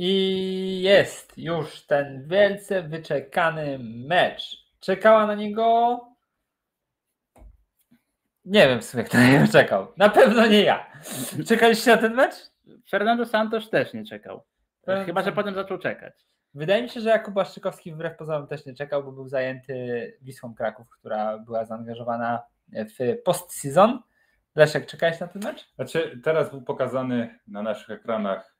I jest już ten wielce wyczekany mecz. Czekała na niego... Nie wiem w sumie, kto na niego czekał. Na pewno nie ja. Czekaliście na ten mecz? Fernando Santos też nie czekał. Chyba że potem zaczął czekać. Wydaje mi się, że Jakub Błaszczykowski wbrew pozorom też nie czekał, bo był zajęty Wisłą Kraków, która była zaangażowana w post-season. Leszek, czekałeś na ten mecz? Znaczy, teraz był pokazany na naszych ekranach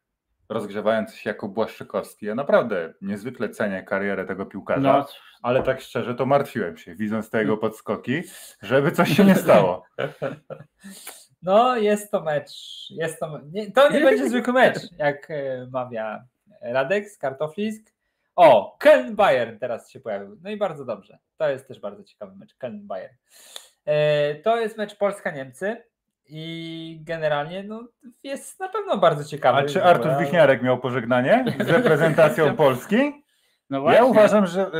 rozgrzewający się Jakub Błaszczykowski. Ja naprawdę niezwykle cenię karierę tego piłkarza, ale tak szczerze to martwiłem się, widząc te jego podskoki, żeby coś się nie stało. No, jest to mecz. Jest to... Nie, to nie będzie zwykły mecz, jak mawia Radek z Kartoflisk. O, Köln-Bayern teraz się pojawił. No i bardzo dobrze. To jest też bardzo ciekawy mecz, Köln-Bayern. To jest mecz Polska-Niemcy i generalnie no, jest na pewno bardzo ciekawy. A czy Artur Wichniarek miał pożegnanie z reprezentacją Polski? No właśnie. Ja uważam, że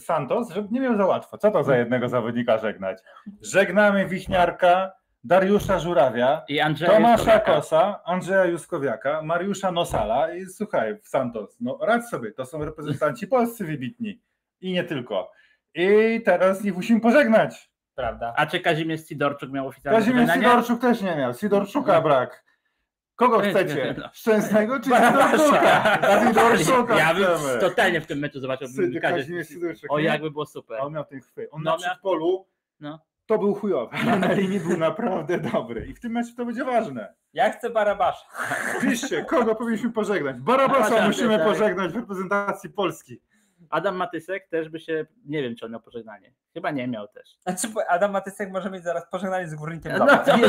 Santos, żeby nie miał za łatwo. Co to za jednego zawodnika żegnać? Żegnamy Wichniarka, Dariusza Żurawia, i Tomasza Kosa, Andrzeja Juskowiaka, Mariusza Nosala i słuchaj, Santos, no radź sobie, to są reprezentanci polscy wybitni i nie tylko. I teraz ich musimy pożegnać. Prawda. A czy Kazimierz Sidorczuk miał oficjalne Kazimierz wyznanie? Sidorczuk też nie miał. Sidorczuka brak. Kogo chcecie? Szczęsnego czy Sidorczuka? Sidorczuka ja bym totalnie w tym meczu zobaczył. Kazimierz Sidorczuk. O, jakby było super. On miał ten chwyt. On na przedpolu to był chujowy. Na linii był naprawdę dobry. I w tym meczu to będzie ważne. Ja chcę Barabasza. Oczywiście. Kogo powinniśmy pożegnać? Barabasza musimy pożegnać w reprezentacji Polski. Adam Matysek też by się, nie wiem czy on miał pożegnanie, chyba nie miał też. Znaczy Adam Matysek może mieć zaraz pożegnanie z Górnikiem Zabrze.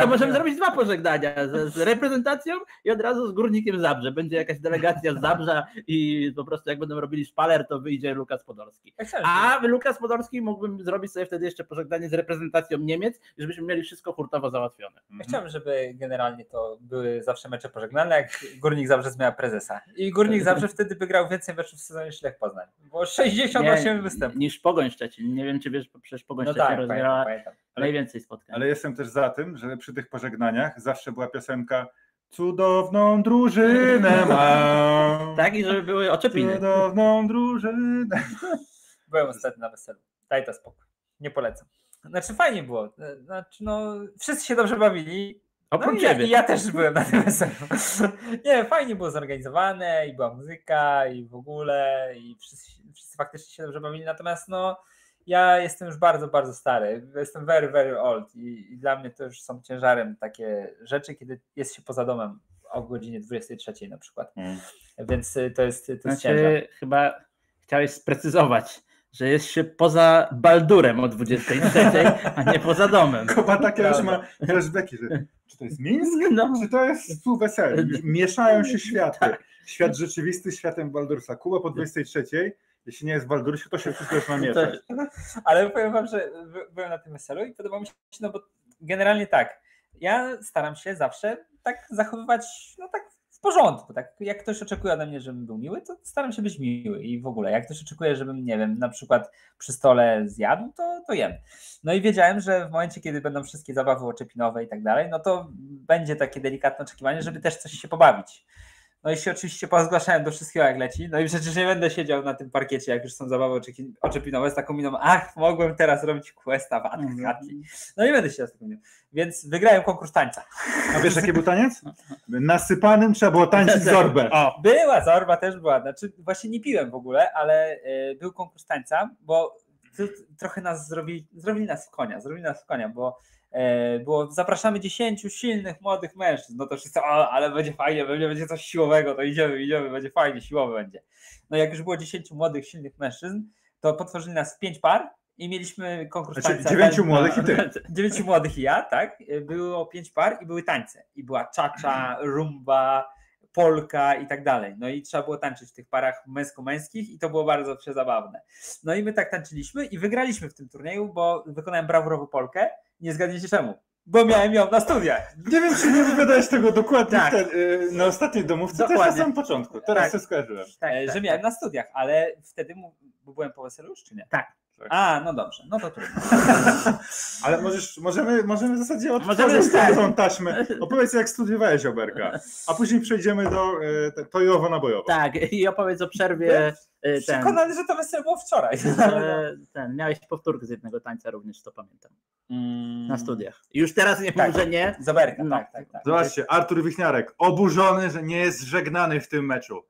To możemy zrobić dwa pożegnania, z reprezentacją i od razu z Górnikiem Zabrze. Będzie jakaś delegacja z Zabrza i po prostu jak będą robili szpaler, to wyjdzie Lukas Podolski. A Lukas Podolski mógłbym zrobić sobie wtedy jeszcze pożegnanie z reprezentacją Niemiec, żebyśmy mieli wszystko hurtowo załatwione. Ja chciałbym, żeby generalnie to były zawsze mecze pożegnane, jak Górnik Zabrze zmienia prezesa. I Górnik Zabrze wtedy by grał więcej meczów w sezonie Ślech Poznań, bo 68 występów. Niż Pogoń Szczecin. Nie wiem, czy wiesz, przecież Pogoń Szczecin rozgrała najwięcej spotkań. Ale jestem też za tym, że przy tych pożegnaniach zawsze była piosenka Cudowną drużynę mam. Tak, i żeby były oczepiny. Cudowną drużynę. Byłem ostatnio na weselu. Daj to spokój. Nie polecam. Znaczy fajnie było. Znaczy, no, wszyscy się dobrze bawili. No i ja też byłem na tym weselu. Nie, fajnie było zorganizowane i była muzyka i w ogóle i wszyscy faktycznie się dobrze bawili, natomiast no ja jestem już bardzo, bardzo stary, jestem very, very old i dla mnie to już są ciężarem takie rzeczy, kiedy jest się poza domem o godzinie 23 na przykład, więc to jest ciężar. Chyba chciałeś sprecyzować, że jest się poza baldurem o 23, a nie poza domem. Chyba takie już ma flashbacki, że czy to jest Mińsk? No. Czy to jest Półwesele? Mieszają się światy. Tak. Świat rzeczywisty z światem Baldursa. Kuba po 23, jeśli nie jest w Baldursie, to się wszystko już ma mieszać. Ale powiem wam, że byłem na tym weselu i podobało mi się, no bo generalnie tak, ja staram się zawsze tak zachowywać, no tak w porządku, tak? Jak ktoś oczekuje ode mnie, żebym był miły, to staram się być miły i w ogóle, jak ktoś oczekuje, żebym, nie wiem, na przykład przy stole zjadł, to jem. No i wiedziałem, że w momencie, kiedy będą wszystkie zabawy oczepinowe i tak dalej, no to będzie takie delikatne oczekiwanie, żeby też coś się pobawić. No i się oczywiście pozgłaszałem do wszystkiego jak leci, no i przecież nie będę siedział na tym parkiecie, jak już są zabawy oczepinowe z taką miną, ach, mogłem teraz robić questa w Antarktydzie. No i będę siedział z taką miną. Więc wygrałem konkurs tańca. A wiesz, jaki był taniec? Nasypanym trzeba było tańczyć zorbę. O, była zorba, też była. Znaczy, właśnie nie piłem w ogóle, ale był konkurs tańca, bo trochę nas zrobili nas w konia, bo było, zapraszamy 10 silnych, młodych mężczyzn, no to wszyscy, ale będzie fajnie, będzie coś siłowego, to idziemy, będzie fajnie, siłowy będzie. No jak już było 10 młodych, silnych mężczyzn, to potworzyli nas 5 par i mieliśmy konkurs tańca. 9 młodych i ty. 9 młodych i ja, tak. Było 5 par i były tańce. I była czacza, rumba, polka i tak dalej. No i trzeba było tańczyć w tych parach męsko-męskich i to było bardzo przezabawne. No i my tak tańczyliśmy i wygraliśmy w tym turnieju, bo wykonałem brawurową polkę. Nie zgadniecie czemu? Bo miałem ją na studiach. Nie wiem, czy nie wygadałeś tego dokładnie tak. Na ostatniej domówce, dokładnie. Też na samym początku, teraz tak. Się skojarzyłem. Tak, że miałem na studiach, ale wtedy byłem po weselu już, czy nie? Tak. Tak. A, no dobrze, no to trudno. Ale możemy w zasadzie odtworzyć tą taśmę. Opowiedz, jak studiowałeś Oberka, a później przejdziemy do tojowo-nabojowo. Tak, i opowiedz o przerwie. Przekonany, że to wesele było wczoraj. Miałeś powtórkę z jednego tańca również, to pamiętam. Na studiach. Już teraz nie tak, może nie. Z Oberka, no. Tak. Zobaczcie, Artur Wichniarek, oburzony, że nie jest żegnany w tym meczu.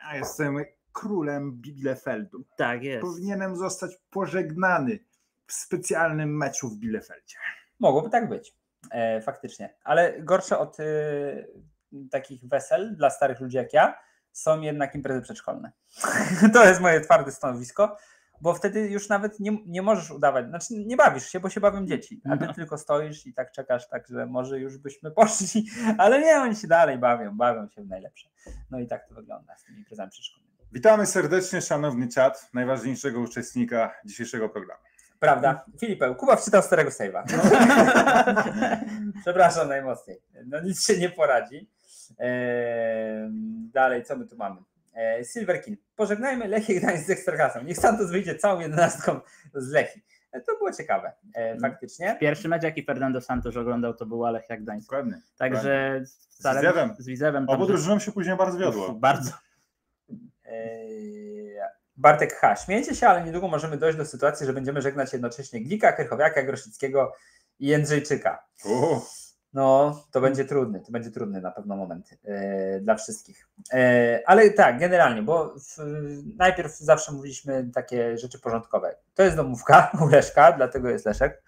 Ja jestem królem Bielefeldu. Tak jest. Powinienem zostać pożegnany w specjalnym meczu w Bielefeldzie. Mogłoby tak być, faktycznie. Ale gorsze od takich wesel dla starych ludzi jak ja są jednak imprezy przedszkolne. To jest moje twarde stanowisko, bo wtedy już nawet nie możesz udawać, znaczy nie bawisz się, bo się bawią dzieci, a ty tylko stoisz i tak czekasz, tak, że może już byśmy poszli, ale nie, oni się dalej bawią się w najlepsze. No i tak to wygląda z tymi imprezami przedszkolnymi. Witamy serdecznie, szanowny czat, najważniejszego uczestnika dzisiejszego programu. Prawda. Filipeł, Kuba wczytał starego sejwa. No. Przepraszam najmocniej. No nic się nie poradzi. Dalej, co my tu mamy? Silverkin. Pożegnajmy Lechię Gdańsk z Ekstraklasą. Niech Santos wyjdzie całą 11 z Lechii. To było ciekawe, faktycznie. Pierwszy mecz, jaki Fernando Santos oglądał, to była Lechia Gdańsk. Dokładnie. Także z Widzewem. Obu drużynom się później bardzo wiodło. Bardzo. Bartek H. Śmiejcie się, ale niedługo możemy dojść do sytuacji, że będziemy żegnać jednocześnie Glika, Krychowiaka, Grosickiego i Jędrzejczyka. No, to będzie trudny na pewno moment dla wszystkich. Ale tak, generalnie, bo najpierw zawsze mówiliśmy takie rzeczy porządkowe. To jest domówka u Leszka, dlatego jest Leszek.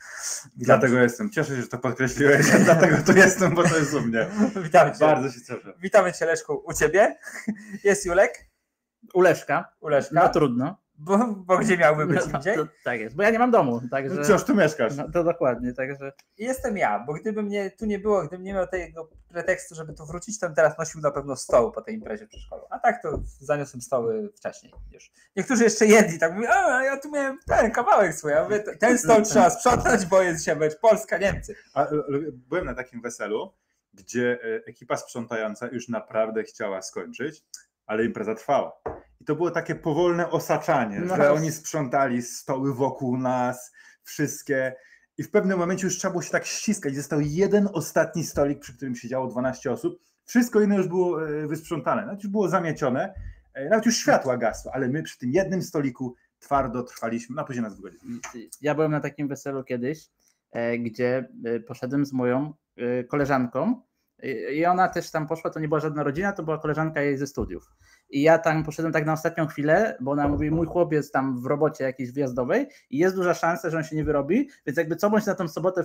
Dlatego jestem. Cieszę się, że to podkreśliłeś, dlatego tu jestem, bo to jest u mnie. Witamy cię. Bardzo się cieszę. Witamy cię, Leszku, u ciebie. Jest Julek. U Leszka. No trudno. Bo gdzie miałby być indziej? No, tak jest, bo ja nie mam domu. Także... Wciąż tu mieszkasz. No, to dokładnie. Także... Jestem ja, bo gdyby mnie tu nie było, gdybym nie miał tego pretekstu, żeby tu wrócić, to bym teraz nosił na pewno stoły po tej imprezie przedszkolu. A tak to zaniosłem stoły wcześniej. Już. Niektórzy jeszcze jedli, tak mówią, a ja tu miałem ten kawałek swój, ja mówię, ten stoł trzeba sprzątać, bo jest się mecz Polska-Niemcy. Byłem na takim weselu, gdzie ekipa sprzątająca już naprawdę chciała skończyć, ale impreza trwała. I to było takie powolne osaczanie, że oni sprzątali stoły wokół nas, wszystkie. I w pewnym momencie już trzeba było się tak ściskać. Został jeden ostatni stolik, przy którym siedziało 12 osób. Wszystko inne już było wysprzątane, nawet już było zamiecione, nawet już światła gasło, ale my przy tym jednym stoliku twardo trwaliśmy, no później nas wygodzili. Ja byłem na takim weselu kiedyś, gdzie poszedłem z moją koleżanką, i ona też tam poszła, to nie była żadna rodzina, to była koleżanka jej ze studiów. I ja tam poszedłem tak na ostatnią chwilę, bo ona mówi, mój chłopiec tam w robocie jakiejś wyjazdowej i jest duża szansa, że on się nie wyrobi, więc jakby co bądź na tą sobotę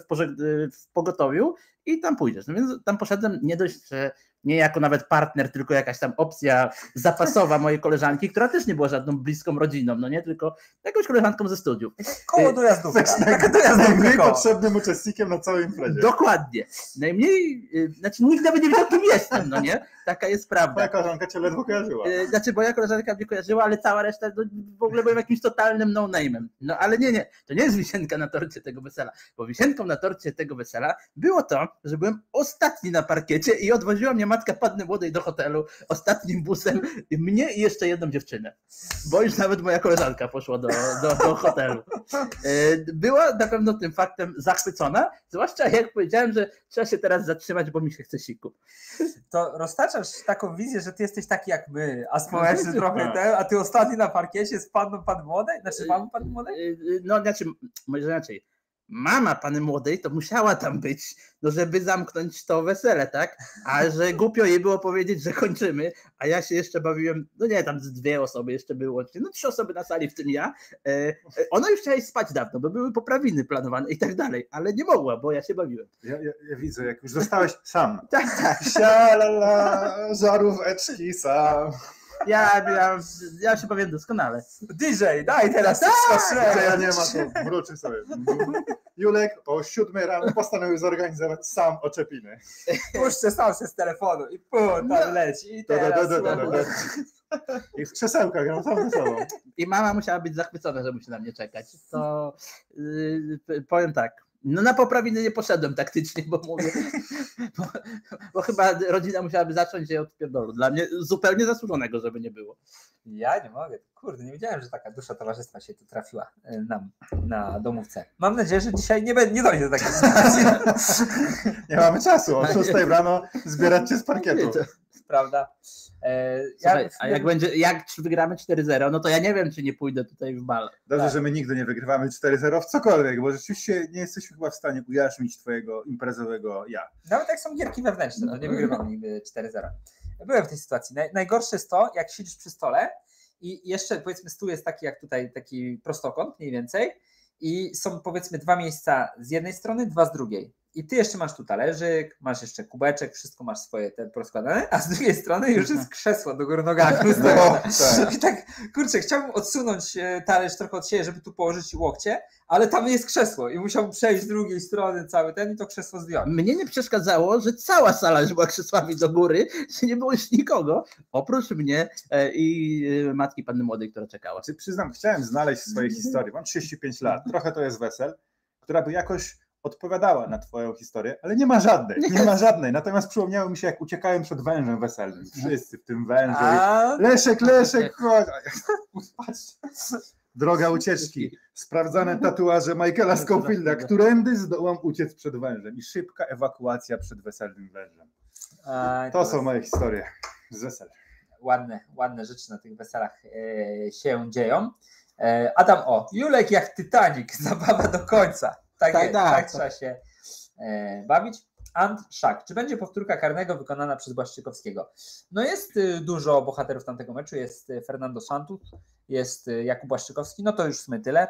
w pogotowiu i tam pójdziesz. No więc tam poszedłem, nie dość, że nie jako nawet partner, tylko jakaś tam opcja zapasowa mojej koleżanki, która też nie była żadną bliską rodziną, no nie, tylko jakąś koleżanką ze studiów. Koło dojazdówka. Najmniej potrzebnym uczestnikiem na całej imprezie. Dokładnie. Najmniej, znaczy nikt nawet nie wiedział, kim jestem, no nie? Taka jest prawda. Moja koleżanka cię ledwo kojarzyła. Znaczy, moja koleżanka mnie kojarzyła, ale cała reszta w ogóle byłem jakimś totalnym no-name'em. No ale nie, to nie jest wisienka na torcie tego wesela, bo wisienką na torcie tego wesela było to, że byłem ostatni na parkiecie i odwoziła mnie matka Panny Młodej do hotelu ostatnim busem, mnie i jeszcze jedną dziewczynę, bo już nawet moja koleżanka poszła do hotelu. Była na pewno tym faktem zachwycona, zwłaszcza jak powiedziałem, że trzeba się teraz zatrzymać, bo mi się chce siku. To roztaczasz taką wizję, że ty jesteś taki jak my, a społeczny trochę ten, a ty ostatni na parkiecie z Panną Panny Młodej? Znaczy mamą Panny Młodej? No znaczy, może inaczej. Mama Panny Młodej to musiała tam być, no żeby zamknąć to wesele, tak? A że głupio jej było powiedzieć, że kończymy, a ja się jeszcze bawiłem, no nie, tam z 2 osoby jeszcze były łącznie, no 3 osoby na sali, w tym ja. Ona już chciała iść spać dawno, bo były poprawiny planowane i tak dalej, ale nie mogła, bo ja się bawiłem. Ja widzę, jak już zostałeś sam. Tak. Sialala, żaróweczki sam. Ja się powiem doskonale. DJ, daj teraz wszystko tak! Ja nie mam, to wrócę sobie. Julek o 7 rano postanowił zorganizować sam oczepiny. Puszczę sam się z telefonu i tam no. Leci. I teraz i w krzesełkach, ja sam ze sobą. I mama musiała być zachwycona, że musi na mnie czekać. To powiem tak, No na poprawiny nie poszedłem taktycznie, bo mówię, bo chyba rodzina musiałaby zacząć się od pierdoru. Dla mnie zupełnie zasłużonego, żeby nie było. Ja nie mogę. Kurde, nie wiedziałem, że taka dusza towarzystwa się tu trafiła nam na domówce. Mam nadzieję, że dzisiaj nie dojdzie do takiej sytuacji. Nie mamy czasu. O 6 rano zbierać się z parkietu. Prawda. Słuchaj, a jak wygramy 4-0, no to ja nie wiem, czy nie pójdę tutaj w bal. Dobrze, tak, że my nigdy nie wygrywamy 4-0 w cokolwiek, bo rzeczywiście nie jesteśmy chyba w stanie ujarzmić twojego imprezowego ja. Nawet jak są gierki wewnętrzne, to nie wygrywam nigdy 4-0. Byłem w tej sytuacji. Najgorsze jest to, jak siedzisz przy stole i jeszcze powiedzmy stół jest taki jak tutaj, taki prostokąt mniej więcej i są powiedzmy dwa miejsca z jednej strony, dwa z drugiej. I ty jeszcze masz tu talerzyk, masz jeszcze kubeczek, wszystko masz swoje te proskładane, a z drugiej strony już jest krzesło do góry nogami. I tak, kurczę, chciałbym odsunąć talerz trochę od siebie, żeby tu położyć łokcie, ale tam jest krzesło i musiałbym przejść z drugiej strony cały ten i to krzesło zdjąć. Mnie nie przeszkadzało, że cała sala była krzesłami do góry, że nie było już nikogo, oprócz mnie i matki panny młodej, która czekała. Przyznam, chciałem znaleźć swoje historii, mam 35 lat, trochę to jest wesel, która by jakoś odpowiadała na twoją historię, ale nie ma żadnej, Natomiast przypomniało mi się, jak uciekałem przed wężem weselnym. Wszyscy w tym wężu. Leszek, chodź. Droga ucieczki. Sprawdzane tatuaże Michaela Scofielda, którędy zdołam uciec przed wężem i szybka ewakuacja przed weselnym wężem. To są moje historie z wesel. Ładne rzeczy na tych weselach się dzieją. Adam, Julek jak Titanic, zabawa do końca. Tak, trzeba się bawić. Ant Szak. Czy będzie powtórka karnego wykonana przez Błaszczykowskiego? No jest dużo bohaterów tamtego meczu. Jest Fernando Santos, jest Jakub Błaszczykowski. No to już w sumie tyle.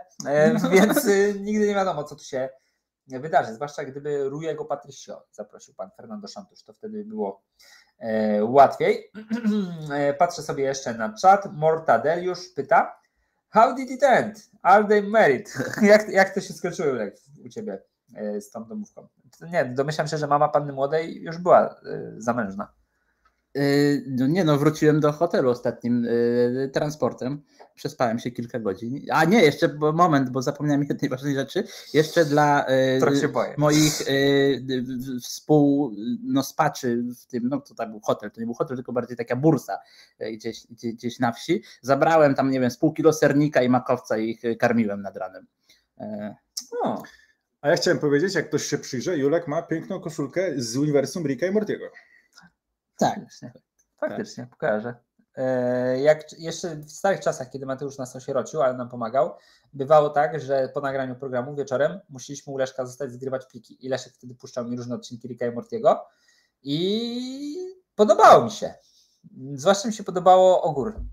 Więc nigdy nie wiadomo, co tu się wydarzy. Zwłaszcza gdyby Ruyego Patricio zaprosił pan Fernando Santos, to wtedy by było łatwiej. Patrzę sobie jeszcze na czat. Mortadeliusz pyta: how did it end? Are they married? Jak to się skończyło, Julek, u ciebie z tą domówką? Nie, domyślam się, że mama panny młodej już była zamężna. Wróciłem do hotelu ostatnim transportem. Przespałem się kilka godzin. A nie, jeszcze moment, bo zapomniałem jednej ważnej rzeczy. Jeszcze dla moich współnospaczy w tym, to tam był hotel, to nie był hotel, tylko bardziej taka bursa gdzieś na wsi. Zabrałem tam, nie wiem, z pół kilo sernika i makowca i ich karmiłem nad ranem. A ja chciałem powiedzieć, jak ktoś się przyjrzy, Julek ma piękną koszulkę z uniwersum Ricka i Mortiego. Tak, faktycznie, pokażę. Jak jeszcze w starych czasach, kiedy Mateusz nas osierocił, ale nam pomagał, bywało tak, że po nagraniu programu wieczorem musieliśmy u Leszka zostać zgrywać pliki. I Leszek wtedy puszczał mi różne odcinki Ricka i Mortiego i podobało mi się. Zwłaszcza mi się podobało Ogórnik.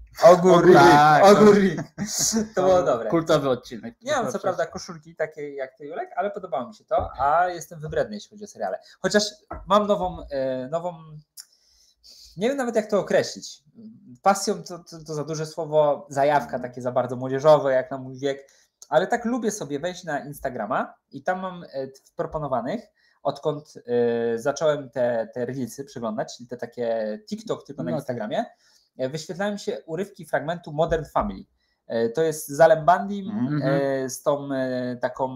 To było dobre. Kultowy odcinek. Nie mam co prawda koszulki takiej jak ty, Julek, ale podobało mi się to, a jestem wybredny, jeśli chodzi o seriale. Chociaż mam nową nie wiem nawet, jak to określić. Pasją to za duże słowo, zajawka takie za bardzo młodzieżowe, jak na mój wiek, ale tak lubię sobie wejść na Instagrama i tam mam proponowanych, odkąd zacząłem te reelsy przeglądać, czyli te takie TikTok tylko na Instagramie, wyświetlają mi się urywki fragmentu Modern Family. To jest z Alem Bandim, z tą taką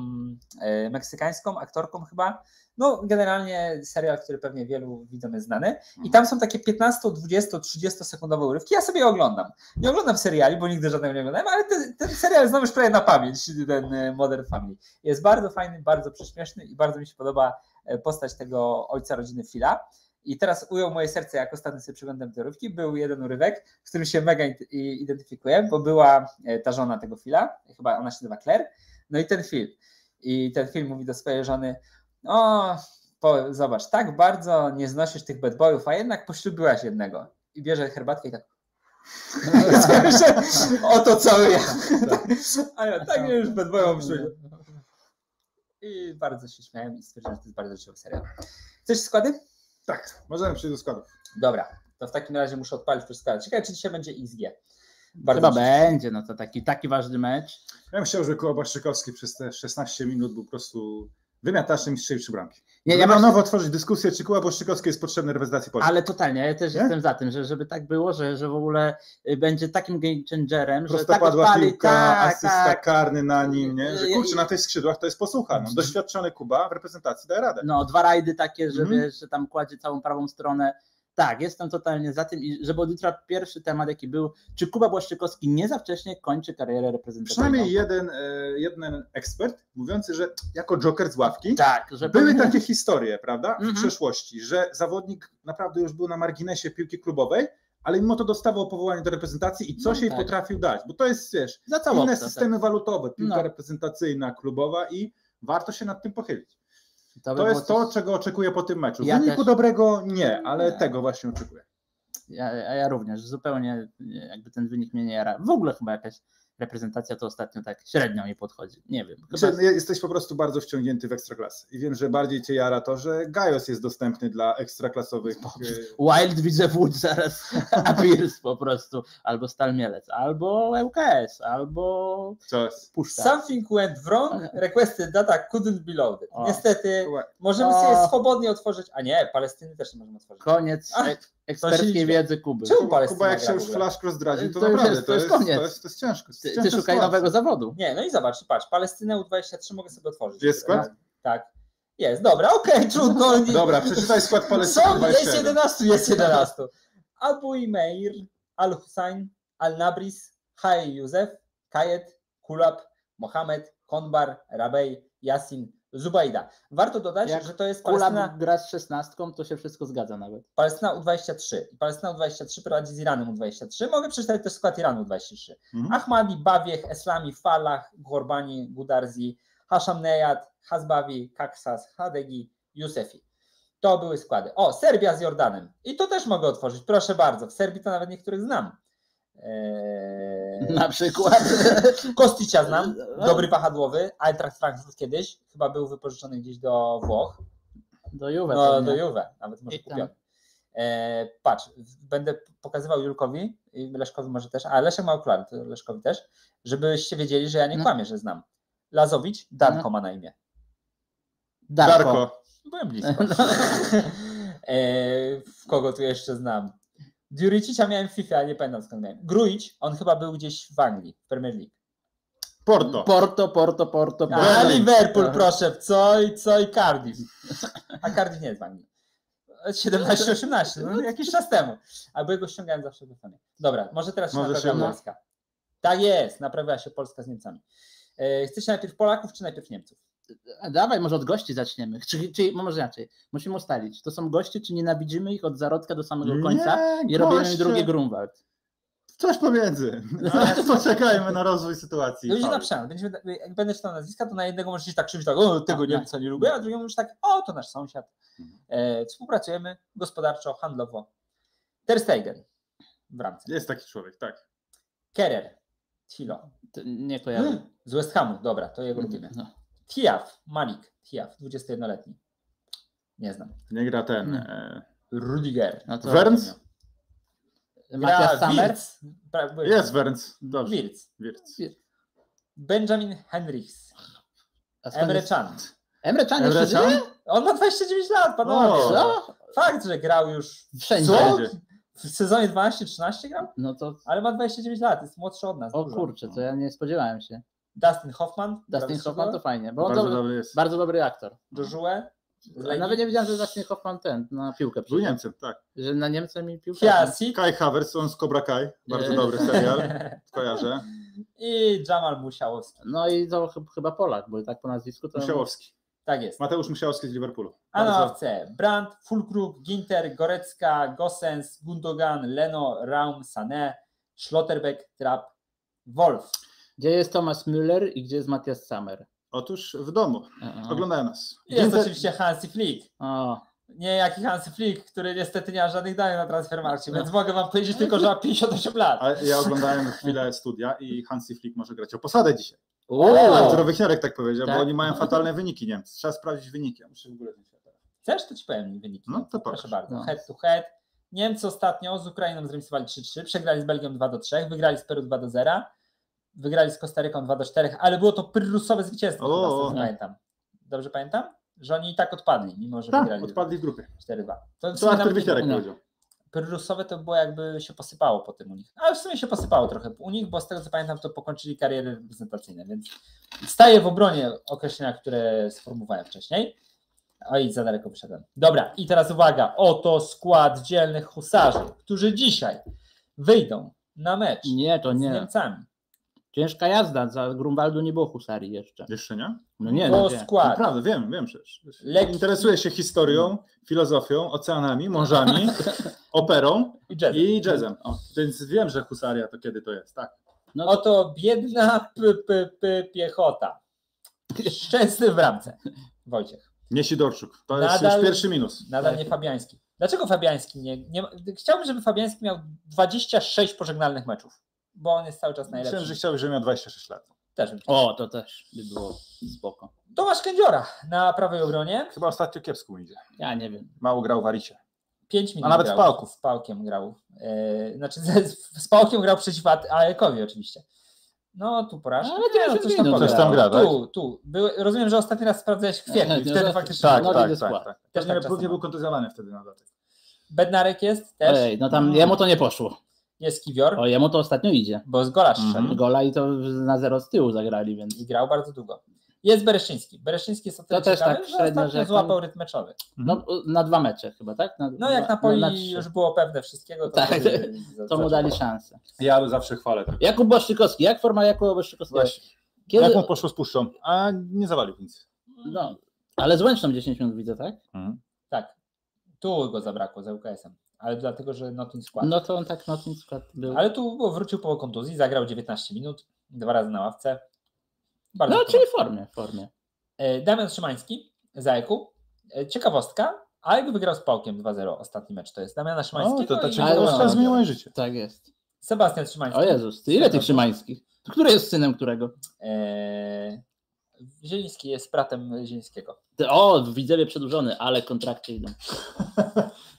meksykańską aktorką chyba. Generalnie serial, który pewnie wielu widzom jest znany. I tam są takie 15, 20, 30 sekundowe urywki. Ja sobie je oglądam. Nie oglądam seriali, bo nigdy żadnego nie oglądałem, ale ten serial znam już prawie na pamięć, ten Modern Family. Jest bardzo fajny, bardzo prześmieszny i bardzo mi się podoba postać tego ojca rodziny Phila. I teraz ujął moje serce, jak ostatnio sobie przeglądam te urywki. Był jeden urywek, z którym się mega identyfikuję, bo była ta żona tego Phila, chyba ona się nazywa Claire, i ten Phil. I ten Phil mówi do swojej żony: zobacz, tak bardzo nie znosisz tych bad boyów, a jednak poślubiłaś jednego. I bierze herbatkę i tak. Oto cały ja. A ja tak już bad boyom przyjdę. I bardzo się śmiałem i stwierdziłem, że to jest bardzo ciekawy serial. Chcesz składy? Tak, możemy przyjść do składów. Dobra, to w takim razie muszę odpalić też skład. Ciekawe, czy dzisiaj będzie XG. Chyba będzie, to taki ważny mecz. Ja bym chciał, żeby Kuba Błaszczykowski przez te 16 minut był po prostu Wymiatasz im strzeliwszy bramki. Nie, ja mam nowo otworzyć dyskusję, czy Kuba Błaszczykowski jest potrzebny reprezentacji Polski. Ale totalnie, ja też jestem za tym, żeby tak było, że w ogóle będzie takim game changerem, że tak odpali, piłka, tak, asysta tak. Karny na nim, nie? Że kurczę, na tych skrzydłach to jest posłucha. No, doświadczony Kuba w reprezentacji daje radę. No, dwa rajdy takie, że wiesz, że tam kładzie całą prawą stronę. Tak, jestem totalnie za tym i żeby od jutra pierwszy temat jaki był, czy Kuba Błaszczykowski nie za wcześnie kończy karierę reprezentacyjną. Przynajmniej jeden ekspert mówiący, że jako joker z ławki tak, że były takie historie, prawda, w przeszłości, że zawodnik naprawdę już był na marginesie piłki klubowej, ale mimo to dostawał powołanie do reprezentacji i coś jej potrafił dać, bo to jest, wiesz, inne systemy walutowe, piłka reprezentacyjna, klubowa i warto się nad tym pochylić. To jest to, czego oczekuję po tym meczu. W wyniku dobrego nie, ale tego właśnie oczekuję. Ja również. Zupełnie jakby ten wynik mnie nie jara. W ogóle chyba jakaś reprezentacja to ostatnio tak średnio mi podchodzi. Nie wiem. Chyba... Jesteś po prostu bardzo wciągnięty w ekstraklasy. I wiem, że bardziej cię jara to, że Gajos jest dostępny dla ekstraklasowych. Wild widzę Wódź zaraz. Appears po prostu. Albo Stal Mielec, albo ŁKS, albo Puszta. Something went wrong, requested data couldn't be loaded. Niestety możemy sobie swobodnie otworzyć, a nie, Palestyny też nie możemy otworzyć. Koniec eksperckiej wiedzy Kuby. Kuba jak się już flaszko zdradził, to naprawdę to jest ciężko. Ty szukaj nowego zawodu. Nie, no i zobacz, patrz, Palestynę U23 mogę sobie otworzyć. Jest skład? Tak. Jest, dobra, okej, trudno. Dobra, przeczytaj skład Palestyny U23. Jest 11, jest 11. Abu Imeir, Al-Hussein, Al-Nabris, Haej Józef, Kajet, Kulab, Mohamed, Konbar, Rabej, Yasin, Zubajda. Warto dodać, że to jest Palestyna... Kulab gra z 16, to się wszystko zgadza nawet. Palestyna U23. Palestyna U23 prowadzi z Iranem U23. Mogę przeczytać też skład Iranu U23. Ahmadi, Bawiech, Eslami, Falah, Ghorbani, Gudarzi, Hasham Nejad, Hasbawi, Kaksas, Hadegi, Jusefi. To były składy. O, Serbia z Jordanem. I to też mogę otworzyć, proszę bardzo. W Serbii to nawet niektórych znam. Na przykład Kosticia znam, dobry pahadłowy, Eintracht Frankfurt kiedyś, chyba był wypożyczony gdzieś do Włoch. Do Juve. No, do Juve, nawet może kupiony. Patrz, będę pokazywał Julkowi i Leszkowi może też, a Leszek ma okulary, to Leszkowi też, żebyście wiedzieli, że ja nie kłamię, że znam. Lazowicz, Darko ma na imię. Darko. Byłem blisko. Kogo tu jeszcze znam? Diuricicia miałem w FIFA, ale nie pamiętam skąd miałem. Grujić, on chyba był gdzieś w Anglii, w Premier League. Porto. A Liverpool, proszę, co i Cardiff. A Cardiff nie jest w Anglii. 17-18, no, jakiś czas temu. Albo jego ściągałem zawsze do Fany. Dobra, może teraz się naprawia Polska. Tak jest, naprawia się Polska z Niemcami. Chcesz najpierw Polaków, czy najpierw Niemców? A dawaj, może od gości zaczniemy. Czy może inaczej, musimy ustalić, to są goście, czy nienawidzimy ich od zarodka do samego końca i robimy im drugi Grunwald. Coś pomiędzy. Poczekajmy na rozwój sytuacji. No już na przykład, jak będę czytał nazwiska, to na jednego możesz się tak krzyczeć, tak, o, tego Niemca nie lubię, a drugiego już tak, o, to nasz sąsiad. Współpracujemy gospodarczo, handlowo. Ter Stegen w bramce. Jest taki człowiek, tak. Kerer, Thilo. Nie kojarzę. Z West Hamu, dobra, to jego lubimy. Thiaw, Malik Thiaw, 21-letni. Nie znam. Nie gra ten. Rudiger. Werns? Matthias Sammerz? Jest Werns. Dobrze. Wirtz. Benjamin Henrichs. Emre Can jeszcze żyje? On ma 29 lat, panowie. Fakt, że grał już wszędzie. W sezonie 12-13 grał? No to... Ale ma 29 lat, jest młodszy od nas. O dużo. Kurczę, to ja nie spodziewałem się. Dustin Hoffman to fajnie, bo bardzo dobry aktor. Dożułe? Nawet nie wiedziałem, że Dustin Hoffman ten na piłkę przyszedł. Był Niemcem, tak. Że na Niemcem i piłkę. Kai Havertz, on z Cobra Kai, bardzo dobry serial, kojarzę. I Jamal Musiałowski. No i to chyba Polak, bo tak po nazwisku to... Musiałowski. Tak jest. Mateusz Musiałowski z Liverpoolu. Brandt, Fulkrug, Ginter, Gorecka, Gosens, Gundogan, Leno, Raum, Sané, Schlotterbeck, Trapp, Wolf. Gdzie jest Thomas Müller i gdzie jest Matthias Sammerz? Otóż w domu. Oglądają nas. Jest oczywiście Hansi Flick. Nie jaki Hansi Flick, który niestety nie ma żadnych danych na Transfermarkcie, więc mogę wam powiedzieć tylko, że ma 58 lat. Ale ja oglądałem chwilę studia i Hansi Flick może grać o posadę dzisiaj. Zdrowych Jarek tak powiedział, bo oni mają fatalne wyniki Niemcy. Trzeba sprawdzić wyniki. Ja muszę w ogóle wiedzieć. Chcesz, to ci powiem wyniki. No to proszę bardzo. Head to head. Niemcy ostatnio z Ukrainą zremisowali 3-3, przegrali z Belgią 2-3, wygrali z Peru 2-0. Wygrali z Kostaryką 2-4, ale było to pyrrusowe zwycięstwo, chyba pamiętam. Dobrze pamiętam? Że oni i tak odpadli, mimo że wygrali. Odpadli w grupie. 4-2. To Artur Wisiarek powiedział. Pyrrusowe to było jakby się posypało po tym u nich. Ale w sumie się posypało trochę u nich, bo z tego co pamiętam, to pokończyli kariery reprezentacyjne, więc staję w obronie określenia, które sformułowałem wcześniej. Oj, za daleko wyszedłem. Dobra, i teraz uwaga, oto skład dzielnych husarzy, którzy dzisiaj wyjdą na mecz z Niemcami. Ciężka jazda, za Grunwaldu nie było husarii jeszcze. Jeszcze nie? No nie, no skład. Naprawdę, wiem przecież. Interesuje się historią, filozofią, oceanami, morzami, operą i jazzem. O, więc wiem, że husaria to kiedy to jest, tak? No oto biedna piechota. Szczęsny w bramce. Wojciech. Nie Sidorczuk, to nadal, jest już pierwszy minus. Nadal nie Fabiański. Dlaczego Fabiański nie? Chciałbym, żeby Fabiański miał 26 pożegnalnych meczów. Bo on jest cały czas najlepszy. Myślę, że chciałbym, żeby miał 26 lat. Też. O, to też by było spoko. Tomasz Kędziora na prawej obronie. Chyba ostatnio kiepsko idzie. Ja nie wiem. Mało grał w Aricie. 5 minut. A nawet grał, z Pałkiem grał. Znaczy z Pałkiem grał przeciw Aekowi oczywiście. No tu porażka. Ale nie, coś tam gra, tak? Tu. Rozumiem, że ostatni raz sprawdzałeś kwietnia. Wtedy faktycznie. Tak. Też nie był kontuzjowany wtedy na dodatek. Bednarek jest też. Ej, no tam jemu to nie poszło. Jest Kiwior. O, jemu to ostatnio idzie. Bo z gola strzelił. Gola i to na 0 z tyłu zagrali, więc. I grał bardzo długo. Jest Bereszyński. Bereszyński jest o tyle ciekawy, tak, że ostatnio złapał rytm meczowy. No, na 2 mecze chyba, tak? Jak napoi już było pewne wszystkiego, to, tak, to mu dali szansę. Ja zawsze chwalę. Tak. Jakub Błaszczykowski. Jak forma Jakuba Błaszczykowskiego? Kiedy... Jak mu poszło z Puszczą? A nie zawalił nic. No, ale z Łęczną 10 minut widzę, tak? Tak. Tu go zabrakło za UKS-em. Ale dlatego, że Notting skład. No to on tak Notting skład był. Ale tu wrócił po kontuzji, zagrał 19 minut, 2 razy na ławce. Bardzo czyli w formie. Damian Szymański z AEK-u. Ciekawostka, AEK wygrał z Pałkiem 2-0 ostatni mecz. To jest Damiana Szymańskiego. To ciekawostka zmieniła moje życie. Tak jest. Sebastian Szymański. O Jezus, ty ile tych Szymańskich? Który jest synem którego? Zieliński jest bratem Zielińskiego. O, Widzewie przedłużony, ale kontrakty idą.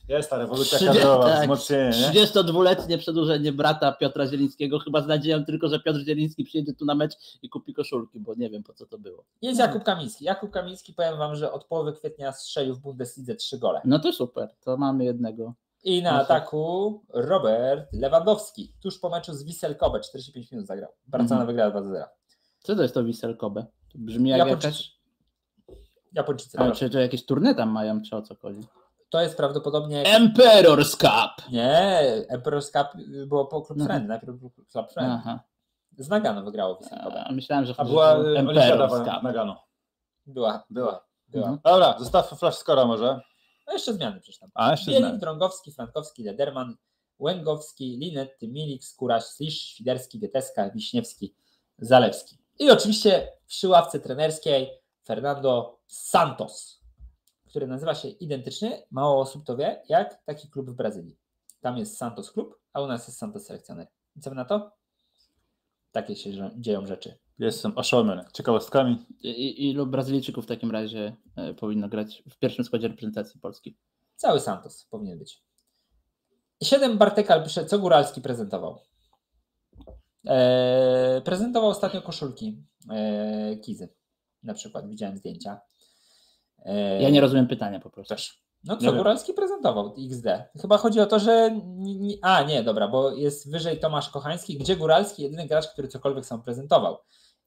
Jest ta rewolucja kadrowa, wzmocnienie. 32-letnie przedłużenie brata Piotra Zielińskiego, chyba z nadzieją tylko, że Piotr Zieliński przyjedzie tu na mecz i kupi koszulki, bo nie wiem po co to było. Jest Jakub Kamiński. Jakub Kamiński, powiem wam, że od połowy kwietnia strzelił w Bundeslidze 3 gole. No to super, to mamy jednego. I na ataku Robert Lewandowski, tuż po meczu z Wissel Kobe, 45 minut zagrał. Barcelona wygrała 2-0. Co to jest to Wissel Kobe? To brzmi jak Japończycy. Czy jakieś turny tam mają, czy o co chodzi? To jest prawdopodobnie... Emperor's Cup! Nie, Emperor's Cup było po Club Friend, najpierw był Club Friend. Z Nagano wygrało. Myślałem, że była Emperor's Cup. Nagano. Była. Dobra, zostawmy flash score'a może. No jeszcze zmiany przeczytam. Bielik, Drągowski, Frankowski, Lederman, Łęgowski, Linetty, Milik, Skóraś, Slisz, Świderski, Wieteska, Wiśniewski, Zalewski. I oczywiście przy ławce trenerskiej Fernando Santos, który nazywa się identycznie, mało osób to wie, jak taki klub w Brazylii. Tam jest Santos klub, a u nas jest Santos selekcjoner. I co wy na to? Takie się dzieją rzeczy. Jestem oszołomiony ciekawostkami. Ilu Brazylijczyków w takim razie powinno grać w pierwszym składzie reprezentacji Polski? Cały Santos powinien być. 7 Bartekal pisze, co Góralski prezentował. Prezentował ostatnio koszulki Kizy. Na przykład widziałem zdjęcia. Ja nie rozumiem pytania po prostu. Też. No co, Góralski prezentował XD. Chyba chodzi o to, że... Nie, dobra, bo jest wyżej Tomasz Kochański, gdzie Góralski jedyny gracz, który cokolwiek sam prezentował.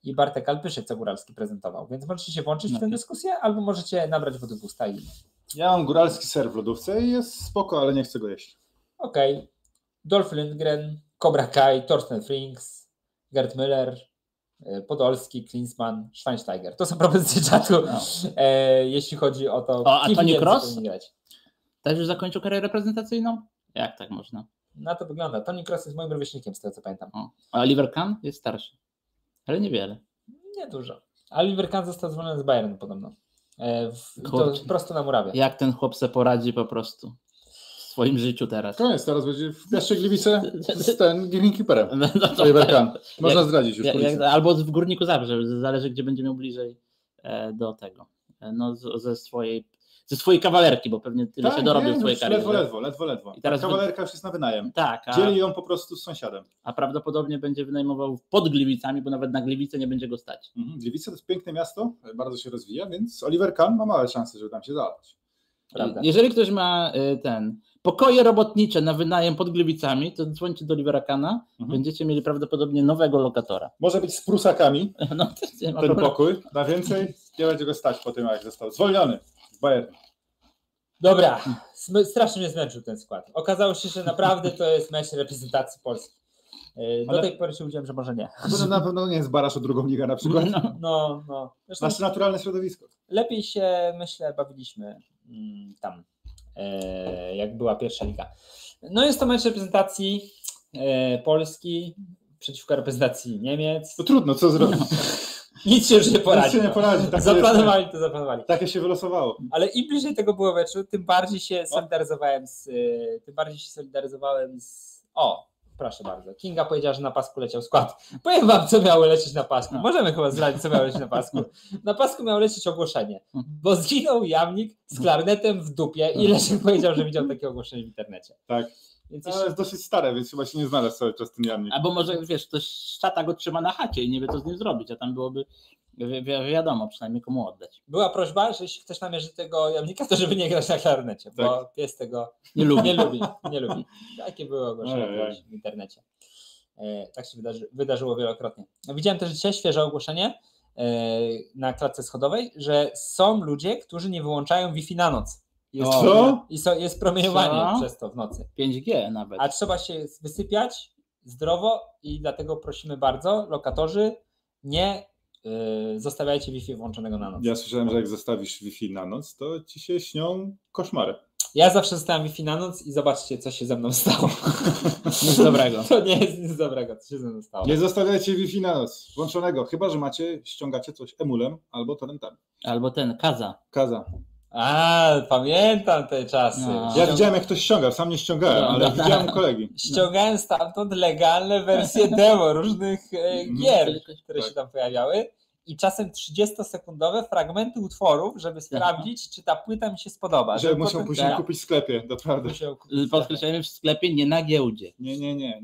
I Bartek Alpyszek, co Góralski prezentował. Więc możecie się włączyć w tę dyskusję, albo możecie nabrać wody w usta i... Ja mam Góralski ser w lodówce i jest spoko, ale nie chcę go jeść. Okej. Dolph Lundgren, Cobra Kai, Thorsten Frings, Gerd Müller... Podolski, Klinsmann, Schweinsteiger. To są propozycje czatu, jeśli chodzi o to... A Toni Kroos? Też już zakończył karierę reprezentacyjną? Jak tak można? Na to wygląda. Toni Kroos jest moim rówieśnikiem, z tego co pamiętam. A Oliver Kahn jest starszy. Ale niewiele. Niedużo. A Oliver Kahn został zwolniony z Bayernu podobno. To prosto na murawie. Jak ten chłop se poradzi po prostu. W swoim życiu teraz. Koniec, teraz będzie w Piastrze Gliwice z ten greenkeeperem. Można zdradzić już. Albo w Górniku Zabrze, zależy gdzie będzie miał bliżej do tego. No, ze swojej ze swojej kawalerki, bo pewnie tyle tak, się dorobił w swojej karierze. Ledwo. I teraz kawalerka już jest na wynajem. Tak, dzieli ją po prostu z sąsiadem. A prawdopodobnie będzie wynajmował pod Gliwicami, bo nawet na Gliwice nie będzie go stać. Gliwice to jest piękne miasto, bardzo się rozwija, więc Oliver Kahn ma małe szanse, żeby tam się załatwić. Prawda. Jeżeli ktoś ma pokoje robotnicze na wynajem pod Gliwicami, to dzwońcie do Olivera Kahna, będziecie mieli prawdopodobnie nowego lokatora. Może być z Prusakami, no, ten pokój, na więcej nie będzie go stać po tym, jak został zwolniony z Bayernu. Dobra, strasznie mnie zmęczył ten skład. Okazało się, że naprawdę to jest mecz reprezentacji Polski. Do tej pory się udziałem, że może nie. To na pewno nie jest baraż o drugą ligę na przykład. No. Zresztą nasze naturalne środowisko. Lepiej się, myślę, bawiliśmy tam, jak była pierwsza liga. No jest to mecz reprezentacji Polski przeciwko reprezentacji Niemiec. No trudno, co zrobić? Nic się już nie poradzi. Zaplanowali. Takie się wylosowało. Ale im bliżej tego było meczu, tym bardziej się solidaryzowałem z... Proszę bardzo. Kinga powiedziała, że na pasku leciał skład. Powiem wam, co miało lecieć na pasku. Możemy chyba zdradzić, co miało lecieć na pasku. Na pasku miało lecieć ogłoszenie, bo zginął jamnik z klarnetem w dupie i Leszek powiedział, że widział takie ogłoszenie w internecie. Tak. Więc jeszcze... Ale jest dosyć stare, więc chyba się nie znalazł cały czas ten jamnik. Albo może, wiesz, ktoś z czata go trzyma na chacie i nie wie, co z nim zrobić, a tam byłoby wiadomo, przynajmniej komu oddać. Była prośba, że jeśli ktoś namierzy tego jamnika, to żeby nie grać na klarnecie, tak. Bo pies tego nie lubi. Takie były ogłoszenia w internecie. Tak się wydarzyło wielokrotnie. Widziałem też dzisiaj świeże ogłoszenie na klatce schodowej, że są ludzie, którzy nie wyłączają Wi-Fi na noc. Jest promieniowanie przez to w nocy. 5G nawet. A trzeba się wysypiać zdrowo i dlatego prosimy bardzo, lokatorzy, nie zostawiajcie Wi-Fi włączonego na noc. Ja słyszałem, że jak zostawisz Wi-Fi na noc, to ci się śnią koszmary. Ja zawsze zostawiam Wi-Fi na noc i zobaczcie, co się ze mną stało. Nic dobrego. To nie jest nic dobrego, co się ze mną stało. Nie zostawiajcie Wi-Fi na noc włączonego, chyba że ściągacie coś emulem albo torrentami. Albo Kaza. A, pamiętam te czasy. No. Ja widziałem, jak ktoś ściągał, sam nie ściągałem, ale widziałem kolegi. Ściągałem stamtąd legalne wersje demo różnych gier, które się tam pojawiały i czasem 30-sekundowe fragmenty utworów, żeby sprawdzić, czy ta płyta mi się spodoba. Że musiał później kupić w sklepie, naprawdę. Podkreślamy, w sklepie, nie na giełdzie. Nie.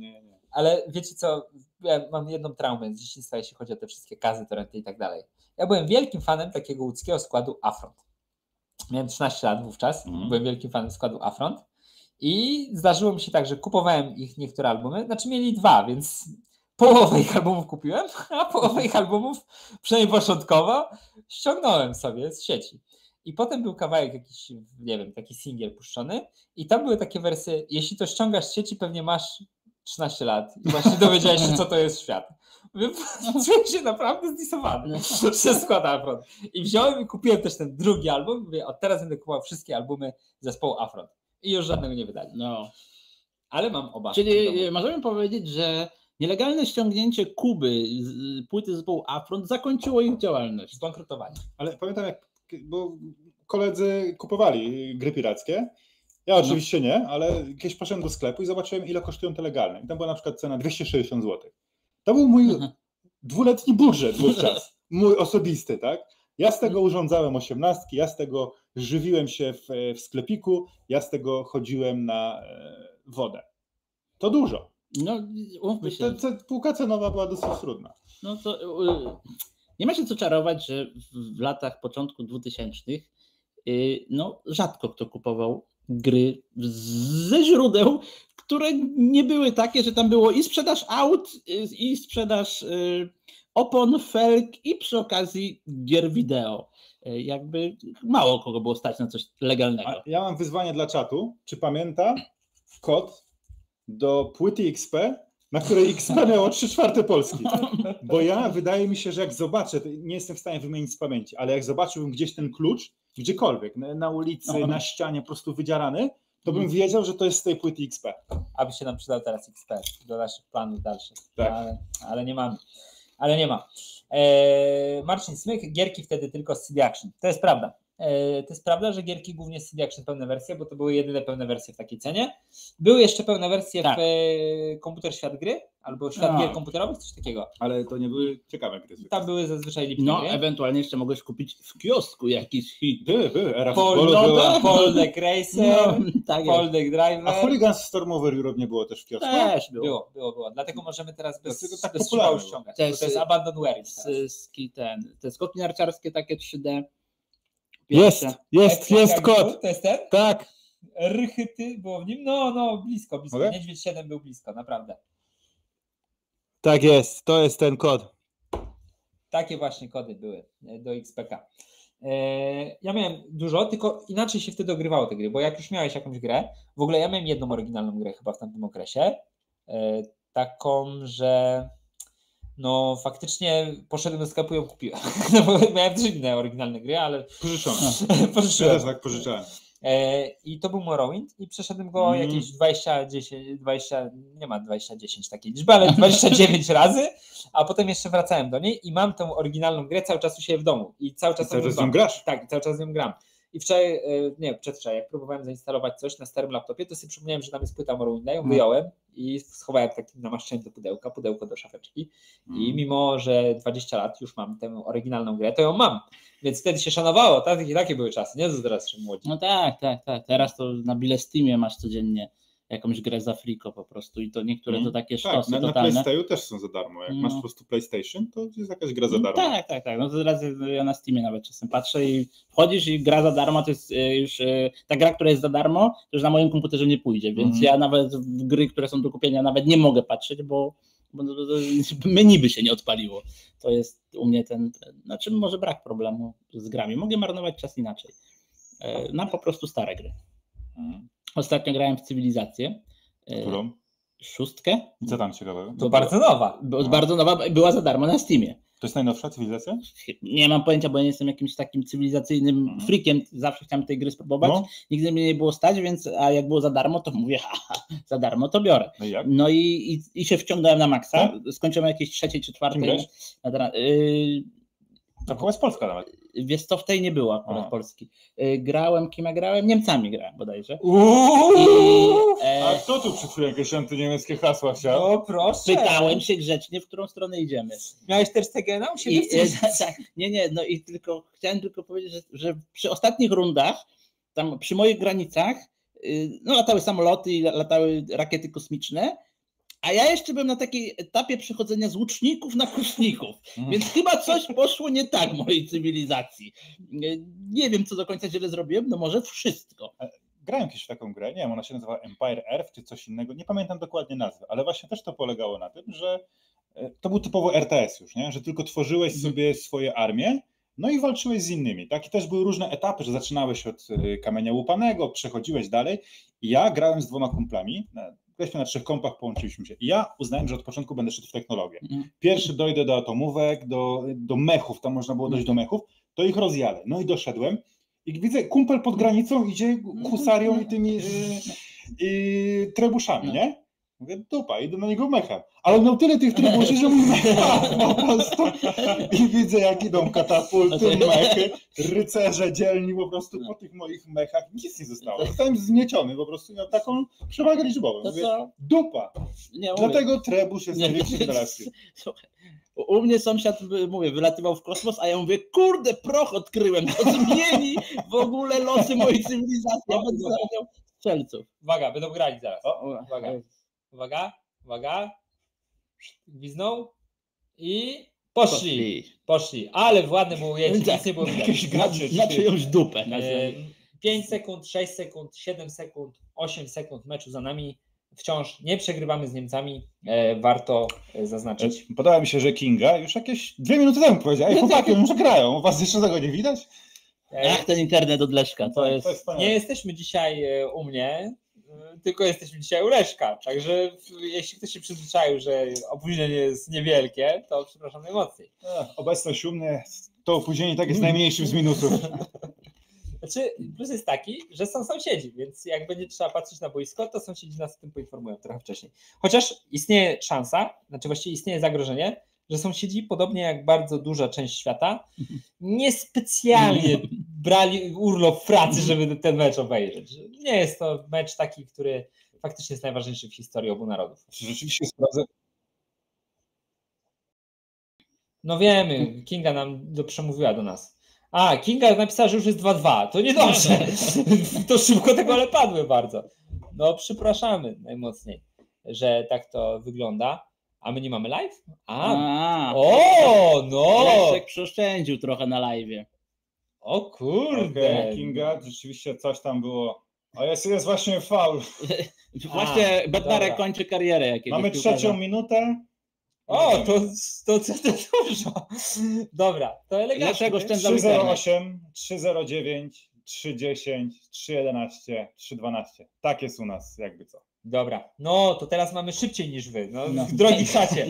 Ale wiecie co, ja mam jedną traumę z dzieciństwa, jeśli chodzi o te wszystkie kazy, torrenty i tak dalej. Ja byłem wielkim fanem takiego łódzkiego składu Afront. Miałem 13 lat wówczas, byłem wielkim fanem składu Afront i zdarzyło mi się tak, że kupowałem ich niektóre albumy, znaczy mieli dwa, więc połowę ich albumów kupiłem, a połowę ich albumów, przynajmniej początkowo, ściągnąłem sobie z sieci. I potem był kawałek jakiś, nie wiem, taki singiel puszczony i tam były takie wersje, jeśli to ściągasz z sieci, pewnie masz 13 lat i właśnie dowiedziałeś się, co to jest świat. Czuję się naprawdę zdisowany przez skład Afront. I wziąłem i kupiłem też ten drugi album. Mówię, od teraz będę kupował wszystkie albumy zespołu Afront. I już żadnego nie wydali. No. Ale mam obawy. Czyli możemy powiedzieć, że nielegalne ściągnięcie Kuby z płyty zespołu Afront zakończyło ich działalność. Zbankrutowanie. Ale pamiętam, bo koledzy kupowali gry pirackie. Ja oczywiście nie, ale kiedyś poszedłem do sklepu i zobaczyłem, ile kosztują te legalne. I tam była na przykład cena 260 zł. To był mój dwuletni budżet wówczas, mój osobisty, tak? Ja z tego urządzałem 18, ja z tego żywiłem się w sklepiku, ja z tego chodziłem na wodę. To dużo. No, umówmy się. Półka cenowa była dosyć trudna. No to nie ma się co czarować, że w latach początku 2000-tych rzadko kto kupował gry ze źródeł, które nie były takie, że tam było i sprzedaż aut, i sprzedaż opon, felg i przy okazji gier wideo. Jakby mało kogo było stać na coś legalnego. A ja mam wyzwanie dla czatu. Czy pamięta kod do płyty XP, na której XP miało 3/4 Polski? Bo ja, wydaje mi się, że jak zobaczę, nie jestem w stanie wymienić z pamięci, ale jak zobaczyłbym gdzieś ten klucz, gdziekolwiek, na ulicy, na ścianie, po prostu wydzierany, to bym wiedział, że to jest z tej płyty XP. Aby się nam przydał teraz XP do naszych planów dalszych. Tak. Ale nie mamy. Ale nie ma. Marcin Smyk, gierki wtedy tylko z CD Action. To jest prawda. To jest prawda, że gierki głównie z CD Action pełne wersje, bo to były jedyne pełne wersje w takiej cenie. Były jeszcze pełne wersje tak. w Komputer Świat Gry albo Świat Gier Komputerowych, coś takiego. Ale to nie były ciekawe gry. Tam były zazwyczaj lipne gry. Ewentualnie jeszcze mogłeś kupić w kiosku jakiś hit. Poldeck Racer, Poldeck Driver. A Hooligan Storm Over Europe nie było też w kiosku? Też było. Dlatego możemy teraz bez strzału ściągać. To jest Abandonware. Te skoki narciarskie takie 3D. Jest kod. To jest ten? Tak. Rychyty było w nim. No, blisko. Okay. Niedźwiedź 7 był blisko, naprawdę. Tak jest, to jest ten kod. Takie właśnie kody były do XPK. Ja miałem dużo, tylko inaczej się wtedy ogrywało te gry, bo jak już miałeś jakąś grę, w ogóle ja miałem jedną oryginalną grę chyba w tamtym okresie, taką, że... No faktycznie poszedłem do sklepu i ją kupiłem. No bo miałem trzy inne oryginalne gry, ale... Pożyczyłem. Ja też tak pożyczałem. I to był Morrowind i przeszedłem go jakieś 20, takiej liczby, ale 29 razy, a potem jeszcze wracałem do niej i mam tą oryginalną grę cały czas u siebie w domu. I cały czas z nią grasz? Tak, cały czas z nią gram. I przedwczoraj, jak próbowałem zainstalować coś na starym laptopie, to sobie przypomniałem, że tam jest płyta Morrowinda, ją wyjąłem i schowałem takim namaszczeniem do pudełko do szafeczki. I mimo, że 20 lat już mam tę oryginalną grę, to ją mam. Więc wtedy się szanowało, takie były czasy, nie? To teraz się młodzi. No tak. Teraz to na Bilesteamie masz codziennie jakąś grę za friko po prostu i to niektóre to takie sztosy totalne. Na PlayStation też są za darmo. Jak masz po prostu PlayStation, to jest jakaś gra za darmo. Tak. No to teraz ja na Steamie nawet czasem patrzę i wchodzisz i gra za darmo to jest już ta gra, która jest za darmo, to już na moim komputerze nie pójdzie, więc ja nawet w gry, które są do kupienia nawet nie mogę patrzeć, bo menu by się nie odpaliło. To jest u mnie może brak problemu z grami. Mogę marnować czas inaczej. Na po prostu stare gry. Ostatnio grałem w Cywilizację. Którą? 6. Co tam ciekawego? To bardzo nowa. Bardzo nowa, była za darmo na Steamie. To jest najnowsza Cywilizacja? Nie mam pojęcia, bo ja nie jestem jakimś takim cywilizacyjnym freakiem. Zawsze chciałem tej gry spróbować. No. Nigdy mnie nie było stać, więc jak było za darmo, to mówię, za darmo to biorę. No i jak? No i się wciągnąłem na maksa. Tak? Skończyłem jakieś 3. czy 4. To koło jest Polska nawet. Wiesz co, w tej nie było akurat Polski. Grałem, kim ja grałem? Niemcami grałem bodajże. A kto tu przyszły jakieś antyniemieckie hasła chciał? O proszę. Pytałem się grzecznie, w którą stronę idziemy. Miałeś też Tegena u siebie? Chciałem tylko powiedzieć, że przy ostatnich rundach, tam przy moich granicach, latały samoloty i latały rakiety kosmiczne, a ja jeszcze byłem na takiej etapie przechodzenia z łuczników na kuszników, więc chyba coś poszło nie tak w mojej cywilizacji. Nie wiem, co do końca źle zrobiłem, może wszystko. Grałem kiedyś w taką grę, nie wiem, ona się nazywała Empire Earth czy coś innego, nie pamiętam dokładnie nazwy, ale właśnie też to polegało na tym, że to był typowo RTS już, nie? Że tylko tworzyłeś sobie swoje armie, i walczyłeś z innymi, tak? I też były różne etapy, że zaczynałeś od kamienia łupanego, przechodziłeś dalej. Ja grałem z 2 kumplami, na 3 kompach połączyliśmy się. I ja uznałem, że od początku będę szedł w technologię. Pierwszy dojdę do atomówek, do mechów, tam można było dojść do mechów, to ich rozjalę. No i doszedłem i widzę, kumpel pod granicą idzie husarią i tymi trebuszami, nie? Mówię, dupa, idę na niego mechem. Ale miał tyle tych trybuszy, że mój mech po prostu. I widzę, jak idą katapulty, mechy, rycerze dzielni po prostu po tych moich mechach. Nic nie zostało. Zostałem zmieciony po prostu, miał taką przewagę liczbową. Mówię, dupa. Dlatego trebusz jest największym relacją. U mnie sąsiad, wylatywał w kosmos, a ja mówię, kurde, proch odkryłem. To zmieni w ogóle losy mojej cywilizacji. Ja będę zarabiał strzelców. Uwaga, będą grali zaraz. Uwaga, gwizdnął i poszli, ale w ładnym ujęciu nic nie było widać. Na czyjąś dupę. 5 sekund, 6 sekund, 7 sekund, 8 sekund meczu za nami. Wciąż nie przegrywamy z Niemcami, warto zaznaczyć. Podoba mi się, że Kinga już jakieś 2 minuty temu powiedziała, chłopaki już grają, was jeszcze tego nie widać? Ach, ten internet od Leszka, to jest nie jesteśmy dzisiaj u mnie. Tylko jesteśmy dzisiaj u Leszka, także jeśli ktoś się przyzwyczaił, że opóźnienie jest niewielkie, to przepraszam najmocniej. Obecność u mnie, to opóźnienie tak jest najmniejszym z minusów. Znaczy, plus jest taki, że są sąsiedzi, więc jak będzie trzeba patrzeć na boisko, to sąsiedzi nas o tym poinformują trochę wcześniej. Chociaż istnieje szansa, właściwie istnieje zagrożenie, że sąsiedzi, podobnie jak bardzo duża część świata, niespecjalnie brali urlop w pracy, żeby ten mecz obejrzeć. Nie jest to mecz taki, który faktycznie jest najważniejszy w historii obu narodów. Rzeczywiście sprawdzę. No wiemy, Kinga nam przemówiła do nas. A, Kinga napisała, że już jest 2-2. To niedobrze. To szybko tego ale padły bardzo. No przepraszamy najmocniej, że tak to wygląda. A my nie mamy live? No! Leszek przeoszczędził trochę na live'ie. O kurde! Okay, Kinga, rzeczywiście coś tam było. A jest właśnie faul. Właśnie Bednarek kończy karierę jakiegoś. Mamy trzecią minutę. O, to dużo. Dobra, to elegancko. 308, 309, 310, 311, 312. Tak jest u nas, jakby co. Dobra, no to teraz mamy szybciej niż wy, drogi czacie.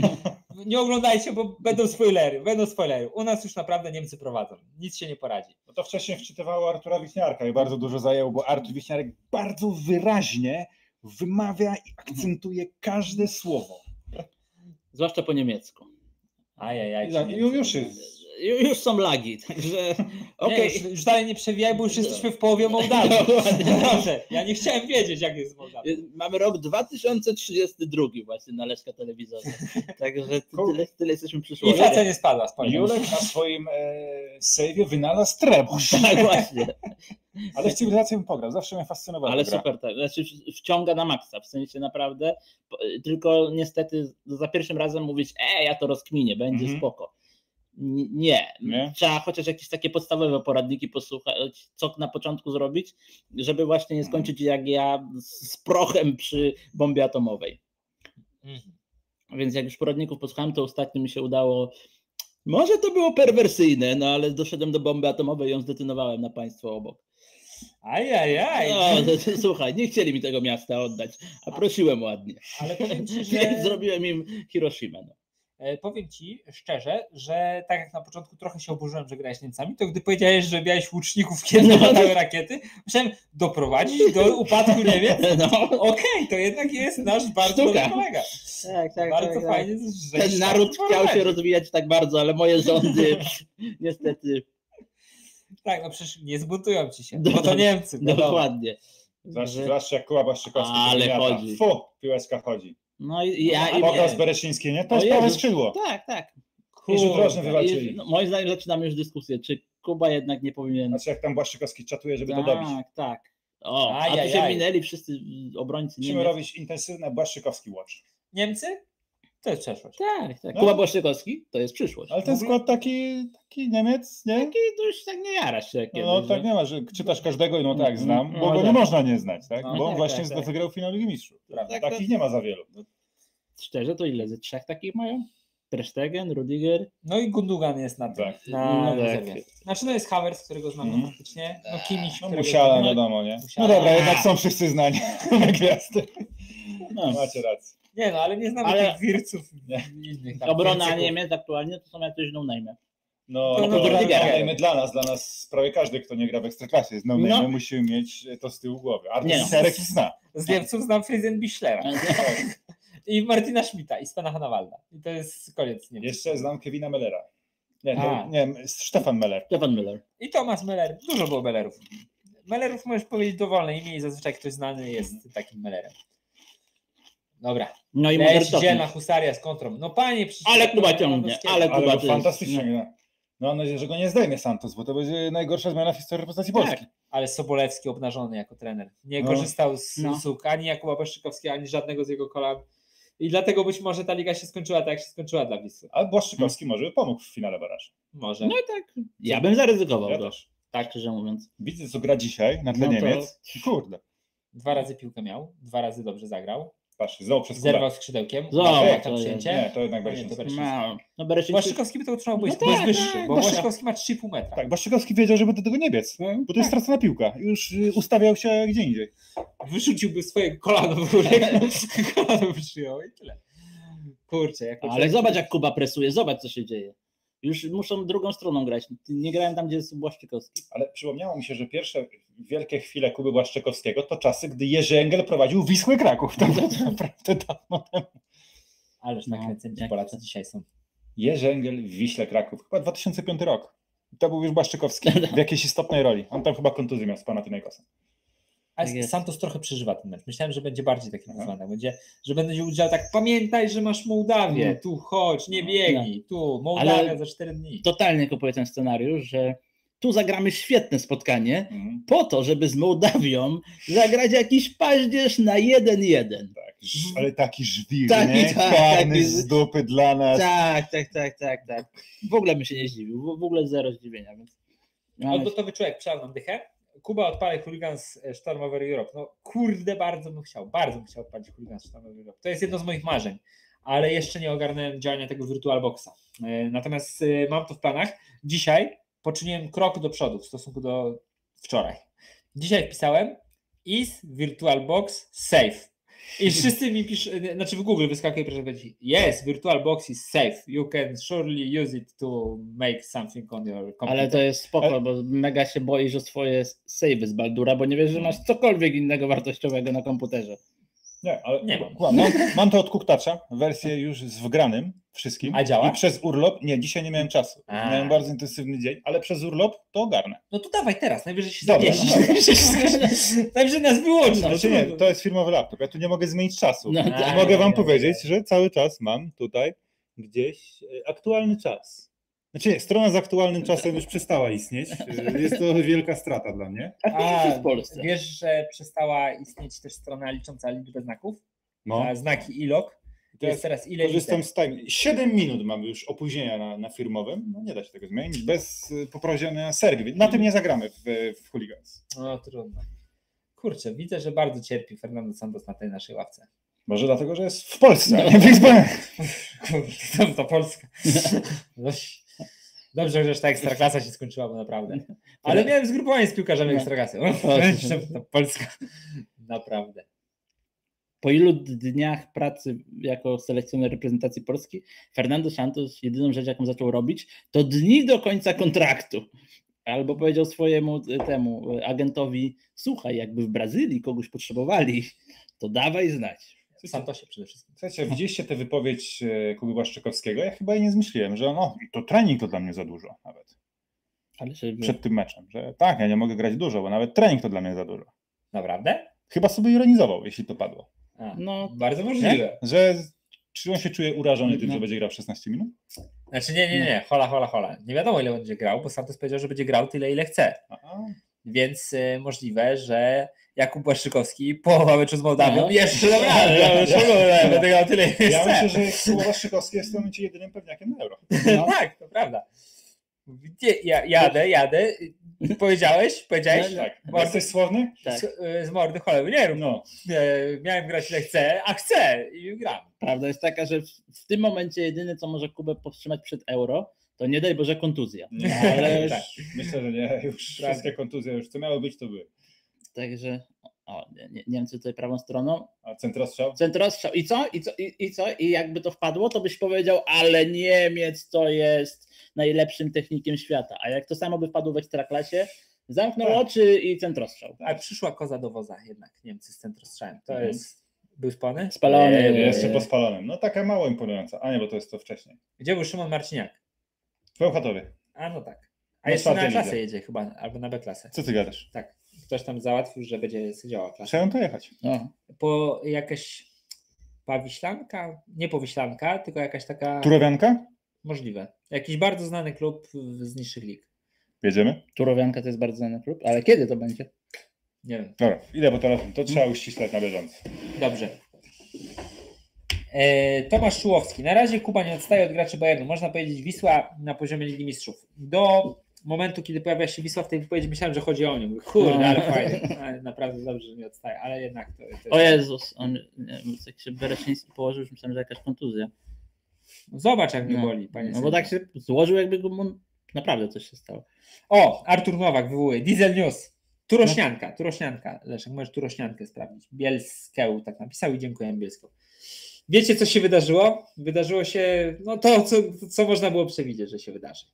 Nie oglądajcie, bo będą spoilery. U nas już naprawdę Niemcy prowadzą, nic się nie poradzi. No to wcześniej wczytywało Artura Wiśniarka i bardzo dużo zajęło, bo Artur Wiśniarek bardzo wyraźnie wymawia i akcentuje każde słowo. Zwłaszcza po niemiecku. Już są lagi, także okay. Już dalej nie przewijaj, bo już jesteśmy w połowie Mołdawii. Dobrze, ja nie chciałem wiedzieć, jak jest w Mołdawii. Mamy rok 2032 właśnie na Leszka Telewizora, także tyle jesteśmy przyszłości. Inflacja nie spadła. Julek na swoim sejwie wynalazł trebusz. Tak właśnie. Ale w cywilizacji bym pograł, zawsze mnie fascynowało. Ale super, tak. Znaczy wciąga na maksa, w sensie naprawdę, tylko niestety za pierwszym razem mówić, ja to rozkminię, będzie spoko. Nie, trzeba chociaż jakieś takie podstawowe poradniki posłuchać, co na początku zrobić, żeby właśnie nie skończyć jak ja z prochem przy bombie atomowej. Więc jak już poradników posłuchałem, to ostatnio mi się udało, może to było perwersyjne, ale doszedłem do bomby atomowej i ją zdetonowałem na państwo obok. Ajajaj. Słuchaj, nie chcieli mi tego miasta oddać, a prosiłem ładnie. Ale powiem ci, że... Zrobiłem im Hiroshimę. Powiem ci szczerze, że tak jak na początku trochę się oburzyłem, że grałeś Niemcami, to gdy powiedziałeś, że miałeś łuczników, kiedy latały rakiety, musiałem doprowadzić do upadku Niemiec. Okej, to jednak jest nasz bardzo dobry kolega. Tak, bardzo tak, fajnie. Tak. Ten naród chciał się rozwijać tak bardzo, ale moje rządy niestety... Tak, przecież nie zbuntują ci się, bo to Niemcy. Dokładnie. Zwłaszcza jak Kuba Błaszczykowski. Ale chodzi. Piłeczka chodzi. No i pokaz Bereszyński, nie? To jest prawe skrzydło. Tak. Kurde, wywalczyli. Moim zdaniem zaczynamy już dyskusję, czy Kuba jednak nie powinien... Znaczy jak tam Błaszczykowski czatuje, żeby to dobić. Tak. A tu się minęli wszyscy obrońcy. Musimy robić intensywne Błaszczykowski watch. Niemcy? To jest przeszłość. Tak. Kuba Błaszczykowski to jest przyszłość. Ale ten skład taki Niemiec, nie? Taki dość tak nie jara się. Tak nie ma, że czytasz każdego i znam, bo go nie można nie znać, tak? Bo właśnie wygrał finał Ligi Mistrzów. Takich nie ma za wielu. Szczerze to ile? Ze trzech takich mają? Ter Stegen, Rudiger. No i Gundogan jest na tym. Znaczy jest Havertz, którego znamy faktycznie. No Kimmich, Musiala, wiadomo, nie? No dobra, jednak są wszyscy znani. Gwiazdy. Macie rację. Nie, ale nie znamy tych wirców. Obrona Niemiec aktualnie to są jakieś no-name. No-name dla nas prawie każdy, kto nie gra w Ekstraklasie, jest no-name, musi mieć to z tyłu głowy. Artur Serek zna. Z Niemców znam Friedricha Bichlera. I Martina Schmidta i Stana Hanawalda. I to jest koniec Niemcy. Jeszcze znam Kevina Mellera. Stefan Müller. I Thomas Müller. Dużo było Müllerów. Müllerów możesz powiedzieć dowolne imię i zazwyczaj ktoś znany jest takim Müllerem. Dobra. No i dzielna husaria z kontrą. No panie, ale Kuba ciągnie. Ale fantastycznie. No mam nadzieję, że go nie zdejmie Santos, bo to będzie najgorsza zmiana w historii reprezentacji Polski. Ale Sobolewski obnażony jako trener. Nie korzystał z usług ani Jakuba Błaszczykowskiego, ani żadnego z jego kolan. I dlatego być może ta liga się skończyła tak, jak się skończyła dla Wisły. A Błaszczykowski może by pomógł w finale baraż. Może. No i tak. Ja bym zaryzykował. Ja też. Tak, szczerze mówiąc. Widzę, co gra dzisiaj na tle Niemiec. Kurde. 2 razy piłkę miał, 2 razy dobrze zagrał. Zerwał skrzydełkiem. Błaszczykowski by to utrzymał, bo jest wyższy. Bo Błaszczykowski ma 3,5 metra. Tak, Błaszczykowski wiedział, żeby do tego nie biec, bo to jest stracona piłka. Już ustawiał się gdzie indziej. Wyrzuciłby swoje kolano w górę, kolano przyjął i tyle. Kurczę. Ale zobacz, jak Kuba presuje, zobacz, co się dzieje. Już muszą drugą stroną grać. Nie grałem tam, gdzie jest Błaszczykowski. Ale przypomniało mi się, że pierwsze wielkie chwile Kuby Błaszczykowskiego to czasy, gdy Jerzy Engel prowadził Wisłę Kraków. To naprawdę dawno temu. Ależ tak recenci Polacy dzisiaj są. Jerzy Engel w Wiśle Kraków. Chyba 2005 rok. to był już Błaszczykowski w jakiejś istotnej roli. On tam chyba kontuzję miał z Panathinaikosem. Ale Santos trochę przeżywa ten mecz. Myślałem, że będzie bardziej taki wyzwany. Będzie, że będzie udział tak, pamiętaj, że masz Mołdawię, tu chodź, nie biegnij, tu Mołdawia ale za 4 dni. Totalnie kupuję ten scenariusz, że tu zagramy świetne spotkanie po to, żeby z Mołdawią zagrać jakiś paździerz na 1-1. Tak, ale taki żwir, czarny z dupy dla nas. Tak. W ogóle bym się nie zdziwił, w ogóle zero zdziwienia. Więc... Odgotowy człowiek, przełamam dychę. Kuba odpali chuligan z Storm Over Europe. No kurde, bardzo bym chciał odpalić chuligan z Storm Over Europe. To jest jedno z moich marzeń, ale jeszcze nie ogarnąłem działania tego Virtual Boxa. Natomiast mam to w planach. Dzisiaj poczyniłem krok do przodu w stosunku do wczoraj. Dzisiaj wpisałem is Virtual Box safe. I wszyscy mi piszą, znaczy w Google wyskakuje, proszę powiedzieć, yes, Virtual Box is safe, you can surely use it to make something on your computer. Ale to jest spoko, bo mega się boisz o swoje save'y z Baldura, bo nie wiesz, że masz cokolwiek innego wartościowego na komputerze. Nie, ale nie mam to od Kuktacza, wersję już z wgranym wszystkim. A działa? I przez urlop, nie, dzisiaj nie miałem czasu. Miałem bardzo intensywny dzień, ale przez urlop to ogarnę. No to dawaj teraz, najwyżej się zawieźć. Najwyżej nas wyłączy. Znaczy nie, to jest firmowy laptop, ja tu nie mogę zmienić czasu. No, mogę wam powiedzieć, że cały czas mam tutaj gdzieś aktualny czas. Znaczy nie, strona z aktualnym czasem już przestała istnieć. Jest to wielka strata dla mnie. A w Polsce. Wiesz, że przestała istnieć też strona licząca liczbę znaków? No. A znaki ILOG. Jest teraz ile korzystam z time. 7 minut mam już opóźnienia na firmowym. No nie da się tego zmienić bez poprawienia sergi. Na tym nie zagramy w Hooligans. No trudno. Kurczę, widzę, że bardzo cierpi Fernando Santos na tej naszej ławce. Może dlatego, że jest w Polsce, a nie w Izbach. Kurde, to Polska. Dobrze, że ta ekstraklasa się skończyła, bo naprawdę. Ale miałem zgrupowanie z piłkarzami ekstraklasy. To Polska. Naprawdę. Po ilu dniach pracy jako selekcjoner reprezentacji Polski, Fernando Santos jedyną rzecz, jaką zaczął robić, to dni do końca kontraktu. Albo powiedział swojemu temu agentowi, słuchaj, jakby w Brazylii kogoś potrzebowali, to dawaj znać. Santosie przede wszystkim. Słuchajcie, widzieliście tę wypowiedź Kuby Błaszczykowskiego? Ja chyba jej nie zmyśliłem, że to trening to dla mnie za dużo nawet. Ale przed tym meczem, że tak, ja nie mogę grać dużo, bo nawet trening to dla mnie za dużo. Naprawdę? Chyba sobie ironizował, jeśli to padło. Bardzo możliwe. Że czy on się czuje urażony tym, że będzie grał 16 minut? Znaczy nie, hola. Nie wiadomo, ile będzie grał, bo Santos powiedział, że będzie grał tyle, ile chce. Aha. Więc możliwe, że Jakub Błaszczykowski połowa meczu z Mołdawią jeszcze będę grał tyle, ile chce. Ja myślę, że Jakub Błaszczykowski jest w tym momencie jedynym pewniakiem na Euro. Tak, to prawda. Jadę. Powiedziałeś? Tak. Jesteś słowny? Tak. Z mordy cholery. Miałem grać ile chcę, a chcę i gram. Prawda jest taka, że w tym momencie jedyne, co może Kubę powstrzymać przed Euro, to nie daj Boże kontuzja. Ale tak. Myślę, że nie. Już wszystkie kontuzje, już co miało być, to były. Także Niemcy tutaj prawą stroną. A centrostrzał? Centrostrzał. I co? I jakby to wpadło, to byś powiedział, ale Niemiec to jest najlepszym technikiem świata. A jak to samo by wpadło w Ekstraklasie, zamknął oczy i centrostrzał. A przyszła koza do woza jednak Niemcy z centrostrzałem. To jest... Był spalony? Spalony. Jeszcze po spalonym. No taka mało imponująca. A nie, bo to jest to wcześniej. Gdzie był Szymon Marciniak? W Bełchatowie. A no tak. A no jeszcze na klasę jedzie chyba, albo na B klasę. Co ty gadasz? Tak. Ktoś tam załatwił, że będzie siedziała klasa. Trzeba to jechać. Po jakaś powiślanka? Nie powiślanka, tylko jakaś taka... Turowianka? Możliwe. Jakiś bardzo znany klub z niższych lig. Jedziemy? Turowianka to jest bardzo znany klub, ale kiedy to będzie? Nie wiem. Dobra, idę po telefon. To trzeba uściślać na bieżąco. Dobrze. Tomasz Szułowski. Na razie Kuba nie odstaje od graczy Bayernu. Można powiedzieć Wisła na poziomie Ligi Mistrzów. Do momentu, kiedy pojawia się Wisła w tej wypowiedzi, myślałem, że chodzi o nią. Mówię, kurde, ale fajnie. Ale naprawdę dobrze, że nie odstaje. Ale jednak to jest... O Jezus, on jak się Bereszyński położył, już myślałem, że jakaś kontuzja. Zobacz, jak mnie boli, panie. No bo tak się złożył, jakby naprawdę coś się stało. O, Artur Nowak wywołuje. Diesel News. Turośnianka. Leszek, możesz Turośniankę sprawdzić. Bielskę tak napisał i dziękuję Bielską. Wiecie, co się wydarzyło? Wydarzyło się to, co można było przewidzieć, że się wydarzy.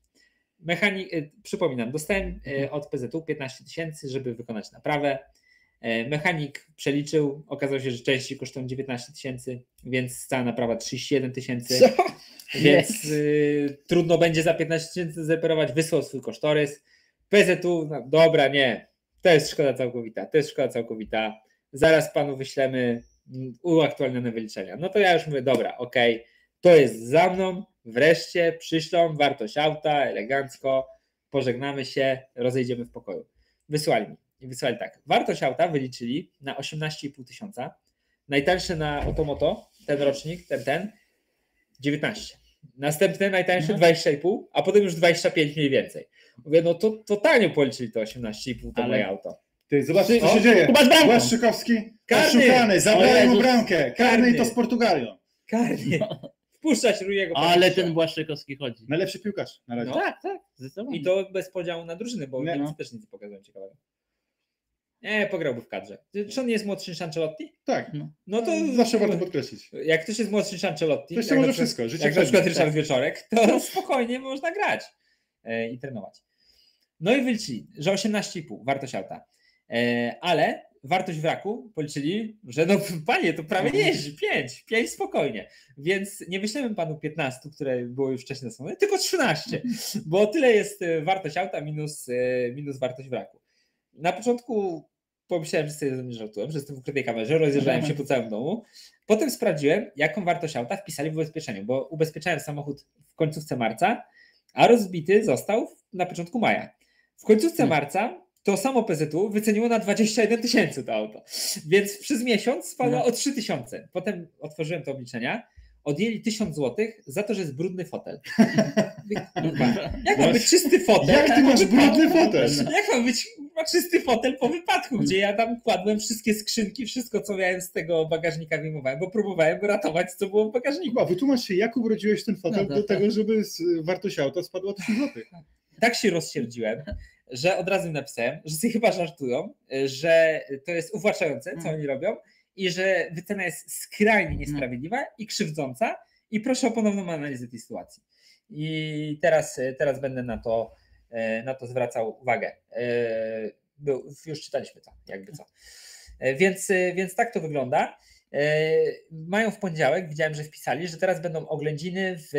Przypominam, dostałem od PZU 15 000, żeby wykonać naprawę. Mechanik przeliczył, okazało się, że części kosztują 19 000, więc cała naprawa 31 000. Więc trudno będzie za 15 tysięcy zreperować, wysłał swój kosztorys. PZU, no, dobra, nie, to jest szkoda całkowita, to jest szkoda całkowita. Zaraz panu wyślemy uaktualnione wyliczenia. No to ja już mówię, dobra, okej, to jest za mną, wreszcie przyszłą wartość auta, elegancko, pożegnamy się, rozejdziemy w pokoju. Wysłali mi. I wysłali tak, wartość auta wyliczyli na 18,5 tysiąca, najtańszy na Otomoto, ten rocznik, ten, 19. Następny najtańszy 20,5, a potem już 25 mniej więcej. Mówię, no to tanio policzyli to 18,5 to moje auto. Ty, zobacz, co się dzieje. Błaszczykowski, szukany, zabrali mu bramkę. Karny i to z Portugalią. Karny. Wpuszcza się jego. Ale ten Błaszczykowski chodzi. Najlepszy piłkarz na razie. No, tak. I to bez podziału na drużyny, bo Niemcy też nic nie pokazują ciekawego. Nie, pograłby w kadrze. Czy on nie jest młodszy niż Ancelotti? Tak. No to zawsze warto podkreślić. Jak ktoś jest młodszy niż Ancelotti, to może wszystko. Życie jak na przykład Ryszard Wieczorek, to spokojnie można grać i trenować. No i wyliczyli, że 18,5 wartość auta. Ale wartość wraku policzyli, że no panie, to prawie nie jeździ, 5 spokojnie, więc nie wyślemy panu 15, które było już wcześniej nasłane, tylko 13, bo tyle jest wartość auta minus wartość wraku. Na początku pomyślałem, że sobie żartułem, że jestem w ukrytej kamerze, rozjeżdżałem się po całym domu, potem sprawdziłem, jaką wartość auta wpisali w ubezpieczeniu, bo ubezpieczałem samochód w końcówce marca, a rozbity został na początku maja. W końcówce marca to samo PZU wyceniło na 21 tysięcy to auto, więc przez miesiąc spadło o 3 tysiące. Potem otworzyłem te obliczenia, odjęli 1000 zł za to, że jest brudny fotel. Jak ma być czysty fotel? Jak ty masz brudny fotel? Jak ma być czysty fotel po wypadku, gdzie ja tam kładłem wszystkie skrzynki, wszystko co miałem z tego bagażnika wyjmowałem, bo próbowałem ratować co było w bagażniku. A wytłumacz się, jak urodziłeś ten fotel do tego, żeby wartość auta spadła 1000 zł? Tak się rozsierdziłem, że od razu napisałem, że sobie chyba żartują, że to jest uwłaczające, co oni robią i że wycena jest skrajnie niesprawiedliwa i krzywdząca i proszę o ponowną analizę tej sytuacji. I teraz będę na to zwracał uwagę. Już czytaliśmy to, jakby co. Więc tak to wygląda. Mają w poniedziałek, widziałem, że wpisali, że teraz będą oględziny w...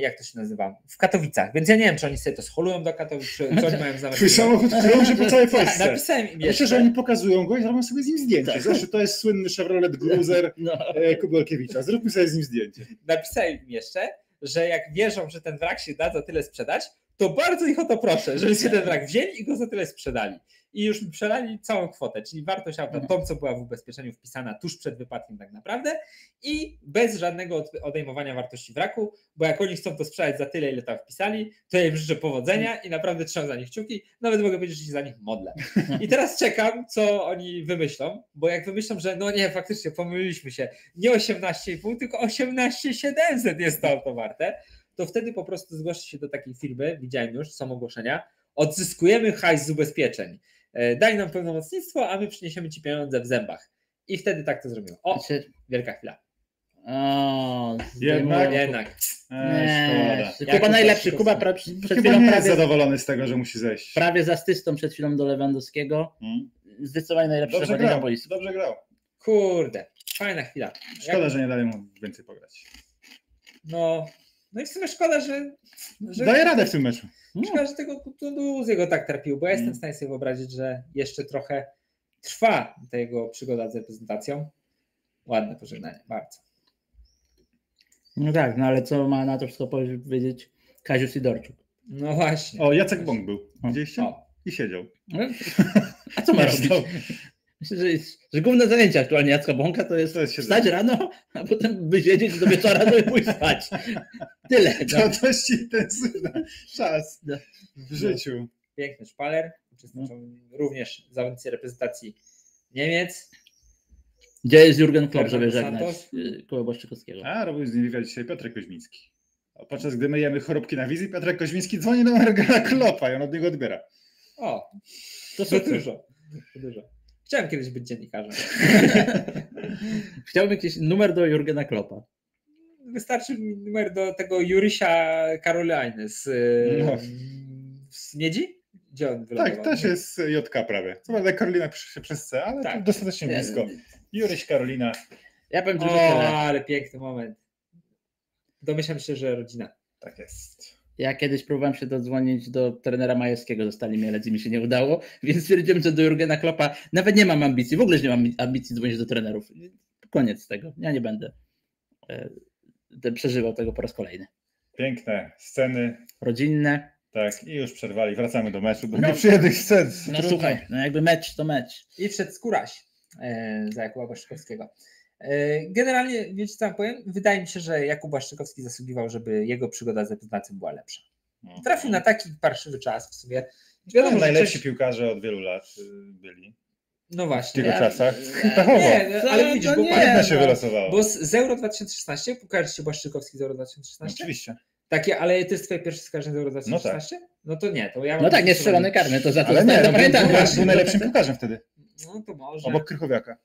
Jak to się nazywa? W Katowicach. Więc ja nie wiem, czy oni sobie to scholują do Katowic, czy oni mają znaleźć. Twój samochód krąży po całej Polsce. Napisałem im jeszcze. Myślę, że oni pokazują go i zrobią sobie z nim zdjęcie. Tak. Zresztą to jest słynny Chevrolet Cruiser Kubalkiewicza. Zróbmy sobie z nim zdjęcie. Napisałem im jeszcze, że jak wierzą, że ten wrak się da za tyle sprzedać, to bardzo ich o to proszę, żeby się ten wrak wzięli i go za tyle sprzedali. I już przelali całą kwotę, czyli wartość auta, tą co była w ubezpieczeniu wpisana tuż przed wypadkiem tak naprawdę i bez żadnego odejmowania wartości wraku, bo jak oni chcą to sprzedać za tyle, ile tam wpisali, to ja im życzę powodzenia i naprawdę trzymam za nich kciuki, nawet mogę powiedzieć, że się za nich modlę. I teraz czekam, co oni wymyślą, bo jak wymyślą, że no nie, faktycznie pomyliliśmy się, nie 18,5, tylko 18,700 jest to auto warte, to wtedy po prostu zgłoszę się do takiej firmy, widziałem już, są ogłoszenia, odzyskujemy hajs z ubezpieczeń. Daj nam pełnomocnictwo, a my przyniesiemy ci pieniądze w zębach. I wtedy tak to zrobiłem. O, wielka chwila. O, jednak. Kuba najlepszy. Kuba chyba nie jest zadowolony z tego, że musi zejść. Prawie z asystą przed chwilą do Lewandowskiego. Zdecydowanie najlepszy zawodnik na boisku. Dobrze grał. Kurde, fajna chwila. Szkoda, że nie dali mu więcej pograć. No i w sumie szkoda, że daje radę w tym meczu. Szkoda, że tego Kutunduz tak trapił, bo ja jestem w stanie sobie wyobrazić, że jeszcze trochę trwa ta jego przygoda z reprezentacją. Ładne pożegnanie, bardzo. No tak, no ale co ma na to wszystko powiedzieć Kaziu Sidorczuk? No właśnie. O, Jacek Bąk był. Widzieliście? I siedział. A co ma robić? Myślę, że główne zajęcie aktualnie Jacka Bąka to jest wstać rano, a potem wysiedzieć do wieczora, żeby pójść spać. Tyle. To dość intensywny czas w życiu. Piękny szpaler, uczestniczył również w zawodnicy reprezentacji Niemiec. Gdzie jest Jurgen Klopp, żeby żegnać Kuba Błaszczykowskiego? A, robił z nim wywiad dzisiaj Piotr Koźmiński. Podczas gdy my jemy chorobki na wizji, Piotr Koźmiński dzwoni do Jurgena Kloppa i on od niego odbiera. O, to dużo. Chciałem kiedyś być dziennikarzem. Chciałbym jakiś numer do Jurgena Kloppa. Wystarczy mi numer do tego Jurysia Karolainy z Miedzi? Gdzie on wylądował? Tak, też jest JK prawie. Co prawda Karolina pisze się przez C, ale tak. Dostatecznie blisko. Juryś Karolina. Ja powiem, że ale piękny moment. Domyślam się, że rodzina. Tak jest. Ja kiedyś próbowałem się dodzwonić do trenera Majewskiego, dostali mnie, ledwie mi się nie udało, więc stwierdziłem, że do Jurgena Kloppa nawet nie mam ambicji, w ogóle nie mam ambicji dzwonić do trenerów. Koniec tego, ja nie będę przeżywał tego po raz kolejny. Piękne sceny. Rodzinne. Tak, i już przerwali, wracamy do meczu, bo no, nie przyjemnych scen. No słuchaj, no jakby mecz to mecz. I wszedł Skóraś za Jakuba Błaszczykowskiego. Generalnie, wiecie co wam powiem? Wydaje mi się, że Jakub Błaszczykowski zasługiwał, żeby jego przygoda z reprezentacją była lepsza. Trafił na taki parszywy czas w sumie. Wiadomo, no, najlepsi coś... piłkarze od wielu lat byli. No właśnie. W jego czasach. Nie, ale widzisz, bo Panna się wylosowała. Bo z Euro 2016, pokażesz się Błaszczykowski z Euro 2016? Oczywiście. Takie, ale to jest twoje pierwsze skarżenie do Euro 2016? No tak. No to nie. To ja mam no tak, nie strzelony karny, to za to. Ale nie, był najlepszym piłkarzem wtedy. No to może. Obok Krychowiaka.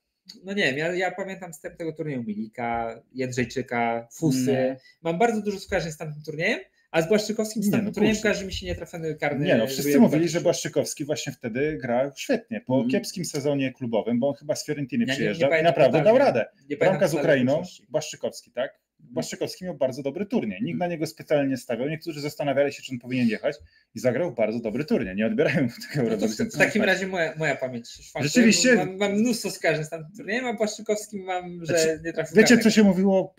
No nie wiem, ja pamiętam z tego turnieju Milika, Jędrzejczyka, Fusy. Nie. Mam bardzo dużo skojarzeń z tamtym turniejem, a z Błaszczykowskim z tamtym turniejem kojarzy mi się nietrafiony karny. Nie no, wszyscy mówili, że Błaszczykowski właśnie wtedy grał świetnie, po kiepskim sezonie klubowym, bo on chyba z Fiorentiny przyjeżdżał i naprawdę dał radę. Bramka z Ukrainą, Błaszczykowski, tak? Błaszczykowski miał bardzo dobry turniej. Nikt na niego specjalnie nie stawiał. Niektórzy zastanawiali się, czy on powinien jechać i zagrał bardzo dobry turniej. Nie odbierają mu tego Euro. W takim razie moja pamięć. Szwankuje, rzeczywiście. Mam mnóstwo skarżeń z tamtym turniejem, a Błaszczykowskim mam, że znaczy, nie trafił. Wiecie, karnego. Co się mówiło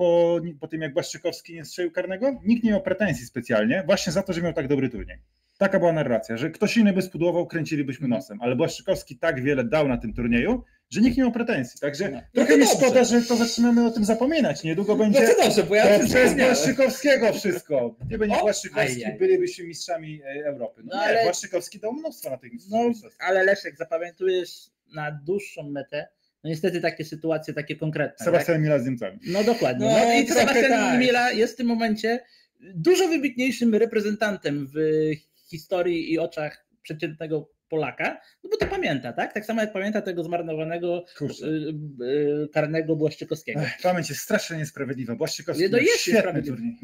po tym, jak Błaszczykowski nie strzelił karnego? Nikt nie miał pretensji specjalnie właśnie za to, że miał tak dobry turniej. Taka była narracja, że ktoś inny by spudłował, kręcilibyśmy nosem, ale Błaszczykowski tak wiele dał na tym turnieju, że nikt nie miał pretensji. Także no, trochę mi szkoda, że to zaczynamy o tym zapominać. Niedługo będzie no to, dobrze, bo ja to przez Błaszczykowskiego wszystko. Gdyby nie Błaszczykowski, bylibyśmy mistrzami Europy. No, ale... Błaszczykowski dał mnóstwo na tych mistrzostw. Ale Leszek, zapamiętujesz na dłuższą metę. No niestety takie sytuacje, takie konkretne. Sebastian Mila z Niemcami. No dokładnie. No i Sebastian Mila jest w tym momencie dużo wybitniejszym reprezentantem w historii i oczach przeciętnego Polaka, no bo to pamięta, tak? Tak samo jak pamięta tego zmarnowanego karnego Błaszczykowskiego. Pamięć jest strasznie niesprawiedliwa. Błaszczykowski to jest świetny turniej.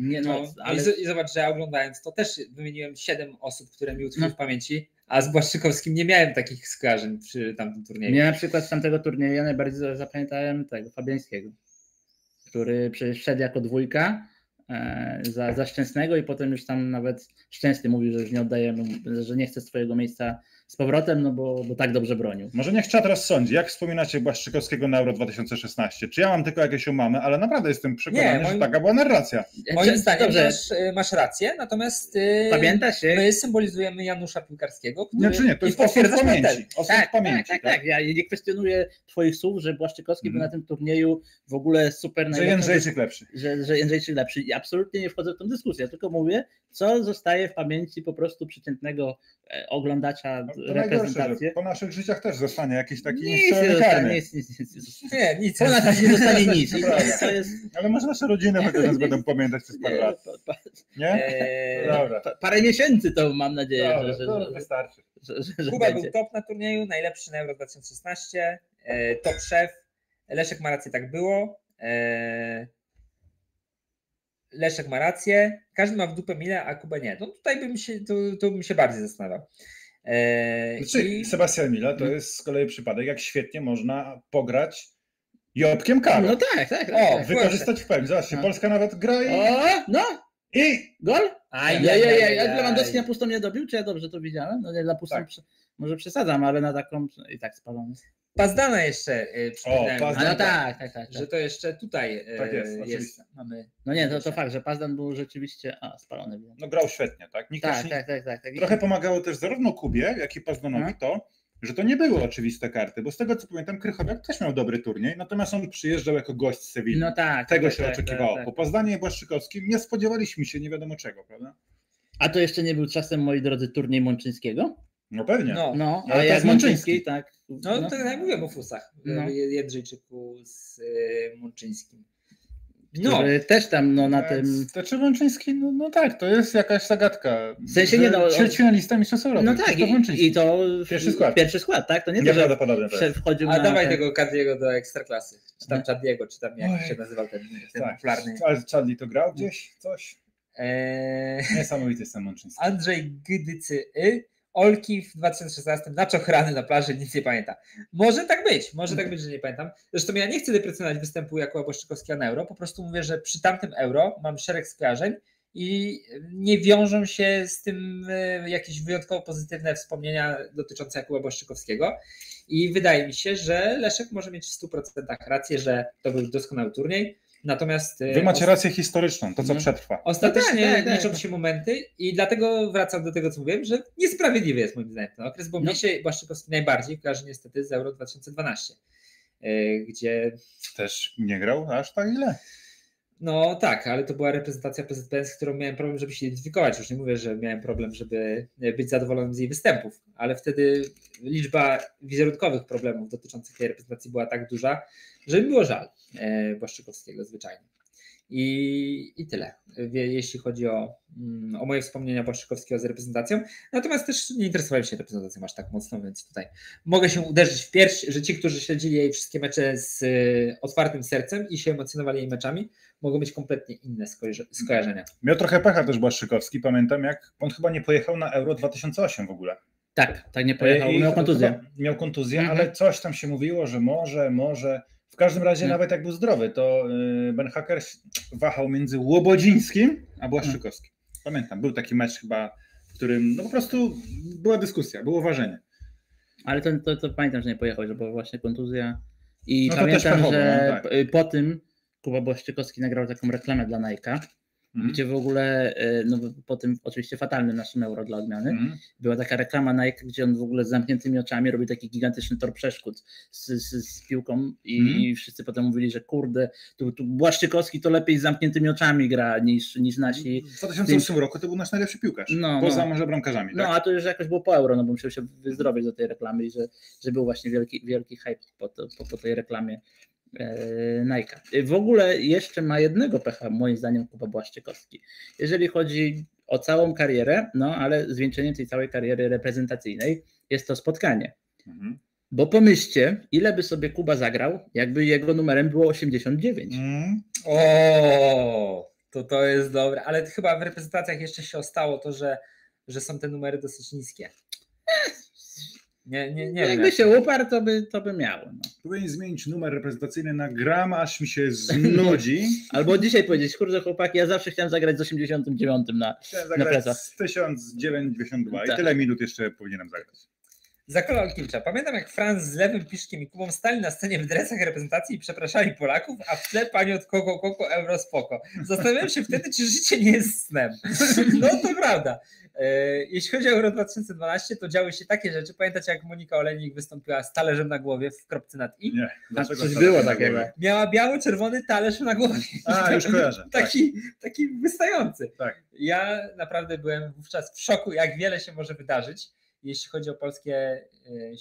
I zobacz, że ja oglądając to też wymieniłem 7 osób, które mi utkwiły w pamięci, a z Błaszczykowskim nie miałem takich skojarzeń przy tamtym turnieju. Ja na przykład z tamtego turnieju ja najbardziej zapamiętałem tego Fabiańskiego, który przeszedł jako dwójka za Szczęsnego i potem już tam nawet Szczęsny mówił, że już nie oddaje, że nie chce swojego miejsca z powrotem, no bo tak dobrze bronił. Może niech czat teraz sądzi, jak wspominacie Błaszczykowskiego na Euro 2016? Czy ja mam tylko jakieś umamy, ale naprawdę jestem przekonany, że taka była narracja. Moim zdaniem masz rację, natomiast my symbolizujemy Janusza Piłkarskiego, który... to jest osób pamięci. Tak. Ja nie kwestionuję twoich słów, że Błaszczykowski był na tym turnieju w ogóle super... Że Jędrzejczyk lepszy. Że Jędrzejczyk lepszy. I absolutnie nie wchodzę w tę dyskusję, tylko mówię, co zostaje w pamięci po prostu przeciętnego oglądacza reprezentacji. Po naszych życiach też zostanie jakiś taki niestrzelny. Nic. Po nas nie zostanie nic. Ale może nasze rodziny chociaż nas będą pamiętać przez parę lat. Parę miesięcy to mam nadzieję, że wystarczy. Kuba był top na turnieju, najlepszy na Euro 2016, top szef. Leszek ma rację, tak było. Leszek ma rację, każdy ma w dupę Milę, a Kuba nie. No tutaj bym się bardziej zastanawiał. Sebastian Mila to jest z kolei przypadek, jak świetnie można pograć Jobkiem Karą. No tak. Wykorzystać w pełni. Zobaczcie, Polska nawet gra i... I gol? Jak Lewandowski na pustą nie dobił, czy ja dobrze to widziałem? No nie, na pustą może przesadzam, ale na taką i tak spalony. Pazdana jeszcze przypominałem. Tak. Że to jeszcze tutaj jest. No nie, to fakt, że Pazdan był rzeczywiście spalony. No grał świetnie, tak? Tak. Trochę pomagało też zarówno Kubie, jak i Pazdanowi to, że to nie były oczywiste karty, bo z tego co pamiętam Krychowiak też miał dobry turniej, natomiast on przyjeżdżał jako gość z Sewilli. Tego się oczekiwało. Po Pazdanie i Błaszczykowskim nie spodziewaliśmy się nie wiadomo czego, prawda? A to jeszcze nie był czasem, moi drodzy, turniej Mączyńskiego? No pewnie. Ale jak Mączyński, tak. No to ja mówiłem o Fusach. Jędrzejczyku z Mączyńskim. Też tam na tym... To czy Mączyński? To jest jakaś zagadka. W sensie nie no... Ćwierćfinalista Mistrzostw Europy. No tak, i to... Pierwszy skład, tak? To nie że wchodził na... A dawaj tego Kadiego do Ekstraklasy. Czy tam Chadliego, czy tam jak się nazywał ten popularny... Ale Chadli to grał gdzieś? Coś? Niesamowity jest ten Mączyński. Andrzej Gdycy Olki w 2016 na czochrany na plaży, nic nie pamięta. Może tak być, że nie pamiętam. Zresztą ja nie chcę deprecjonować występu Jakuba Błaszczykowskiego na Euro, po prostu mówię, że przy tamtym Euro mam szereg skojarzeń i nie wiążą się z tym jakieś wyjątkowo pozytywne wspomnienia dotyczące Jakuba Błaszczykowskiego i wydaje mi się, że Leszek może mieć w 100% rację, że to był doskonały turniej. Natomiast wy macie rację historyczną, to co przetrwa. Ostatecznie liczą się momenty i dlatego wracam do tego, co mówiłem, że niesprawiedliwy jest moim zdaniem ten okres, bo mnie się Błaszczykowski najbardziej kojarzy niestety z Euro 2012, gdzie... Też nie grał aż tak źle. No tak, ale to była reprezentacja PZPN, z którą miałem problem, żeby się identyfikować. Już nie mówię, że miałem problem, żeby być zadowolonym z jej występów, ale wtedy liczba wizerunkowych problemów dotyczących tej reprezentacji była tak duża, że mi było żal Błaszczykowskiego zwyczajnie. I tyle, jeśli chodzi o moje wspomnienia Błaszczykowskiego z reprezentacją. Natomiast też nie interesowałem się reprezentacją aż tak mocno, więc tutaj mogę się uderzyć w pierś, że ci, którzy śledzili jej wszystkie mecze z otwartym sercem i się emocjonowali jej meczami, mogą mieć kompletnie inne skojarzenia. Miał trochę pecha też Błaszczykowski, pamiętam jak on chyba nie pojechał na Euro 2008 w ogóle. Tak, nie pojechał, miał kontuzję, ale coś tam się mówiło, że może... W każdym razie nawet jak był zdrowy, to Ben Hacker wahał między Łobodzińskim a Błaszczykowskim. Pamiętam, był taki mecz chyba, w którym no po prostu była dyskusja, było ważenie. Ale to pamiętam, że nie pojechał, że była właśnie kontuzja. I no pamiętam, pechowo, że po tym Kuba Błaszczykowski nagrał taką reklamę dla Nike'a, gdzie w ogóle, no po tym oczywiście fatalnym naszym Euro dla odmiany, była taka reklama Nike, gdzie on w ogóle z zamkniętymi oczami robił taki gigantyczny tor przeszkód z piłką i wszyscy potem mówili, że kurde, tu Błaszczykowski to lepiej z zamkniętymi oczami gra niż nasi. W 2008 roku to był nasz najlepszy piłkarz, poza może bramkarzami. Tak? No a to już jakoś było po Euro, bo musiał się wyzdrowieć do tej reklamy i że był właśnie wielki hype po tej reklamie Nike'a. W ogóle jeszcze ma jednego pecha, moim zdaniem, Kuba Błaszczykowski. Jeżeli chodzi o całą karierę, no ale zwieńczeniem tej całej kariery reprezentacyjnej jest to spotkanie. Bo pomyślcie, ile by sobie Kuba zagrał, jakby jego numerem było 89. O, to jest dobre, ale chyba w reprezentacjach jeszcze się ostało to, że są te numery dosyć niskie. Nie, jakby się uparł, to by miało. Powinien zmienić numer reprezentacyjny na gram, aż mi się znudzi. Albo dzisiaj powiedzieć, kurczę chłopaki, ja zawsze chciałem zagrać z 89 na plecach. Z 1992 tak. I tyle minut jeszcze powinienem zagrać. Zakola Olkiewicza. Pamiętam jak Franz z lewym piszkiem i Kubą stali na scenie w dresach reprezentacji i przepraszali Polaków, a w tle pani od Koko Euro spoko. Zastanawiam się wtedy, czy życie nie jest snem. No to prawda. Jeśli chodzi o Euro 2012, to działy się takie rzeczy. Pamiętacie jak Monika Olenik wystąpiła z talerzem na głowie w kropce nad i? Nie, coś było takiego. Miała biało-czerwony talerz na głowie. A, już kojarzę. Taki wystający. Tak. Ja naprawdę byłem wówczas w szoku, jak wiele się może wydarzyć, jeśli chodzi o polskie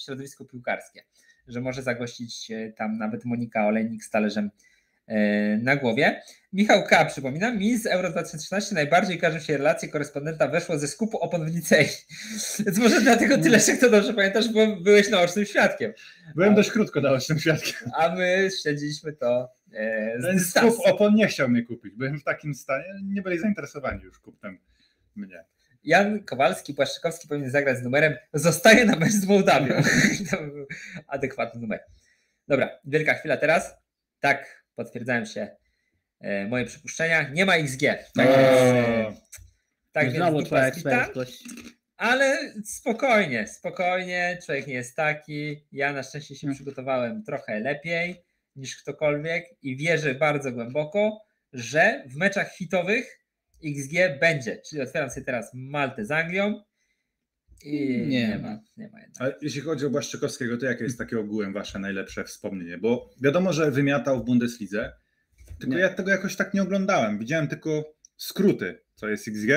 środowisko piłkarskie, że może zagościć tam nawet Monika Olejnik z talerzem na głowie. Michał K. przypomina, mi z Euro 2013 najbardziej kojarzą się relacje korespondenta Weszło ze skupu opon w Nicei. Więc może dlatego tyle, że to dobrze pamiętasz, bo byłeś naocznym świadkiem. Byłem dość krótko naocznym świadkiem. A my śledziliśmy to z dystansu. Skup opon nie chciał mnie kupić. Byłem w takim stanie, nie byli zainteresowani już kupnem mnie. Jan Kowalski, Błaszczykowski powinien zagrać z numerem zostaje na mecz z Mołdawią. To był adekwatny numer. Dobra, wielka chwila teraz. Tak, potwierdzają się moje przypuszczenia. Nie ma XG. Tak więc dupa zbita. Ale spokojnie. Człowiek nie jest taki. Ja na szczęście się przygotowałem trochę lepiej niż ktokolwiek i wierzę bardzo głęboko, że w meczach hitowych XG będzie, czyli otwieram sobie teraz Maltę z Anglią i nie ma jednak. A jeśli chodzi o Błaszczykowskiego, to jakie jest takie ogółem wasze najlepsze wspomnienie? Bo wiadomo, że wymiatał w Bundeslidze, tylko ja tego jakoś tak nie oglądałem. Widziałem tylko skróty. Co jest XG?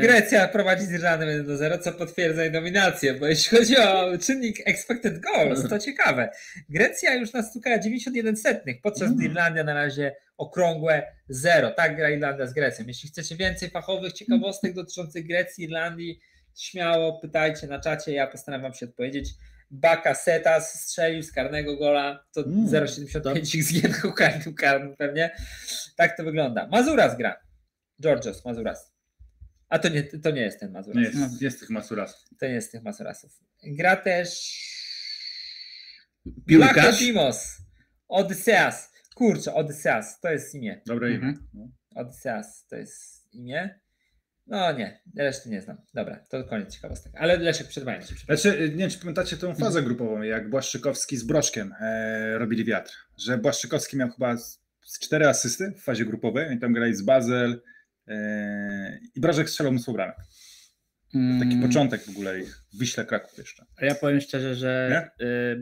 Grecja prowadzi z Irlandem 1-0, co potwierdza jej nominację, bo jeśli chodzi o czynnik expected goals, to ciekawe. Grecja już nastukała 0,91, podczas gdy Irlandia na razie okrągłe 0. Tak gra Irlandia z Grecją. Jeśli chcecie więcej fachowych ciekawostek dotyczących Grecji, Irlandii, śmiało pytajcie na czacie, ja postaram się odpowiedzieć. Baka Setas strzelił z karnego gola, to 0,75 XG na karnym pewnie. Tak to wygląda. Mazuras gra. Georgios Mazuras. A to nie jest ten Masuras. Jest tych Masurasów. To nie jest tych Masurasów. Gra też Lakrotimos. Odysseas. Kurczę, Odysseas. To jest imię. Dobre imię. Odysseas to jest imię. No nie, reszty nie znam. Dobra, to koniec ciekawostek. Ale Leszek, przed wami. Znaczy, nie wiem, czy pamiętacie tą fazę grupową, jak Błaszczykowski z Broszkiem robili wiatr. Że Błaszczykowski miał chyba 4 asysty w fazie grupowej. Oni tam grali z Basel i Brożek strzelał mnóstwo bramek. Taki początek w ogóle ich. Wiśle Kraków jeszcze. A ja powiem szczerze, że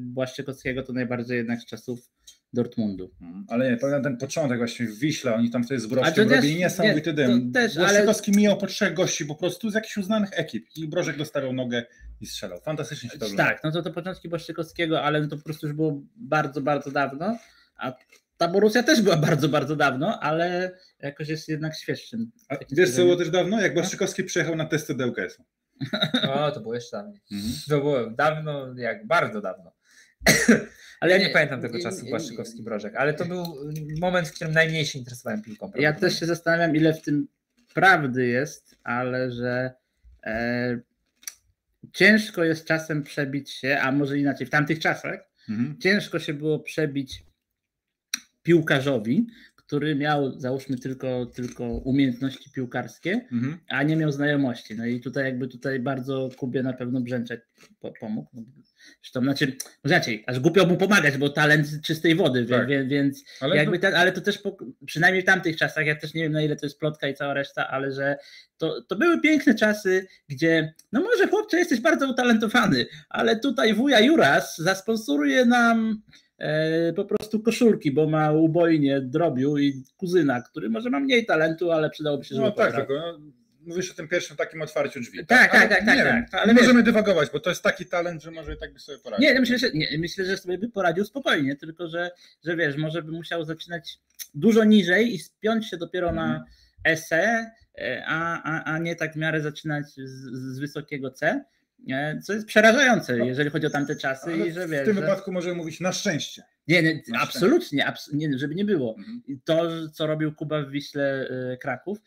Błaszczykowskiego to najbardziej jednak z czasów Dortmundu. Ale nie, pamiętam ten początek właśnie w Wiśle, oni tam wtedy z Brożkiem robili niesamowity dym. Błaszczykowski mijał po 3 gości po prostu z jakichś uznanych ekip i Brożek dostawał nogę i strzelał. Fantastycznie się to ogląda. Tak, no to początki Błaszczykowskiego, ale no to po prostu już było bardzo, bardzo dawno, a ta Borussia też była bardzo, bardzo dawno, ale jakoś jest jednak świeższym. A wiesz co było też dawno? Jak Błaszczykowski przyjechał na testy do UKS-u. O, to było jeszcze dawno. To było dawno, jak bardzo dawno. Ale ja nie pamiętam tego czasu Błaszczykowski-Brożek, ale to był moment, w którym najmniej się interesowałem piłką. Ja też się zastanawiam, ile w tym prawdy jest, ale że ciężko jest czasem przebić się, a może inaczej, w tamtych czasach ciężko się było przebić piłkarzowi, który miał, załóżmy, tylko umiejętności piłkarskie, a nie miał znajomości. No i tutaj bardzo Kubie na pewno Brzęczek pomógł. Zresztą, znaczy, aż głupio mu pomagać, bo talent czystej wody, tak. Więc ale to też przynajmniej w tamtych czasach, ja też nie wiem, na ile to jest plotka i cała reszta, ale że to były piękne czasy, gdzie no może chłopcze jesteś bardzo utalentowany, ale tutaj wuja Juras zasponsoruje nam po prostu koszulki, bo ma ubojnie drobiu i kuzyna, który może ma mniej talentu, ale przydałoby się, żeby mówisz o tym pierwszym takim otwarciu drzwi. Tak. Ale możemy dywagować, bo to jest taki talent, że może i tak by sobie poradził. Nie, myślę, że sobie by poradził spokojnie, tylko że wiesz, może by musiał zaczynać dużo niżej i spiąć się dopiero na SE, a nie tak w miarę zaczynać z wysokiego C. Co jest przerażające, jeżeli chodzi o tamte czasy. Ale w tym wypadku możemy mówić na szczęście. Nie, absolutnie, żeby nie było. To, co robił Kuba w Wiśle Kraków,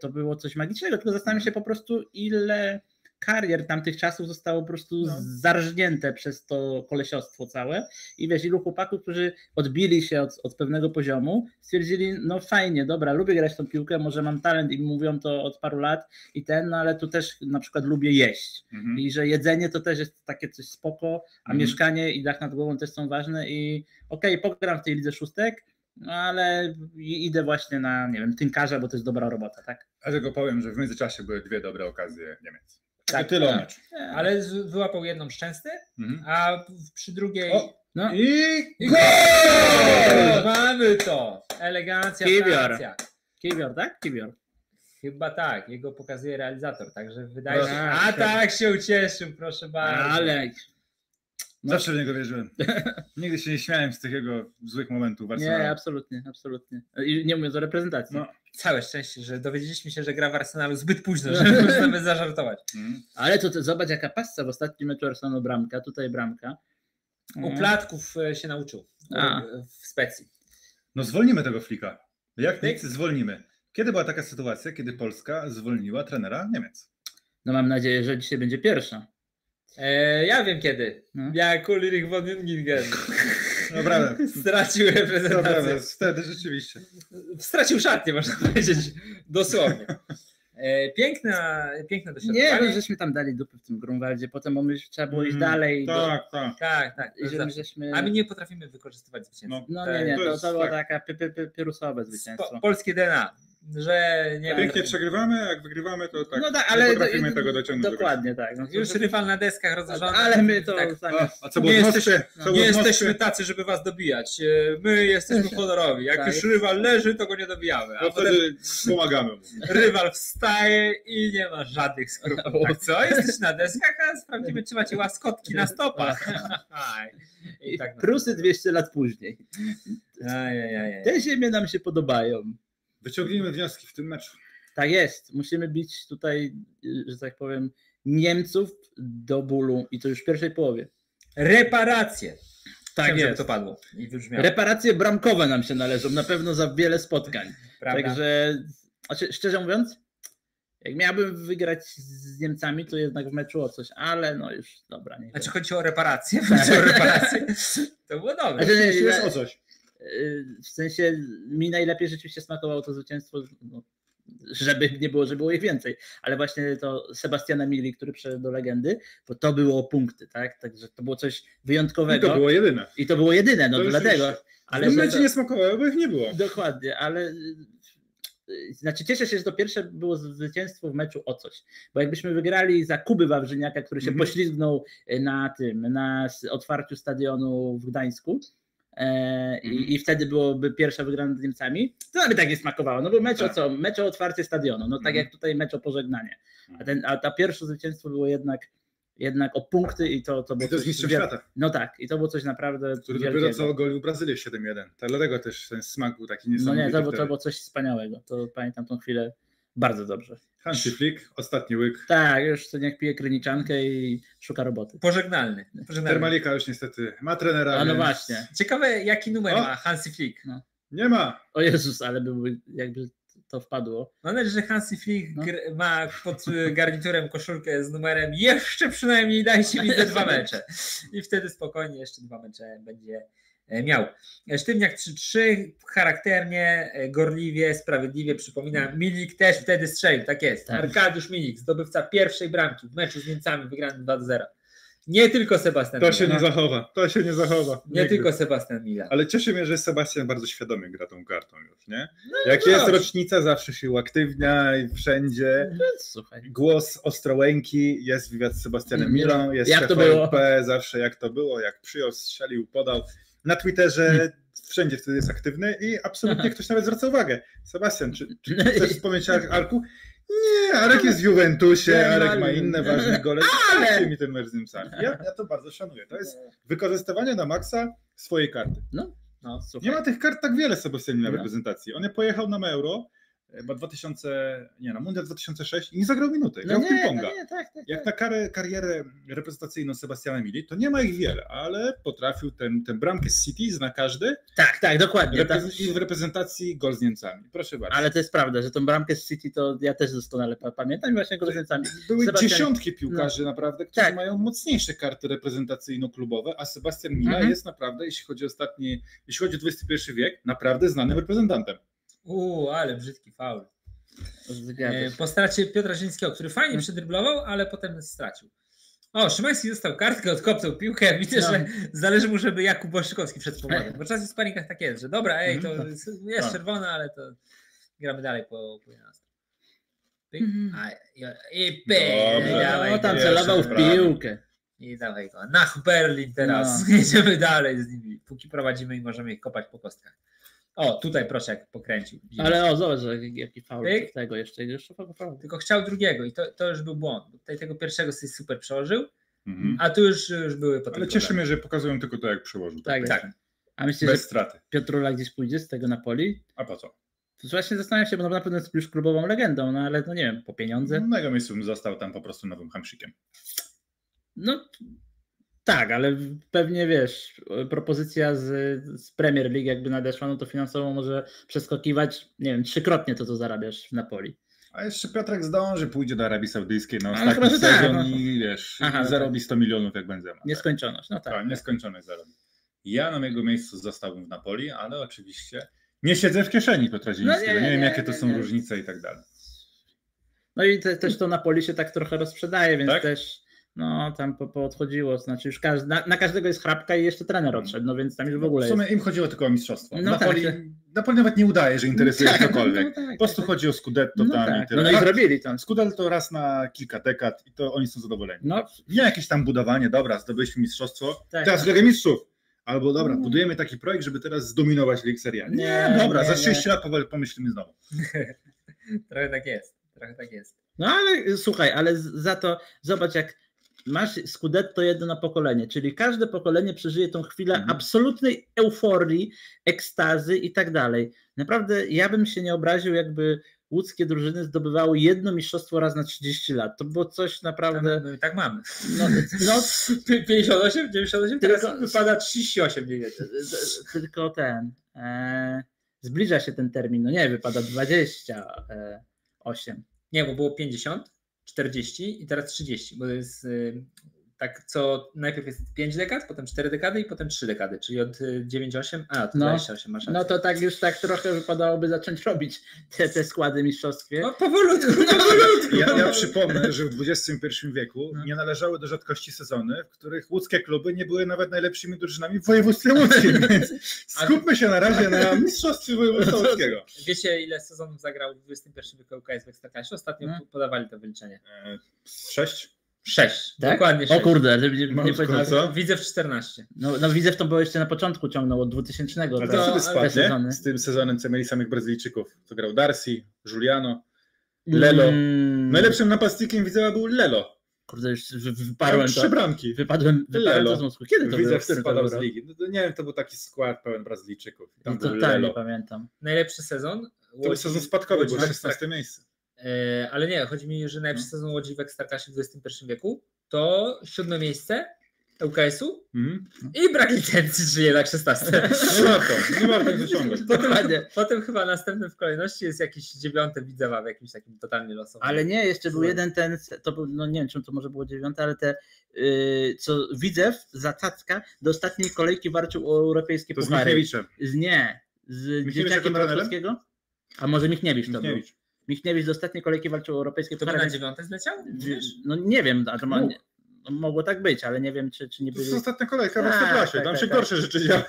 to było coś magicznego, tylko zastanawiam się po prostu, ile karier tamtych czasów zostało po prostu zarżnięte przez to kolesiostwo całe i wiesz, ilu chłopaków, którzy odbili się od pewnego poziomu, stwierdzili, no fajnie, dobra, lubię grać tą piłkę, może mam talent i mówią to od paru lat i ale tu też na przykład lubię jeść i że jedzenie to też jest takie coś spoko, a mieszkanie i dach nad głową też są ważne i okej, pogram w tej lidze szóstek, no ale idę właśnie na, nie wiem, tynkarza, bo to jest dobra robota, tak? Ja tylko powiem, że w międzyczasie były 2 dobre okazje Niemiec. Tak, tyle. Ale wyłapał jedną szczęsny, a przy drugiej... I gol! Mamy to! Elegancja, Francja. Kiwior, tak? Kiwior. Chyba tak, jego pokazuje realizator, także wydaje się... A tak się ucieszył, proszę bardzo. Ale... Zawsze w niego wierzyłem. Nigdy się nie śmiałem z tych jego złych momentów. Nie, absolutnie. I nie mówiąc o reprezentacji. Całe szczęście, że dowiedzieliśmy się, że gra w Arsenalu zbyt późno, żeby możemy zażartować. Ale to zobacz, jaka passa w ostatnim meczu Arsenalu bramka, tutaj bramka. U Platków się nauczył w Specji. No zwolnimy tego Flika. Jak nic zwolnimy. Kiedy była taka sytuacja, kiedy Polska zwolniła trenera Niemiec? No mam nadzieję, że dzisiaj będzie pierwsza. Ja wiem kiedy. Ja Ulrich von Jüngingen. Naprawdę. Stracił reprezentację. Naprawdę, wtedy rzeczywiście. Stracił szatnię, można powiedzieć. Dosłownie. Piękne doświadczenie. Nie, żeśmy tam dali dupy w tym Grunwaldzie, potem trzeba było iść dalej. Tak. A my nie potrafimy wykorzystywać zwycięstwa. No, to była taka pirusowe zwycięstwo. Polskie DNA. Że nie pięknie przegrywamy, jak wygrywamy, to tak. Ale potrafimy tego dociągnąć. Dokładnie tak. Już rywal na deskach rozłożony. Ale my to tak. Nie jesteśmy tacy, żeby was dobijać. My jesteśmy honorowi. Jak już rywal leży, to go nie dobijamy. A wtedy pomagamy mu. Rywal wstaje i nie ma żadnych skrupułów. Tak, co? Jesteś na deskach, a sprawdzimy, czy macie łaskotki na stopach. I tak Prusy 200 lat później. Te ziemie nam się podobają. Wyciągnijmy wnioski w tym meczu. Tak jest. Musimy bić tutaj, że tak powiem, Niemców do bólu i to już w pierwszej połowie. Reparacje. Tak jest. Żeby to padło. I wybrzmiało. Reparacje bramkowe nam się należą na pewno za wiele spotkań. Prawda. Także, szczerze mówiąc, Jak miałbym wygrać z Niemcami, to jednak w meczu o coś, ale no już dobra. Nie znaczy chodzi o reparacje. Chodzi o reparacje. To było dobre. Znaczy, jest o coś. W sensie mi najlepiej rzeczywiście smakowało to zwycięstwo, no, żeby nie było, że było ich więcej, ale właśnie to Sebastiana Mili, który przeszedł do legendy, bo to było punkty, tak? Także to było coś wyjątkowego. I to było jedyne. I to było jedyne, no to dlatego. Ale w momencie to nie smakowało, bo ich nie było. Dokładnie, ale znaczy cieszę się, że to pierwsze było zwycięstwo w meczu o coś, bo jakbyśmy wygrali za Kuby Wawrzyniaka, który się poślizgnął na tym, na otwarciu stadionu w Gdańsku, i wtedy byłoby pierwsza wygrana z Niemcami, to nawet tak nie smakowało, no bo mecz o co? Mecz o otwarcie stadionu, no tak jak tutaj mecz o pożegnanie, a pierwsze zwycięstwo było jednak o punkty i to było coś świata. No tak, i to było coś naprawdę który wielkiego. Dopiero co ogolił Brazylię 7-1, dlatego też ten smak był taki niesamowity. No nie, to było coś wspaniałego, to pamiętam tą chwilę bardzo dobrze. Hansi Flick, ostatni łyk. Tak, już co niech pije kryniczankę i szuka roboty. Pożegnalny. Termalika już niestety ma trenera. A no więc właśnie. Ciekawe jaki numer ma Hansi Flick. No. Nie ma. O Jezus, ale byłby jakby to wpadło. Mam nadzieję, że Hansi Flick ma pod garniturem koszulkę z numerem jeszcze przynajmniej dajcie mi te dwa mecze. I wtedy spokojnie jeszcze dwa mecze będzie miał. Sztywniak 3-3, charakternie, gorliwie, sprawiedliwie, przypominam, Milik też wtedy strzelił, tak jest. Arkadiusz Milik, zdobywca pierwszej bramki w meczu z Niemcami, wygrany 2-0. Nie tylko Sebastian Mila. To się nie zachowa. Nigdy. Nie tylko Sebastian Mila. Ale cieszę mnie, że Sebastian bardzo świadomie gra tą kartą już, nie? No jak jest rocznica, zawsze się uaktywnia i wszędzie. Głos Ostrołęki, jest wywiad z Sebastianem Milą, jest szef OMP, zawsze jak to było, jak przyjął, strzelił, podał. Na Twitterze wszędzie wtedy jest aktywny i absolutnie ktoś nawet zwraca uwagę. Sebastian, czy chcesz wspomnieć Arku? Nie, Arek jest w Juventusie, Arek ma inne ważne gole. Ale mi ten mecz z Niemcami. Ja to bardzo szanuję. To jest wykorzystywanie na maksa swojej karty. No, nie ma tych kart tak wiele Sebastian na reprezentacji. On pojechał na Euro, chyba na Mundial 2006 i nie zagrał minuty. Grał w ping-ponga. Jak na karierę reprezentacyjną Sebastiana Mili, to nie ma ich wiele, ale potrafił tę bramkę z City, zna każdy. Tak, dokładnie. I w reprezentacji gol z Niemcami. Proszę bardzo. Ale to jest prawda, że tą bramkę z City to ja też doskonale pamiętam, właśnie gol z Niemcami. Były dziesiątki piłkarzy naprawdę, którzy mają mocniejsze karty reprezentacyjno-klubowe, a Sebastian Mila jest naprawdę, jeśli chodzi o XXI wiek, naprawdę znanym reprezentantem. Ale brzydki faul. Po stracie Piotra Zielińskiego, który fajnie przedryblował, ale potem stracił. Szymański dostał kartkę, odkopnął piłkę. Widzę, że zależy mu, żeby Jakub Błaszczykowski przed pomogł. Bo czasem w sparingach tak jest, że dobra, to jest czerwona, ale to gramy dalej po 11. I tam celował w piłkę. I dawaj go. Nach Berlin teraz. Jedziemy dalej z nimi. Póki prowadzimy i możemy ich kopać po kostkach. Tutaj proszę, jak pokręcił. Ale zobacz, jaki faul tego jeszcze faul. Tylko chciał drugiego i to już był błąd. Tutaj tego pierwszego sobie super przełożył, a tu już były potem. Ale cieszy mnie, że pokazują tylko to, jak przełożył. Tak. A myślisz, bez straty. Piotrula gdzieś pójdzie z tego Napoli? A po co? Właśnie zastanawiam się, bo na pewno jest już klubową legendą, ale nie wiem, po pieniądze. Na jego miejscu bym został tam po prostu nowym Hamszykiem. Tak, ale pewnie wiesz, propozycja z Premier League jakby nadeszła, to finansowo może przeskakiwać, nie wiem, trzykrotnie to, co zarabiasz w Napoli. A jeszcze Piotrek zdąży, pójdzie do Arabii Saudyjskiej na ostatni sezon i wiesz, zarobi 100 milionów jak Benzema. Nieskończoność, tak. Nieskończoność zarobi. Ja na jego miejscu zostałbym w Napoli, ale oczywiście nie siedzę w kieszeni Piotra Zielińskiego, nie wiem jakie to są różnice i tak dalej. No i też to Napoli się tak trochę rozprzedaje, więc też... tam odchodziło, znaczy już na każdego jest chrapka i jeszcze trener odszedł, więc tam już w ogóle. W sumie im chodziło tylko o mistrzostwo. Napoli nawet nie udaje, że interesuje ktokolwiek. Po prostu chodzi o Scudetto tam i tyle. I zrobili tam. Scudetto raz na kilka dekad i to oni są zadowoleni. Nie jakieś tam budowanie, dobra, zdobyliśmy mistrzostwo, teraz Ligę Mistrzów. Albo dobra, budujemy taki projekt, żeby teraz zdominować Ligę Serie A. Za 6 lat pomyślimy znowu. Trochę tak jest. Ale słuchaj, ale za to zobacz, jak masz Scudetto jedno na pokolenie, czyli każde pokolenie przeżyje tą chwilę absolutnej euforii, ekstazy i tak dalej. Naprawdę ja bym się nie obraził, jakby łódzkie drużyny zdobywały jedno mistrzostwo raz na 30 lat. To było coś naprawdę... No i tak mamy. 58, 98, teraz wypada 38. Tylko zbliża się ten termin, wypada 28. Nie, bo było 50, 40 i teraz 30, bo to jest tak, co najpierw jest 5 dekad, potem 4 dekady i potem 3 dekady, czyli od 9-8, a to 28 masz rację. No to tak już tak trochę wypadałoby zacząć robić te składy mistrzowskie. No powolutku, powolutku. Ja przypomnę, że w XXI wieku nie należały do rzadkości sezony, w których łódzkie kluby nie były nawet najlepszymi drużynami w województwie łódzkim, więc skupmy się na razie na mistrzostwie województwa łódzkiego. Wiecie, ile sezonów zagrał w XXI wieku UKS w Ekstraklasie? Ostatnio podawali to wyliczenie. 6? 6, tak? Dokładnie 6. O kurde, nie powiedział. Widzę w 14. No widzę, w to było jeszcze na początku ciągnął od 2000. Ale to sobie spadnie z tym sezonem, co mieli samych Brazylijczyków. To grał Darcy, Juliano, Lelo. Najlepszym napastnikiem Widzewa był Lelo. Kurde, już wyparłem to. 3 bramki. Wypadłem Lelo. To z kiedy to Widzew spadał z ligi. No, nie wiem, to był taki skład pełen Brazylijczyków. Tam no, był Lelo. Nie pamiętam. Najlepszy sezon? To był sezon spadkowy, było 16 miejsce. Ale nie, chodzi mi, że najlepszy sezon Łodzi w Ekstraklasie w XXI wieku to 7 miejsce ŁKS-u i brak licencji, czyli jednak 16. Nie warto wyciągać. Potem chyba następnym w kolejności jest jakieś 9 Widzewa w jakimś takim totalnie losowym. Ale nie, jeszcze był jeden ten, to był, no nie wiem czym to może było 9, ale te co Widzew za cacka do ostatniej kolejki walczył o europejskie to puchary. Z Michniewiczem. Z dzieciakiem Brodowskiego? A może Michniewicz to był? Michniewicz do ostatniej kolejki walczył o europejskie puchary. To na 9 zleciał? No nie wiem, mogło tak być, ale nie wiem, czy nie było. To jest ostatnia kolejka w Ekstraklasie, tam się gorsze rzeczy dzieją,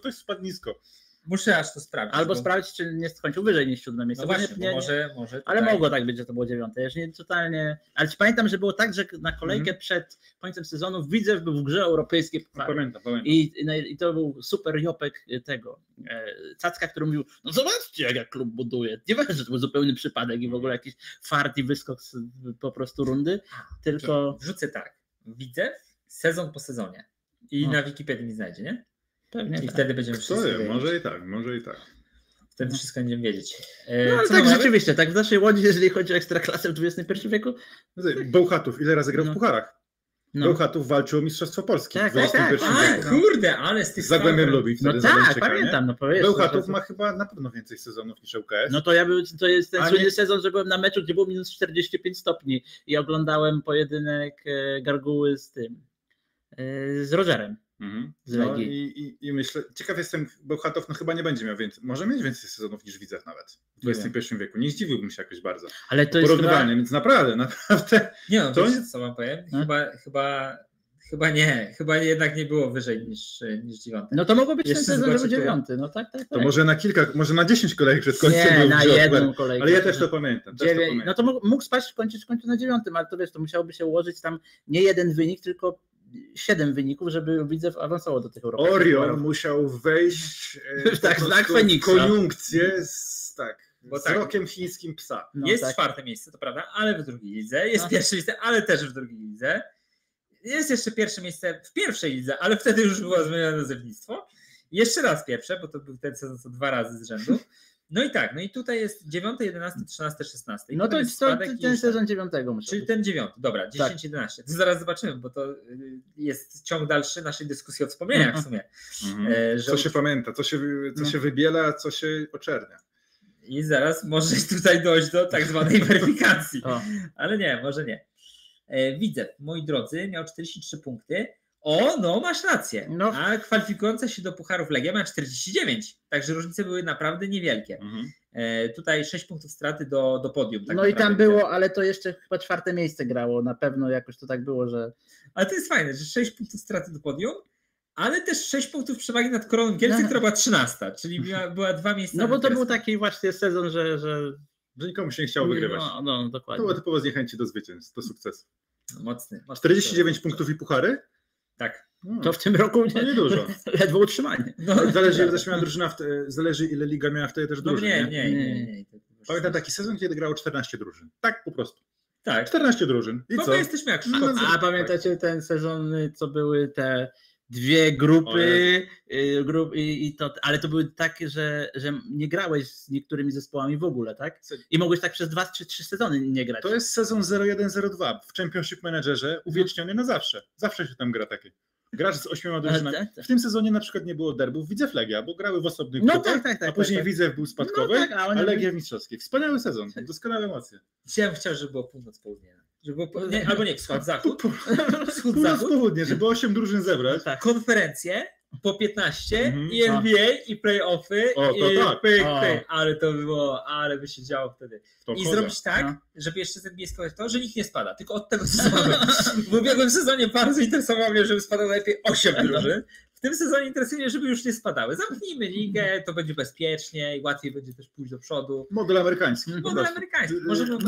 ktoś spadł nisko. Muszę aż to sprawdzić. Albo sprawdzić, czy nie skończył wyżej niż 7 miejsce. No właśnie, nie, może ale mogło tak być, że to było 9. Ja nie totalnie. Ale pamiętam, że było tak, że na kolejkę przed końcem sezonu Widzew był w grze europejskie puchary. No, pamiętam. I to był super jopek tego Cacka, który mówił: no zobaczcie, jak ja klub buduje. Nie wiem, że to był zupełny przypadek i w ogóle jakiś fart i wyskok z, po prostu rundy. Tylko wrzucę tak. Widzew sezon po sezonie. I na Wikipedii nie znajdzie, nie? Pewnie i tak. Wtedy będziemy wszystko wiedzieć. Może i tak. Wtedy wszystko będziemy wiedzieć. No ale tak rzeczywiście, tak w naszej Łodzi, jeżeli chodzi o Ekstraklasę w XXI wieku. Tak. Bełchatów, ile razy grał w pucharach? Bełchatów walczył o Mistrzostwo Polski w XXI wieku. Kurde, ale z tych Zagłębiem Lubin. No tak, pamiętam. No Bełchatów ma chyba na pewno więcej sezonów niż ŁKS. No to to jest ten słynny sezon, że byłem na meczu, gdzie było minus 45 stopni i oglądałem pojedynek Garguły z tym, z Rogerem. No i myślę, ciekaw jestem, bo Bełchatów chyba nie będzie miał więcej, może mieć więcej sezonów niż Widzew nawet w XXI wieku, nie zdziwiłbym się jakoś bardzo. Ale to jest porównywalnie, więc naprawdę. Nie no, to wiesz, co wam powiem, chyba jednak nie było wyżej niż 9. No to mogło być ten sezon, że 9, no tak. To może na kilka, może na 10 kolejek przed końcem. Nie, na jedną kolejkę. Ale ja też to pamiętam. No to mógł spaść w końcu na 9, ale to wiesz, to musiałoby się ułożyć tam nie jeden wynik, tylko 7 wyników, żeby Widzew awansował do tych Europy. Orion musiał wejść w koniunkcję z rokiem chińskim psa. No, jest 4 miejsce, to prawda, ale w drugiej lidze. Jest 1 miejsce, ale też w drugiej lidze. Jest jeszcze 1 miejsce w pierwszej lidze, ale wtedy już było zmienione nazewnictwo. Jeszcze raz 1, bo to był ten sezon co 2 razy z rzędu. No i tak, no i tutaj jest 9, 11, 13, 16. I no to jest ten sezon 9. Czyli ten 9, dobra, 10, 11. To zaraz zobaczymy, bo to jest ciąg dalszy naszej dyskusji o wspomnieniach w sumie. Co się pamięta, co się wybiela, co się oczernia. I zaraz może tutaj dojść do tak zwanej weryfikacji. Ale nie, może nie. Widzę, moi drodzy, miał 43 punkty. O, no masz rację. No. A kwalifikująca się do pucharów Legia ma 49, także różnice były naprawdę niewielkie. Tutaj 6 punktów straty do podium. Tak no i tam było, ale to jeszcze chyba 4 miejsce grało, na pewno jakoś to tak było, że... Ale to jest fajne, że 6 punktów straty do podium, ale też 6 punktów przewagi nad Koroną Kielce, która była 13, czyli była 2 miejsca. No bo to był taki właśnie sezon, że nikomu się nie chciało wygrywać. No dokładnie. To było typowo z niechęci do zwycięstw, do sukcesu. Mocny 49 punktów i puchary? Tak. To w tym roku nie dużo. Ledwo utrzymanie. No. Zależy ile liga miała wtedy też drużyn. Nie. Pamiętam taki sezon, kiedy grało 14 drużyn. Tak po prostu. Tak. 14 drużyn. I co? Jesteśmy jak Szkocy. A pamiętacie ten sezon, co były te 2 grupy, ale to były takie, że nie grałeś z niektórymi zespołami w ogóle, tak? I mogłeś tak przez 2 czy 3 sezony nie grać. To jest sezon 01-02 w Championship Managerze uwieczniony na zawsze. Zawsze się tam gra takie. Grasz z 8 drużynami. W tym sezonie na przykład nie było derbów Widzew Legia, bo grały w osobnych grupach, a później Widzew był spadkowy, a Legia w mistrzowskiej. Wspaniały sezon, doskonałe emocje. Ja bym chciał, żeby było północ-południe. Żeby było, nie, albo nie, wschód-zachód. Północ-południe, żeby 8 drużyn zebrać. No tak, konferencje po 15 i NBA i playoffy. O, to i tak. Ale to było, ale by się działo wtedy. To i choda. Zrobić tak, żeby jeszcze z NBA skończyć to, że nikt nie spada, tylko od tego sezonu. W ubiegłym sezonie bardzo interesowało mnie, żeby spadało lepiej 8 drużyn. W tym sezonie interesuje mnie, żeby już nie spadały. Zamknijmy ligę, to będzie bezpiecznie i łatwiej będzie też pójść do przodu. Model amerykański. Model amerykański.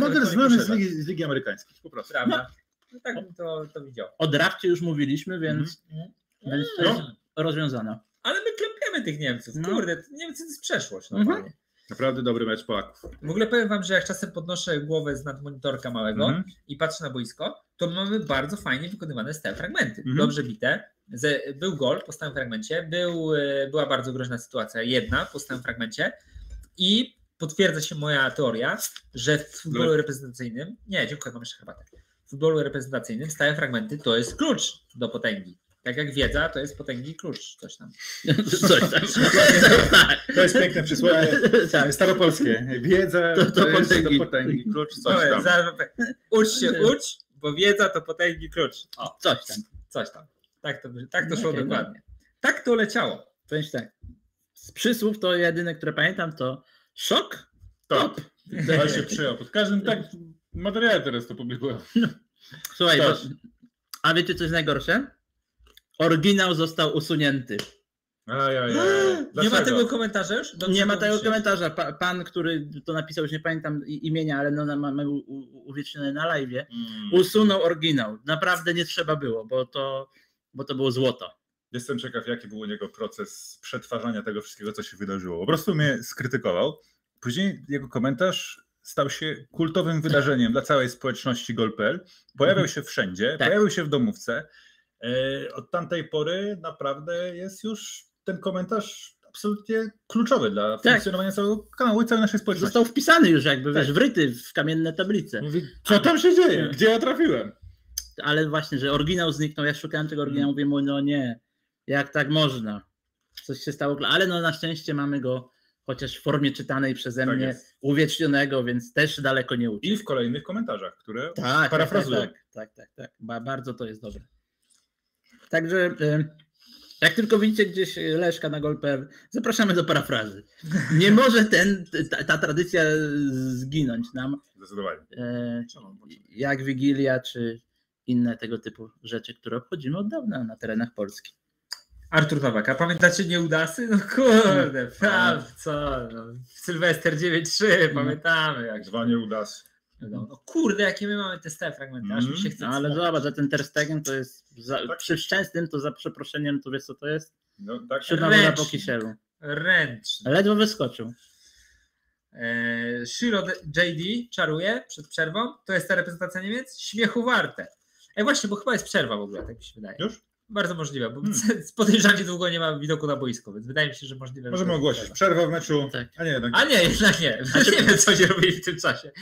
Model znany z Ligi Amerykańskiej. Po prostu. Prawda. No tak bym to widział. O drafcie już mówiliśmy, więc rozwiązana. Ale my klepiemy tych Niemców. No. Kurde, Niemcy to jest przeszłość. No, panie. Naprawdę dobry mecz Polaków. W ogóle powiem wam, że jak czasem podnoszę głowę z nad monitorka małego i patrzę na boisko, to mamy bardzo fajnie wykonywane stałe fragmenty. Dobrze bite. Był gol po stałym fragmencie. Była bardzo groźna sytuacja. Jedna po stałym fragmencie. I potwierdza się moja teoria, że w futbolu reprezentacyjnym... Nie, dziękuję, mam jeszcze herbatę. W futbolu reprezentacyjnym stałe fragmenty to jest klucz do potęgi. Tak jak wiedza, to jest potęgi klucz, coś tam. To jest piękne przysłowie staropolskie. Wiedza to potęgi klucz, coś tam. Ucz się, ucz, bo wiedza to potęgi klucz. O, coś tam. Tak to szło dokładnie. Tak to leciało. Coś tak. Z przysłów to jedyne, które pamiętam, to szok, top. To się przyjął. Pod każdym materiał teraz to publikują. Słuchaj, a wiecie, co jest najgorsze? Oryginał został usunięty. Nie ma tego komentarza już? Nie ma tego komentarza. Pan, który to napisał, już nie pamiętam imienia, ale no, mamy uwiecznione na live, usunął oryginał. Naprawdę nie trzeba było, bo to było złoto. Jestem ciekaw, jaki był u niego proces przetwarzania tego wszystkiego, co się wydarzyło. Po prostu mnie skrytykował. Później jego komentarz stał się kultowym wydarzeniem dla całej społeczności gol.pl. Pojawiał się wszędzie, pojawił się w domówce. Od tamtej pory naprawdę jest już ten komentarz absolutnie kluczowy dla funkcjonowania całego kanału i całej naszej społeczności. Został wpisany już jakby, wiesz, wryty w kamienne tablice. Mówi, co tam się dzieje? Gdzie ja trafiłem? Ale właśnie, że oryginał zniknął, ja szukałem tego oryginału, mówię, no nie, jak tak można? Coś się stało, ale no na szczęście mamy go chociaż w formie czytanej przeze mnie, uwiecznionego, więc też daleko nie uciekł. I w kolejnych komentarzach, które parafrazują. Tak, bardzo to jest dobre. Także jak tylko widzicie gdzieś Leszka na gol.pl, zapraszamy do parafrazy. Nie może ta tradycja zginąć nam. Zdecydowanie. Jak Wigilia, czy inne tego typu rzeczy, które obchodzimy od dawna na terenach Polski. Artur Wawaka, pamiętacie Nieudasy? No kurde, co? No, Sylwester 9-3, pamiętamy. Jak dwa Nieudasy. No kurde, jakie my mamy te stałe fragmenty, aż mi się chce. Ale zobacz, za ten Ter Stegen to jest, przy Szczęsnym to za przeproszeniem, tu wiesz co to jest? No tak. Siódma po kisielu. Ręczny. Ledwo wyskoczył. Shiro JD czaruje przed przerwą, to jest ta reprezentacja Niemiec, śmiechu warte. Właśnie, bo chyba jest przerwa w ogóle, tak mi się wydaje. Już? Bardzo możliwe, bo podejrzanie długo nie ma widoku na boisko, więc wydaje mi się, że możliwe. Możemy ogłosić przerwę w meczu. Tak. A nie, jednak nie. Nie wiem, co się robili w tym czasie.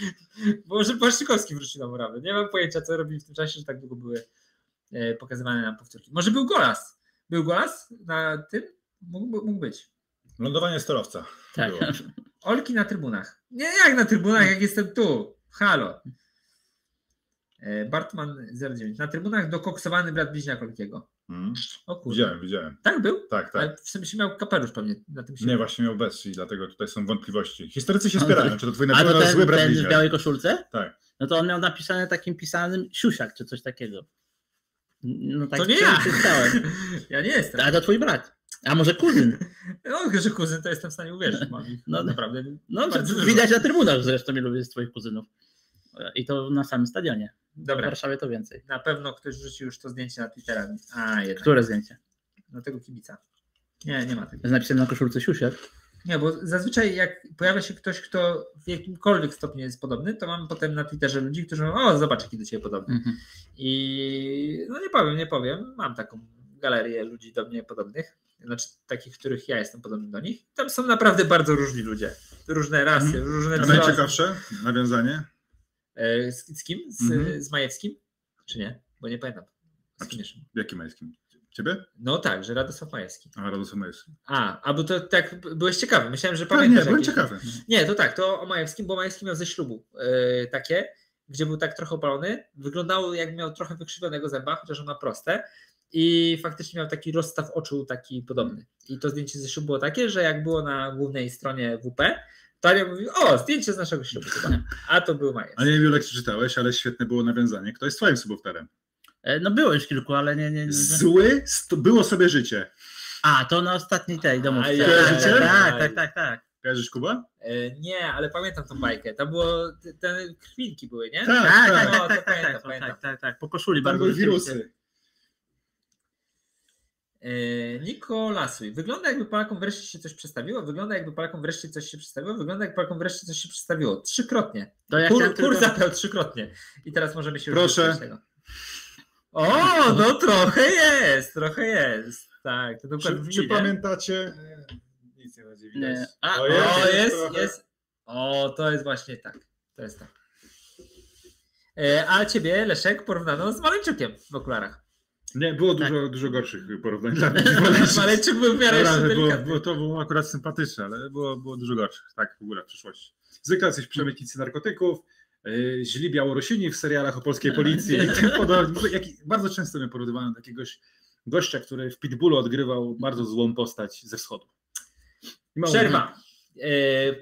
Bo może Płaszczykowski wrócił na murawę. Nie mam pojęcia, co robili w tym czasie, że tak długo były pokazywane nam powtórki. Może był golas. Był golas na tym? Mógł być. Lądowanie sterowca. Tak. Było. Olki na trybunach. Nie, jak na trybunach, jak jestem tu. Halo. Bartman 09. Na trybunach dokoksowany brat bliźniak Olkiego. O kurde. Widziałem. Tak był? Tak. Ale w sensie miał kapelusz pewnie. Na tym się nie, właśnie miał bez i dlatego tutaj są wątpliwości. Historycy się spierają, czy to twój naprawdę zły brat bliźniak. Ten w białej koszulce? Tak. No to on miał napisane takim pisanym siusiak, czy coś takiego. No tak to nie ja. Ja nie jestem. A to twój brat. A może kuzyn? No, że kuzyn to jestem w stanie uwierzyć. No naprawdę. No, widać na trybunach zresztą ilu jest twoich kuzynów. I to na samym stadionie. Dobra. W Warszawie to więcej. Na pewno ktoś rzucił już to zdjęcie na Twittera. Które zdjęcie? No tego kibica. Nie ma tego. Z napisem na koszulce siusiak? Nie, bo zazwyczaj jak pojawia się ktoś, kto w jakimkolwiek stopniu jest podobny, to mam potem na Twitterze ludzi, którzy mówią, o zobacz jaki do ciebie podobny. I no nie powiem, mam taką galerię ludzi do mnie podobnych, znaczy takich, których ja jestem podobny do nich. Tam są naprawdę bardzo różni ludzie. Różne rasy, różne wzrosty. Najciekawsze nawiązanie? Z kim? Z Majewskim? Czy nie? Bo nie pamiętam. Jaki Majewskim? Ciebie? No tak, że Radosław Majewski. A, Radosław Majewski. A bo to tak, byłeś ciekawy, myślałem, że pamiętasz. Nie, byłem ciekawy. Nie, to tak, to o Majewskim, bo Majewski miał ze ślubu takie, gdzie był tak trochę opalony, wyglądało jakby miał trochę wykrzywionego zęba, chociaż on ma proste i faktycznie miał taki rozstaw oczu taki podobny. I to zdjęcie ze ślubu było takie, że jak było na głównej stronie WP, Talia mówi, o, zdjęcie z naszego ślubu. A to był Majewski. A nie wiem, jak czytałeś, ale świetne było nawiązanie. Kto jest twoim subowtarem? No było już kilku, ale nie. Zły było sobie życie. A, to na ostatniej tej domówce. Tak. Kojarzysz, Kuba? Nie, ale pamiętam tą bajkę. Tam było, te krwinki były, nie? Tak. Po koszuli. Tam były wirusy. Niko Lasuj. Wygląda jakby Polakom wreszcie coś się przedstawiło. Trzykrotnie. Kur zapeł trzykrotnie. I teraz możemy się już tego. O, no trochę jest. Tak, to czy pamiętacie? Nic nie będzie widać. Nie. A, jest. O, to jest właśnie tak. To jest tak. A ciebie, Leszek, porównano z Maleńczykiem w okularach. Nie, było tak. dużo gorszych porównań dla mnie. Maleńczyk był w miarę delikatny. To było akurat sympatyczne, ale było dużo gorszych, tak w ogóle w przyszłości. Zwykle coś przemytnicy narkotyków, źli Białorusini w serialach o polskiej policji i tym podobnie. Bardzo często mnie porównywano do jakiegoś gościa, który w Pitbullu odgrywał bardzo złą postać ze wschodu. Przerwa.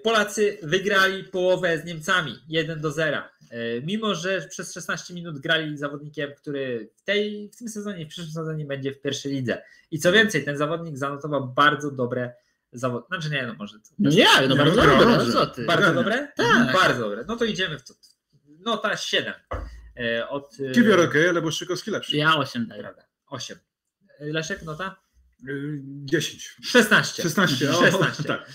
Polacy wygrali połowę z Niemcami 1-0. Mimo, że przez 16 minut grali zawodnikiem, który w tym sezonie, w przyszłym sezonie będzie w pierwszej lidze. I co więcej, ten zawodnik zanotował bardzo dobre zawody. Znaczy nie, no może... Bardzo dobre. Bardzo dobre? Tak. Bardzo dobre. No to idziemy w to. Nota 7. Kibior okej, ale Błaszczykowski lepszy. Ja 8 daję. 8. Leszek, nota? 10. 16. Tak.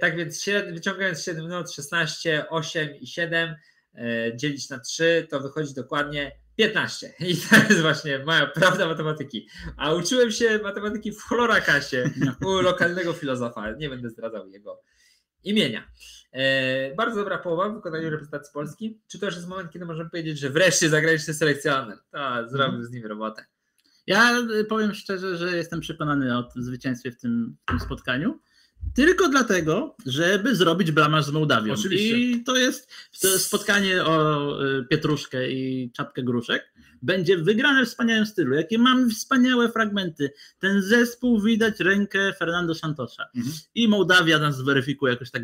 Tak więc wyciągając 7 not, 16, 8 i 7 dzielić na 3 to wychodzi dokładnie 15. I to jest właśnie moja prawda matematyki. A uczyłem się matematyki w Cholorakasie u lokalnego filozofa. Nie będę zdradzał jego imienia. Bardzo dobra połowa w wykonaniu reprezentacji Polski. Czy to już jest moment, kiedy możemy powiedzieć, że wreszcie zagraniczny selekcjoner? To zrobił z nim robotę. Ja powiem szczerze, że jestem przekonany o zwycięstwie w tym spotkaniu. Tylko dlatego, żeby zrobić blamaż z Mołdawią. Oczywiście. I to jest spotkanie o pietruszkę i czapkę gruszek. Będzie wygrane w wspaniałym stylu. Jakie mamy wspaniałe fragmenty. Ten zespół, widać rękę Fernando Santosza. Mhm. I Mołdawia nas zweryfikuje jakoś tak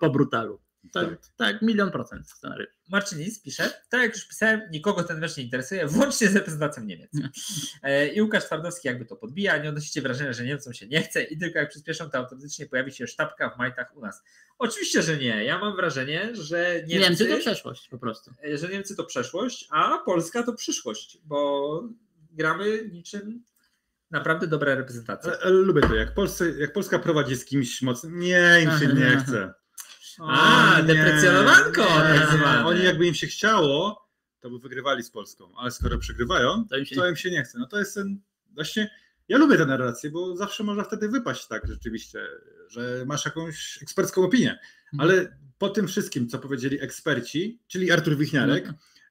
po brutalu. Tak, 100% scenariusz. Marcin Lis pisze, tak jak już pisałem, nikogo ten mecz nie interesuje, włącznie z reprezentacją Niemiec. I Łukasz Twardowski jakby to podbija, nie odnosicie wrażenia, że Niemcom się nie chce i tylko jak przyspieszą, to automatycznie pojawi się sztabka w majtach u nas. Oczywiście, że nie. Ja mam wrażenie, że Niemcy to przeszłość po prostu. Że Niemcy to przeszłość, a Polska to przyszłość, bo gramy niczym... Naprawdę dobra reprezentacja. Ale lubię to, jak Polska prowadzi z kimś mocnym, nie, im się nie chce. Deprecjonowanko! Oni jakby im się chciało, to by wygrywali z Polską, ale skoro przegrywają, to im się nie chce. No to jest ten, właśnie, ja lubię tę narrację, bo zawsze można wtedy wypaść tak rzeczywiście, że masz jakąś ekspercką opinię, ale po tym wszystkim, co powiedzieli eksperci, czyli Artur Wichniarek,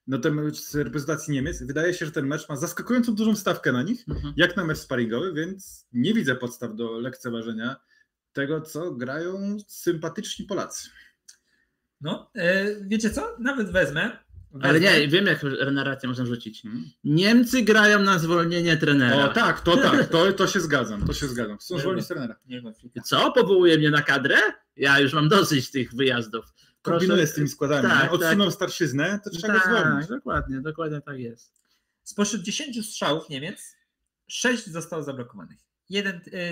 no ten mecz z reprezentacji Niemiec, wydaje się, że ten mecz ma zaskakującą dużą stawkę na nich, jak na mecz sparingowy, więc nie widzę podstaw do lekceważenia tego, co grają sympatyczni Polacy. No, wiecie co? Nawet wezmę. Ale nie, wiem jak narrację można rzucić. Niemcy grają na zwolnienie trenera. O tak, to się zgadzam. Są zwolnieni z trenera. Co? Powołuje mnie na kadrę? Ja już mam dosyć tych wyjazdów. Kombinuję z tymi składami. Odsunął starszyznę, to trzeba go zwolnić. Dokładnie tak jest. Spośród 10 strzałów Niemiec 6 zostało zablokowanych.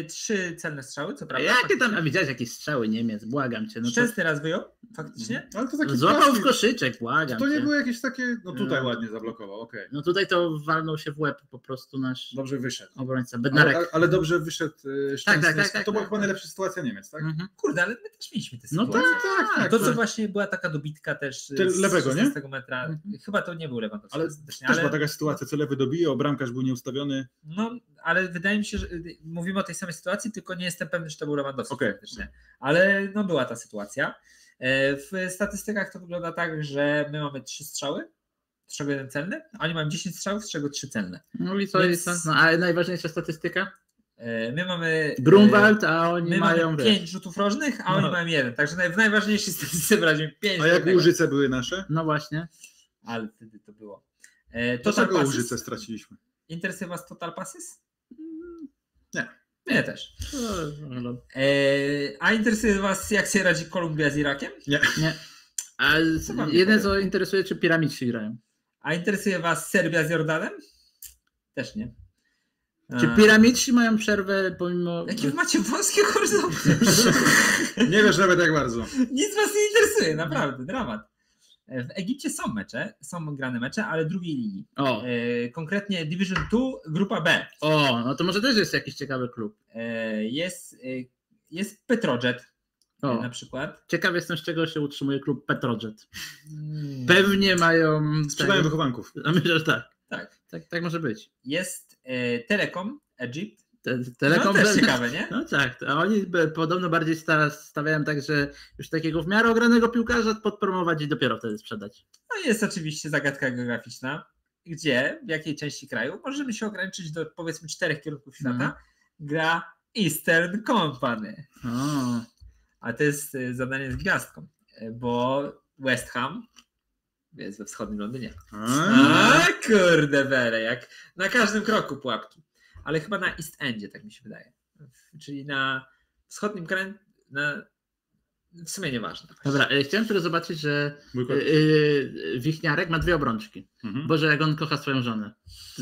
3 celne strzały, co prawda. Jakie tam, widziałeś jakieś strzały Niemiec, błagam cię. Częsty raz wyjął, faktycznie. Ale to taki złapał w koszyczek, błagam cię. To nie było jakieś takie, no tutaj ładnie zablokował, okej. No tutaj to walnął się w łeb po prostu nasz dobrze wyszedł. Obrońca Bednarek. Ale dobrze wyszedł Szczęsny. Tak, to była chyba najlepsza sytuacja Niemiec, tak? Kurde, ale my też mieliśmy tę sytuację. No tak. To co właśnie była taka dobitka też z lewego, nie? Metra. Chyba to nie był Lewandowski. Ale też była taka sytuacja, co lewy dobijał, bramkarz był nieustawiony. No, ale wydaje mi się, że mówimy o tej samej sytuacji, tylko nie jestem pewny, czy to był Lewandowski. Ale no była ta sytuacja. W statystykach to wygląda tak, że my mamy 3 strzały, z czego jeden celny, a oni mają 10 strzałów, z czego 3 celne. No i to jest, no, ale najważniejsza statystyka? My mamy Grunwald, a oni mają 5 rzutów rożnych, a oni mają 1. Także w najważniejszej statystyce wyraźnie 5. A jak Łużyce były nasze? No właśnie. Ale wtedy to było. To czego Łużyce straciliśmy? Interesuje was total passes? Nie. Mnie też. A interesuje was, jak się radzi Kolumbia z Irakiem? Nie. Nie. A jedyne co interesuje, czy piramid się grają. A interesuje was Serbia z Jordanem? Też nie. Czy piramidci mają przerwę pomimo... Jakie macie wąskie horyzonty? Nie wiesz nawet jak bardzo. Nic was nie interesuje, naprawdę, dramat. W Egipcie są mecze, są grane mecze, ale drugiej ligi. O. Konkretnie Division 2, grupa B. O, no to może też jest jakiś ciekawy klub. Jest Petrojet na przykład. Ciekawy jestem, z czego się utrzymuje klub Petrojet. Pewnie mają... Sprzedają wychowanków. No myślę, że tak. Tak może być. Jest Telekom Egypt. Telekom też ciekawe, nie? No tak, a oni podobno bardziej stawiają tak, że już takiego w miarę ogranego piłkarza podpromować i dopiero wtedy sprzedać. No jest oczywiście zagadka geograficzna, gdzie, w jakiej części kraju, możemy się ograniczyć do powiedzmy 4 kierunków świata, gra Eastern Company. A to jest zadanie z gwiazdką, bo West Ham jest we wschodnim Londynie. A kurde bele, jak na każdym kroku pułapki. Ale chyba na East Endzie, tak mi się wydaje. Czyli na wschodnim kraju, w sumie nieważne. Dobra, chciałem tylko zobaczyć, że Wichniarek ma 2 obrączki. Boże, jak on kocha swoją żonę.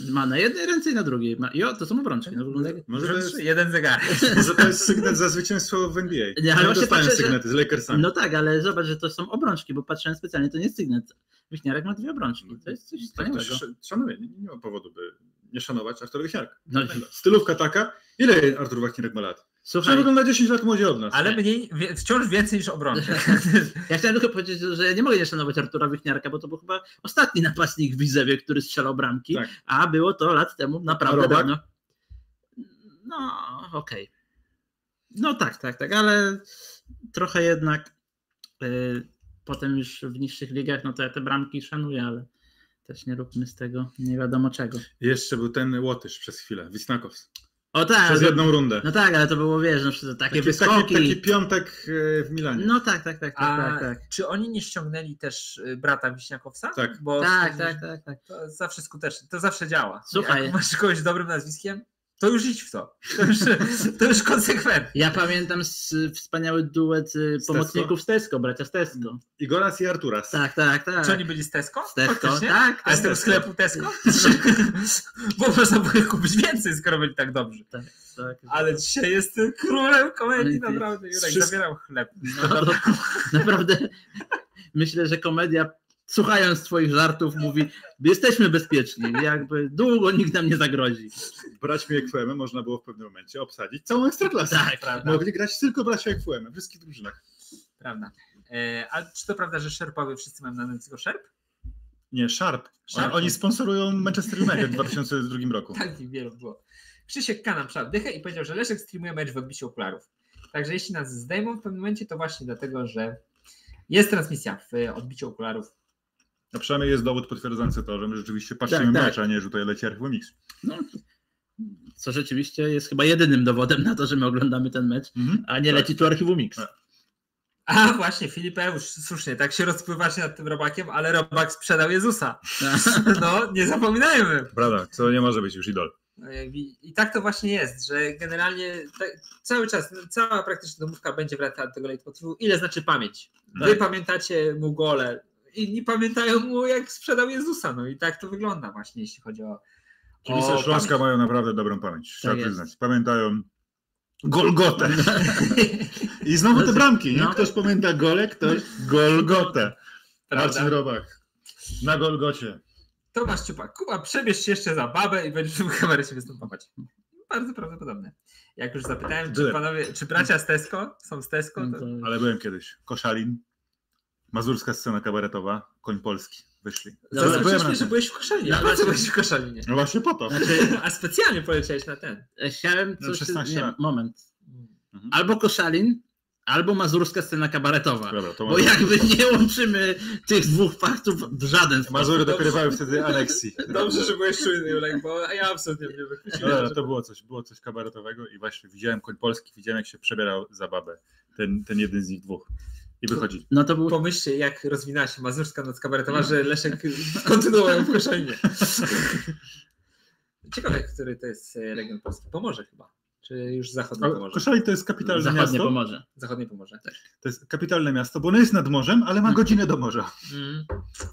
Ma na jednej ręce i na drugiej. To są obrączki. No, może jest... jeden zegar. Może to jest sygnet za zwycięstwo w NBA. Nie, ale dostałem sygnety z Lakersami. No tak, ale zobacz, że to są obrączki, bo patrzyłem specjalnie, to nie jest sygnet. Wichniarek ma 2 obrączki. To jest coś wspaniałego. Szanuję, nie ma powodu, by nie szanować Artura Wichniarka. No, stylówka taka. Ile Artur Wichniarek ma lat? Słuchaj, wygląda 10 lat młodziej od nas. Ale mniej, wciąż więcej niż obrońców. Ja chciałem tylko powiedzieć, że ja nie mogę nie szanować Artura Wichniarka, bo to był chyba ostatni napastnik w Widzewie, który strzelał bramki, tak. A było to lat temu naprawdę dawno. No, okej. No tak, ale trochę jednak potem już w niższych ligach, no to ja te bramki szanuję, ale też nie róbmy z tego nie wiadomo czego. Jeszcze był ten Łotysz przez chwilę, Wisnakows. O tak, przez jedną rundę. No tak, ale to było, wiesz, no, takie wyskoki. Taki piątek w Milanie. No tak. Czy oni nie ściągnęli też brata Wiśniakowca? Tak. Bo tak. To zawsze skuteczne, to zawsze działa. Słuchaj. Jak masz kogoś z dobrym nazwiskiem, to już idź w to. To już konsekwentnie. Ja pamiętam wspaniały duet pomocników z Tesco, bracia z Tesco. Igoras i Arturas. Tak. Czy oni byli z Tesco? Z Tesco, tak. A z tego sklepu Tesco? Bo można było kupić więcej, skoro byli tak dobrzy. Tak. Ale dzisiaj jest królem komedii, naprawdę. Jurek, zabierał chleb. Naprawdę, myślę, że komedia, słuchając twoich żartów, mówi, jesteśmy bezpieczni, jakby długo nikt nam nie zagrozi. Braćmi Ekwuemy można było w pewnym momencie obsadzić całą Ekstraklasę. Tak, prawda. Mogli grać tylko bracia Ekwuemy, w wszystkich drużynach. Prawda. A czy to prawda, że szerpowie wszyscy mają na nazwie tylko szerp? Nie, Sharp. Oni sponsorują Manchester United w 2002 roku. Tak, ich wielu było. Krzysiek K nam przyszedł dychę i powiedział, że Leszek streamuje mecz w odbiciu okularów. Także jeśli nas zdejmą w pewnym momencie, to właśnie dlatego, że jest transmisja w odbiciu okularów. No przynajmniej jest dowód potwierdzający to, że my rzeczywiście patrzymy mecz, a nie, że tutaj leci Archwimix. No, co rzeczywiście jest chyba jedynym dowodem na to, że my oglądamy ten mecz, a nie leci tu Archwimix. A właśnie, Filip Eusz, słusznie, tak się rozpływasz nad tym robakiem, ale robak sprzedał Jezusa. No, nie zapominajmy. Prawda, co nie może być już idol. I tak to właśnie jest, że generalnie tak, cały czas, cała praktyczna domówka będzie wracała do tego leitmotivu. Ile znaczy pamięć? Wy pamiętacie mu gole. Inni pamiętają mu, jak sprzedał Jezusa. No i tak to wygląda właśnie, jeśli chodzi o... Czyli Śląska mają naprawdę dobrą pamięć, trzeba przyznać. Pamiętają Golgotę. I znowu te bramki. Nie? Ktoś pamięta gole, ktoś Golgotę. Marcin Robak na Golgocie. Tomasz Ciupak. Kuba, przebierz się jeszcze za babę i będziesz w kamerze się występować. Bardzo prawdopodobne. Jak już zapytałem, czy panowie, czy bracia z Tesco są z Tesco? To... Ale byłem kiedyś. Koszalin. Mazurska scena kabaretowa, Koń Polski, wyszli. Zaznaczyliśmy, że byłeś w Koszalinie. A po co byłeś w Koszalinie? No właśnie po to. Znaczy, a specjalnie poleciałeś na ten. Chciałem coś... 16 lat. Moment. Albo Koszalin, albo mazurska scena kabaretowa. Dobra, to bo jakby nie łączymy tych dwóch faktów w żaden sposób. Mazury dokrywały wtedy Aleksji. Dobrze, że byłeś czujny, Julek, bo ja absolutnie mnie wykluczyłem. Dobra, to było coś kabaretowego i właśnie widziałem Koń Polski, widziałem jak się przebierał za babę. Ten jeden z nich dwóch. I wychodzi. No to był... Pomyślcie, jak rozwinęła się mazurska noc kabaretowa, że Leszek kontynuował w Koszalinie. Ciekawe, który to jest region Polski. Pomorze chyba. Czy już zachodnie Pomorze? Koszalin to jest kapitalne miasto. Pomorze. Zachodnie Pomorze. Tak. To jest kapitalne miasto, bo ono jest nad morzem, ale ma godzinę do morza.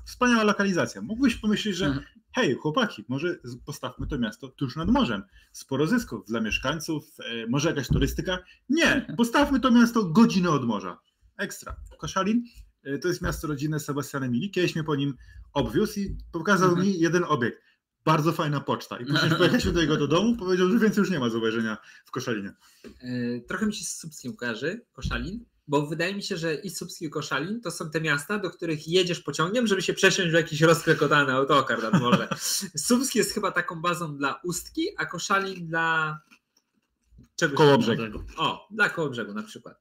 Wspaniała lokalizacja. Mógłbyś pomyśleć, że hej, chłopaki, może postawmy to miasto tuż nad morzem. Sporo zysków dla mieszkańców, może jakaś turystyka. Nie, postawmy to miasto godzinę od morza. Ekstra. Koszalin to jest miasto rodzinne Sebastiana Mili. Kiedyś mnie po nim obwiózł i pokazał mi jeden obiekt. Bardzo fajna poczta. I później pojechaliśmy do jego do domu, powiedział, że więcej już nie ma do obejrzenia w Koszalinie. Trochę mi się z Słupskim kojarzy, Koszalin, bo wydaje mi się, że i Słupski i Koszalin to są te miasta, do których jedziesz pociągiem, żeby się przesiąść w jakiś rozklekotany autokar nad morze. Słupski jest chyba taką bazą dla Ustki, a Koszalin dla... Kołobrzegu. O, dla Kołobrzegu na przykład.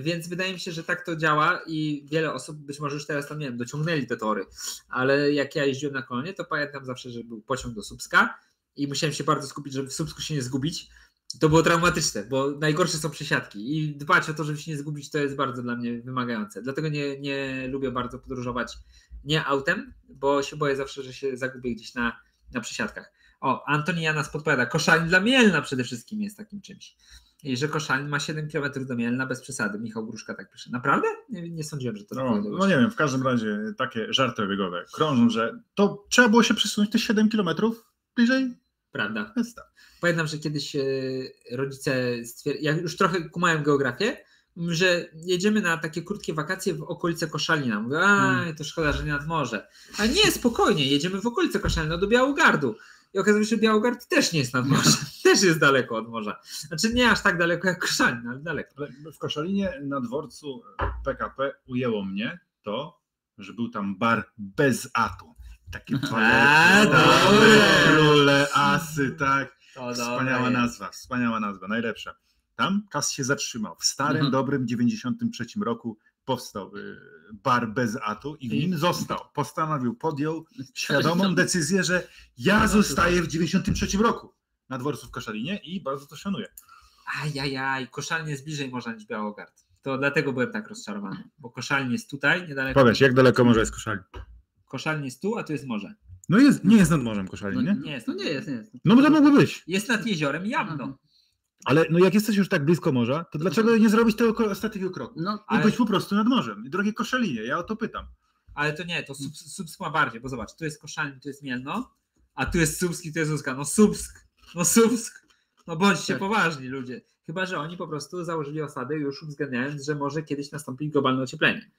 Więc wydaje mi się, że tak to działa i wiele osób być może już teraz tam, nie wiem, dociągnęli te tory, ale jak ja jeździłem na kolonie, to pamiętam zawsze, że był pociąg do Słupska i musiałem się bardzo skupić, żeby w Słupsku się nie zgubić. To było traumatyczne, bo najgorsze są przesiadki i dbać o to, żeby się nie zgubić, to jest bardzo dla mnie wymagające. Dlatego nie lubię bardzo podróżować nie autem, bo się boję zawsze, że się zagubię gdzieś na przesiadkach. O, Antoni nas podpowiada, Koszalin dla Mielna przede wszystkim jest takim czymś. I że Koszalin ma 7 km do Mielna bez przesady. Michał Gruszka tak pisze. Naprawdę? Nie sądziłem, że to... No nie wiem, w każdym razie takie żarty obiegowe krążą, że to trzeba było się przesunąć te 7 km bliżej. Prawda. Pamiętam, że kiedyś rodzice ja już trochę kumałem geografię, że jedziemy na takie krótkie wakacje w okolice Koszalina. Mówię, to szkoda, że nie nad morze. A nie, spokojnie, jedziemy w okolice Koszalina do Białogardu. I okazuje się, że Białogard też nie jest nad morzem, też jest daleko od morza. Znaczy nie aż tak daleko jak Koszalin, ale daleko. Ale w Koszalinie na dworcu PKP ujęło mnie to, że był tam bar bez atu. Takie rule, asy, tak. Wspaniała nazwa, najlepsza. Tam czas się zatrzymał. W starym, dobrym 93 roku powstał bar bez atu i w nim został. Podjął świadomą decyzję, że ja zostaję w 93 roku na dworcu w Koszalinie i bardzo to szanuję. Ajajaj, Koszalin jest bliżej morza niż Białogard. To dlatego byłem tak rozczarowany, bo Koszalin jest tutaj, niedaleko. Powiedz, jak daleko morza jest Koszalin? Koszalin jest tu, a tu jest morze. No jest, nie jest nad morzem Koszalin, nie? Nie jest. No bo to mogło być. Jest nad jeziorem Jamno. Ale no jak jesteś już tak blisko morza, to dlaczego nie zrobić tego ostatniego kroku? No, ale... I być po prostu nad morzem. Drogie Koszalinie, ja o to pytam. Ale to nie, to Słupsk ma bardziej, bo zobacz, tu jest Koszalin, tu jest Mielno, a tu jest Słupski, tu jest Łuska. No bądźcie poważni ludzie. Chyba że oni po prostu założyli osady już uwzględniając, że może kiedyś nastąpi globalne ocieplenie.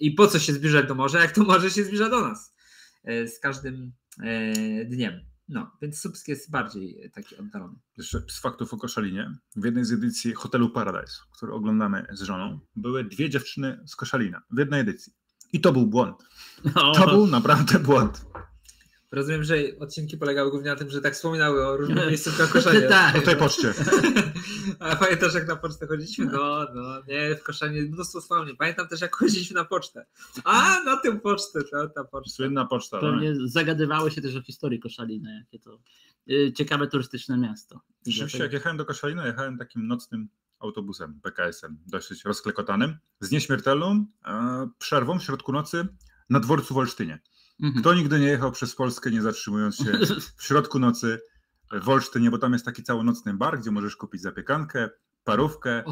I po co się zbliżać do morza, jak to morze się zbliża do nas z każdym dniem. No, więc Słupsk jest bardziej taki oddalony. Jeszcze z faktów o Koszalinie. W jednej z edycji Hotelu Paradise, który oglądamy z żoną, były dwie dziewczyny z Koszalina w jednej edycji. I to był błąd. To był naprawdę błąd. Rozumiem, że odcinki polegały głównie na tym, że tak wspominały o różnych miejscówkach Koszalina. Tak. O tej poczcie. A pamiętasz, jak na pocztę chodziliśmy? Nie, w Koszalinie mnóstwo sławnie. Pamiętam też, jak chodziliśmy na pocztę. A, na tę pocztę, ta poczta. Słynna poczta. Pewnie zagadywały się też o historii Koszalina, jakie to ciekawe turystyczne miasto. Oczywiście, jak jechałem do Koszalina, jechałem takim nocnym autobusem, PKS-em, dosyć rozklekotanym, z nieśmiertelną przerwą w środku nocy na dworcu w Olsztynie. Kto nigdy nie jechał przez Polskę, nie zatrzymując się w środku nocy w Olsztynie, bo tam jest taki całonocny bar, gdzie możesz kupić zapiekankę, parówkę,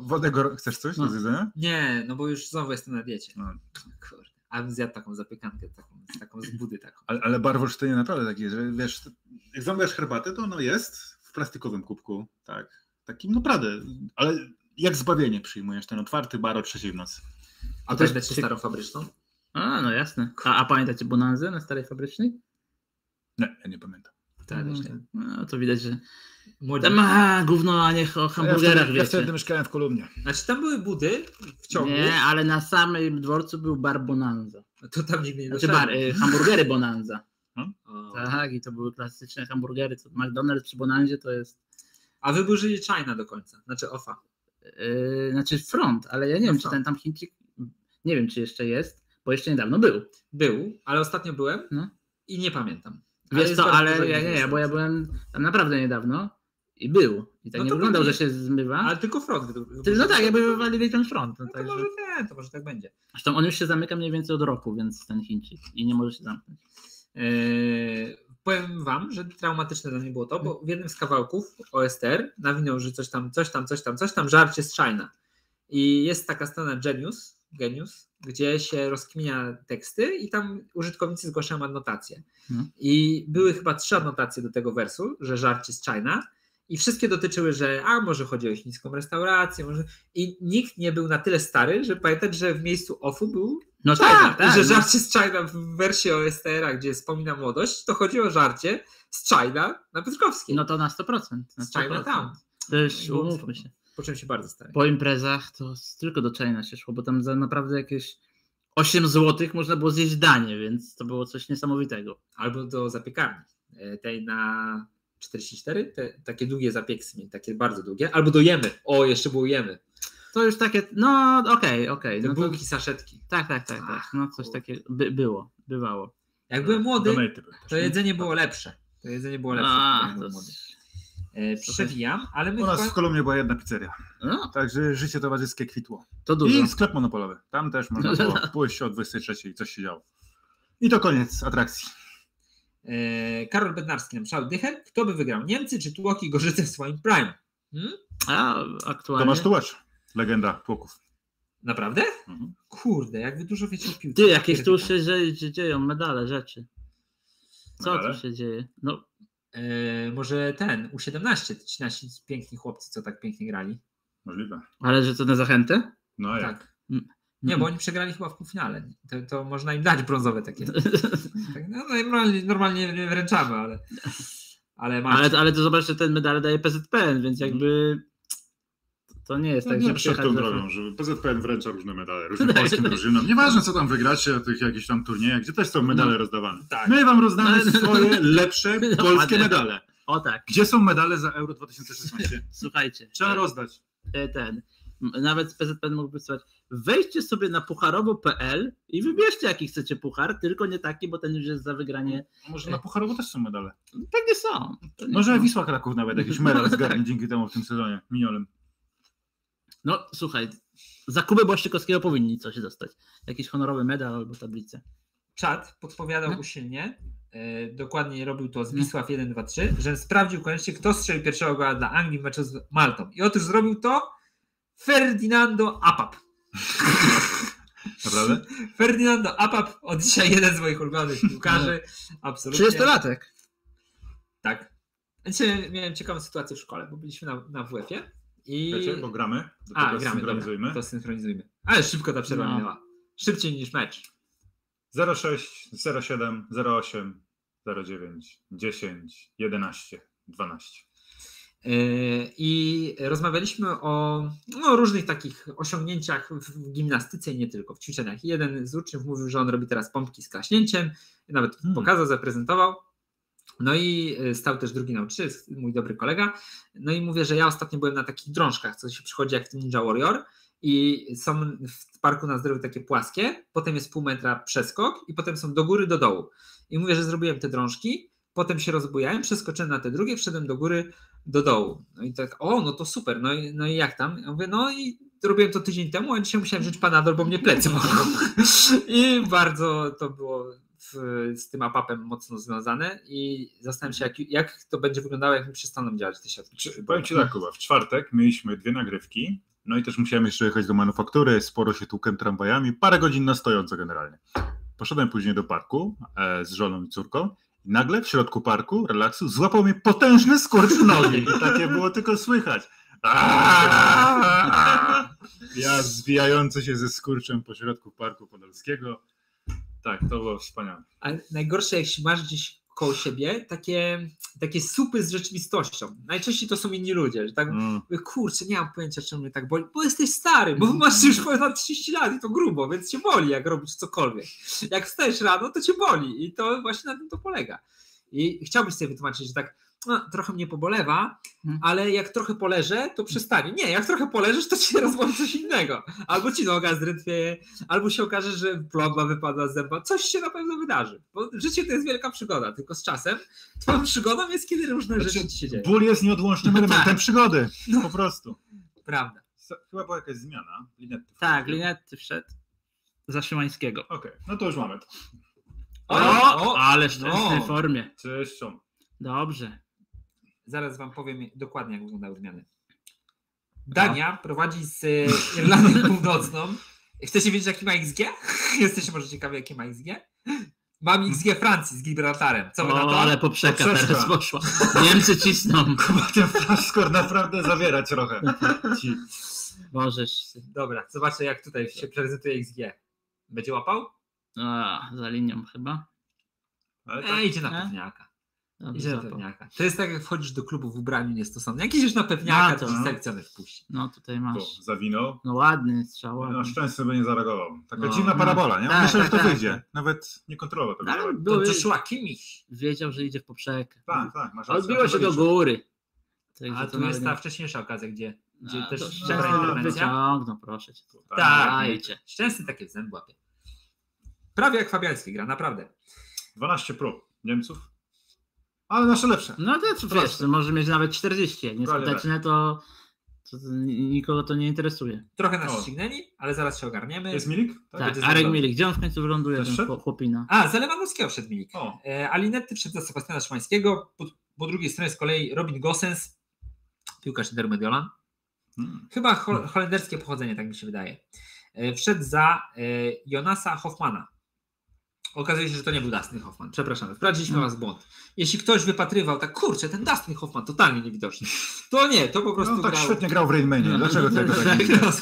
wodę Chcesz coś do zjedzenia? Nie, no bo już znowu jestem na diecie. No. Kurde. A bym zjadł taką zapiekankę, taką z budy. Taką. Ale bar w Olsztynie naprawdę taki jest, że wiesz, jak zamówisz herbatę, to ono jest w plastikowym kubku, tak, takim naprawdę, ale jak zbawienie przyjmujesz ten otwarty bar o 3:00 w nocy. A też dać się starą fabryczną? A, no jasne. A pamiętacie Bonanzę na Starej Fabrycznej? Nie, ja nie pamiętam. No to widać, że tam gówno, a niech o hamburgerach wiecie. Ja wtedy mieszkałem w Kolumnie. Znaczy tam były budy w ciągu. Nie, ale na samym dworcu był bar Bonanza. To tam nigdy nie doszedłem. Znaczy hamburgery Bonanza. Tak, i to były klasyczne hamburgery. McDonald's przy Bonanzie to jest... A wy burzyli China do końca, znaczy OFA. znaczy front, ale ja nie wiem, czy ten tam Chińczyk, nie wiem, czy jeszcze jest, bo jeszcze niedawno był. Był, ale ostatnio byłem i nie pamiętam. Wiesz co, ale ja, bo ja byłem tam naprawdę niedawno i był. I tak no nie wyglądał, będzie, że się zmywa. Ale tylko front. No tak, jakby wywalili ten front. No to, także... może nie, to może tak będzie. Zresztą on już się zamyka mniej więcej od roku, więc ten Chińczyk i nie może się zamknąć. Powiem wam, że traumatyczne dla mnie było to, bo w jednym z kawałków OSTR nawinął, że coś tam, żarcie z China. I jest taka strona Genius, gdzie się rozkminia teksty i tam użytkownicy zgłaszają adnotacje. I były chyba 3 adnotacje do tego wersu, że żarcie z China i wszystkie dotyczyły, że może chodzi o chińską restaurację, może... I nikt nie był na tyle stary, żeby pamiętać, że w miejscu OFU był China. Tak, że żarcie z China w wersie OSTR-a, gdzie wspomina młodość, to chodzi o żarcie z China na Piotrkowskiej. No to na 100%. Z China tam. Też umówmy się. Po czym się bardzo stary. Po imprezach to tylko do China się szło, bo tam za naprawdę jakieś 8 zł można było zjeść danie, więc to było coś niesamowitego. Albo do zapiekarni, tej na 44, takie długie zapieksy, takie bardzo długie, albo do Jemy, jeszcze było Jemy. To już takie, no okej. Te bułki, saszetki. Tak. No coś takiego bywało. Jak byłem młody, to jedzenie było lepsze. Przewijam, ale my... U nas w Kolumnie była jedna pizzeria, także życie towarzyskie kwitło. To dużo. I sklep monopolowy, tam też można było pójść o 23 i coś się działo. I to koniec atrakcji. Karol Bednarski napisał dychę. Kto by wygrał, Niemcy czy Tłoki Gorzyce w swoim prime? Aktualnie... Tomasz Tułacz, legenda Tłoków. Naprawdę? Mhm. Kurde, jak wy dużo wiecie o piłce. Ty, jakieś tu się dzieją medale, rzeczy. Co tu się dzieje? No... może ten, U17, ci nasi piękni chłopcy, co tak pięknie grali. Możliwe. Ale że to na zachętę? No tak. Jak? Nie, bo oni przegrali chyba w półfinale. To można im dać brązowe takie. Normalnie nie wręczamy, ale to zobacz, że ten medal daje PZPN, więc jakby to nie jest tak, że przed tą drogą, że PZPN wręcza różne medale, różnym polskim drużynom. Nieważne, co tam wygracie na tych jakichś tam turniejach, gdzie też są medale rozdawane. Tak. My wam rozdamy swoje lepsze polskie medale. O tak. Gdzie są medale za Euro 2016? Słuchajcie. Trzeba rozdać. Nawet PZPN mógł wysłać. Wejdźcie sobie na pucharowo.pl i wybierzcie, jaki chcecie puchar, tylko nie taki, bo ten już jest za wygranie. Może na pucharowo też są medale. Pewnie są. Może Wisła Kraków nawet jakiś medal zgarnie dzięki temu w tym sezonie minionym. No słuchaj, za Kubę Błaszczykowskiego powinni coś dostać. Jakiś honorowy medal albo tablicę. Czat podpowiadał usilnie, dokładnie robił to z Wisław 123, że sprawdził koniecznie, kto strzelił pierwszego gola dla Anglii w meczu z Maltą. I otóż zrobił to Ferdinando Apap. Naprawdę? Ferdinando Apap, od dzisiaj jeden z moich ulubionych piłkarzy. Absolutnie. 30-latek. Tak. Dzisiaj miałem ciekawą sytuację w szkole, bo byliśmy na WF-ie. I... Wiecie, bo gramy, synchronizujmy. Ale szybko ta przerwa minęła. Szybciej niż mecz. 06, 07, 08, 09, 10, 11, 12. I rozmawialiśmy o różnych takich osiągnięciach w gimnastyce i nie tylko, w ćwiczeniach. I jeden z uczniów mówił, że on robi teraz pompki z klaśnięciem. Nawet pokazał, zaprezentował. No i stał też drugi nauczyciel, mój dobry kolega. No i mówię, że ja ostatnio byłem na takich drążkach, co się przychodzi jak w tym Ninja Warrior i są w Parku na Zdrowiu takie płaskie, potem jest pół metra przeskok i potem są do góry, do dołu. I mówię, że zrobiłem te drążki, potem się rozbujałem, przeskoczyłem na te drugie, wszedłem do góry, do dołu. No i tak, no to super, no i jak tam? Ja mówię, no i robiłem to tydzień temu, a dzisiaj musiałem żyć Panadol, bo mnie plecy mogą. I bardzo to było... z tym apapem mocno związane i zastanawiam się, jak to będzie wyglądało, jak mi przestaną działać te siatki. Powiem ci tak, Kuba, w czwartek mieliśmy 2 nagrywki, no i też musiałem jeszcze jechać do manufaktury, sporo się tłukiem tramwajami, parę godzin na stojąco generalnie. Poszedłem później do parku z żoną i córką i nagle w środku parku, relaksu, złapał mnie potężny skurcz nogi i takie było tylko słychać. Ja zwijający się ze skurczem po środku Parku Podolskiego. Tak, to było wspaniałe. Ale najgorsze, jak się masz gdzieś koło siebie, takie supy z rzeczywistością. Najczęściej to są inni ludzie, że tak, kurczę, nie mam pojęcia, czemu mnie tak boli, bo jesteś stary, bo masz już ponad 30 lat i to grubo, więc cię boli, jak robisz cokolwiek. Jak wstajesz rano, to cię boli i to właśnie na tym to polega. I chciałbyś sobie wytłumaczyć, że tak, no, trochę mnie pobolewa, ale jak trochę poleżę, to przestanie. Nie, jak trochę poleżysz, to ci się rozłam coś innego. Albo ci noga zdrętwieje, albo się okaże, że plomba wypadła z zęba. Coś się na pewno wydarzy, bo życie to jest wielka przygoda, tylko z czasem twoją przygodą jest, kiedy różne rzeczy ci się dzieją. Ból jest nieodłącznym elementem przygody, no, po prostu. Prawda. Chyba była jakaś zmiana. Linetti. Tak, Linetti wszedł za Szymańskiego. Okej, no to już mamy to. O, ale w tej formie. Czyszczą. Dobrze. Zaraz wam powiem dokładnie, jak wyglądały zmiany. Dania prowadzi z Irlandią Północną. Chcecie wiedzieć, jaki ma XG? Jesteście może ciekawi, jaki ma XG? Mam XG Francji z Gibraltarem. Co wy na to? Ale poprzeka teraz poszła. Niemcy cisną. Ten flashscore naprawdę zawiera trochę. Możesz. Dobra, zobaczę, jak tutaj się prezentuje XG. Będzie łapał? A, za linią chyba. Ale tak, idzie na pewniaka. Idzie na pewniaka. To jest tak, jak wchodzisz do klubu w ubraniu niestosownym. Jak idziesz na pewniaka, to ci selekcjoner wpuści. No tutaj masz. To zawinął. No ładny strzał. Na szczęście by nie zareagował. Taka dziwna parabola, nie? Tak, myślę, że to wyjdzie. Nawet nie kontrolował tego. Tak, to Joshua Kimmich wiedział, że idzie w poprzek. Tak, tak. Odbiło się do góry. A tu jest ta wcześniejsza okazja, gdzie też szczęsna interwencja. No proszę cię. Tak, szczęsny takie zęb łapie. Prawie jak Fabiański gra, naprawdę. 12 prób Niemców, ale nasze lepsze. No to wiesz, może mieć nawet 40, jak nieskuteczne, to nikogo to nie interesuje. Trochę nas ścignęli, ale zaraz się ogarniemy. Jest Milik? Tak, Arek Milik. Gdzie on w końcu wyląduje, ten chłopina? A, za Lewandowskiego wszedł Milik. A Linetti wszedł za Sebastiana Szymańskiego, po drugiej stronie z kolei Robin Gosens, piłkarz Interu Mediolan. Chyba holenderskie pochodzenie, tak mi się wydaje. Wszedł za Jonasa Hoffmana. Okazuje się, że to nie był Dustin Hoffman. Przepraszam, wprowadziliśmy was w błąd. Jeśli ktoś wypatrywał, tak kurczę, ten Dustin Hoffman totalnie niewidoczny. To nie, to po prostu no, tak grał... świetnie grał w Rain Manie. Dlaczego tego tak nie grał?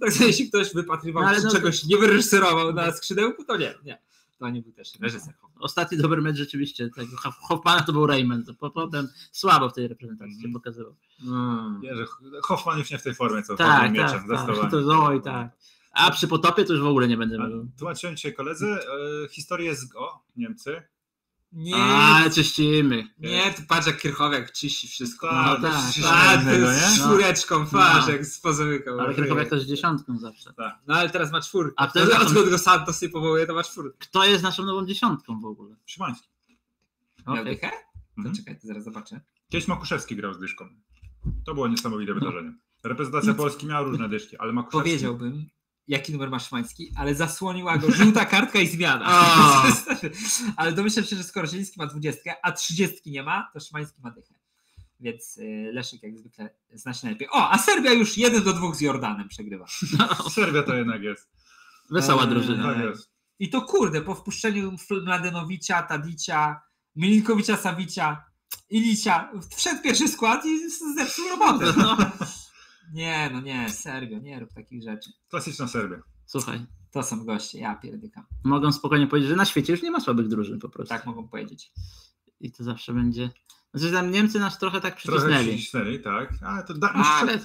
Także jeśli ktoś wypatrywał, ale czegoś nie wyreżyserował na skrzydełku, to nie. To nie był też reżyser Hoffman. Ostatni dobry mecz rzeczywiście tego Hoffmana to był Raymond. Potem słabo w tej reprezentacji się pokazywał. Jerzy, Hoffman już nie w tej formie, co tak, mieczem zastosowany. Tak. A przy Potopie to już w ogóle nie będę mówił. Tłumaczyłem się koledzy, historię z GO, Niemcy. Nie, czyścimy. Nie, to patrz jak Kierchowiak czyści wszystko. Tak, z czwóreczką Farzek, z pozoryką. Ale Kierchowiak to z dziesiątką zawsze. Tak. No ale teraz ma czwórkę. A kto jest go Santos sobie powołuje, to ma czwórkę. Kto jest naszą nową dziesiątką w ogóle? Szymański. Miał dychę? To czekaj, to zaraz zobaczę. Kiedyś Makuszewski grał z dyszką. To było niesamowite wydarzenie. Reprezentacja Polski miała różne dyszki, ale Makuszewski... Powiedziałbym, jaki numer ma Szymański, ale zasłoniła go żółta kartka i zmiana. Ale domyślam się, że skoro Zieliński ma 20, a 30 nie ma, to Szymański ma dychę. Więc Leszek jak zwykle zna się najlepiej. A Serbia już 1-2 z Jordanem przegrywa. Serbia to jednak jest. Wesoła drużyna. Tak jest. I to kurde, po wpuszczeniu Mladenowicza, Tadicia, Milinkowicza, Savicia, Ilicia, wszedł pierwszy skład i zepsuł robotę. Nie, Serbia, nie rób takich rzeczy. Klasyczna Serbia. Słuchaj. To są goście, ja pierdykam. Mogą spokojnie powiedzieć, że na świecie już nie ma słabych drużyn po prostu. Tak mogą powiedzieć. I to zawsze będzie... Znaczy tam Niemcy nas trochę tak przycisnęli. Trochę przycisnęli, tak.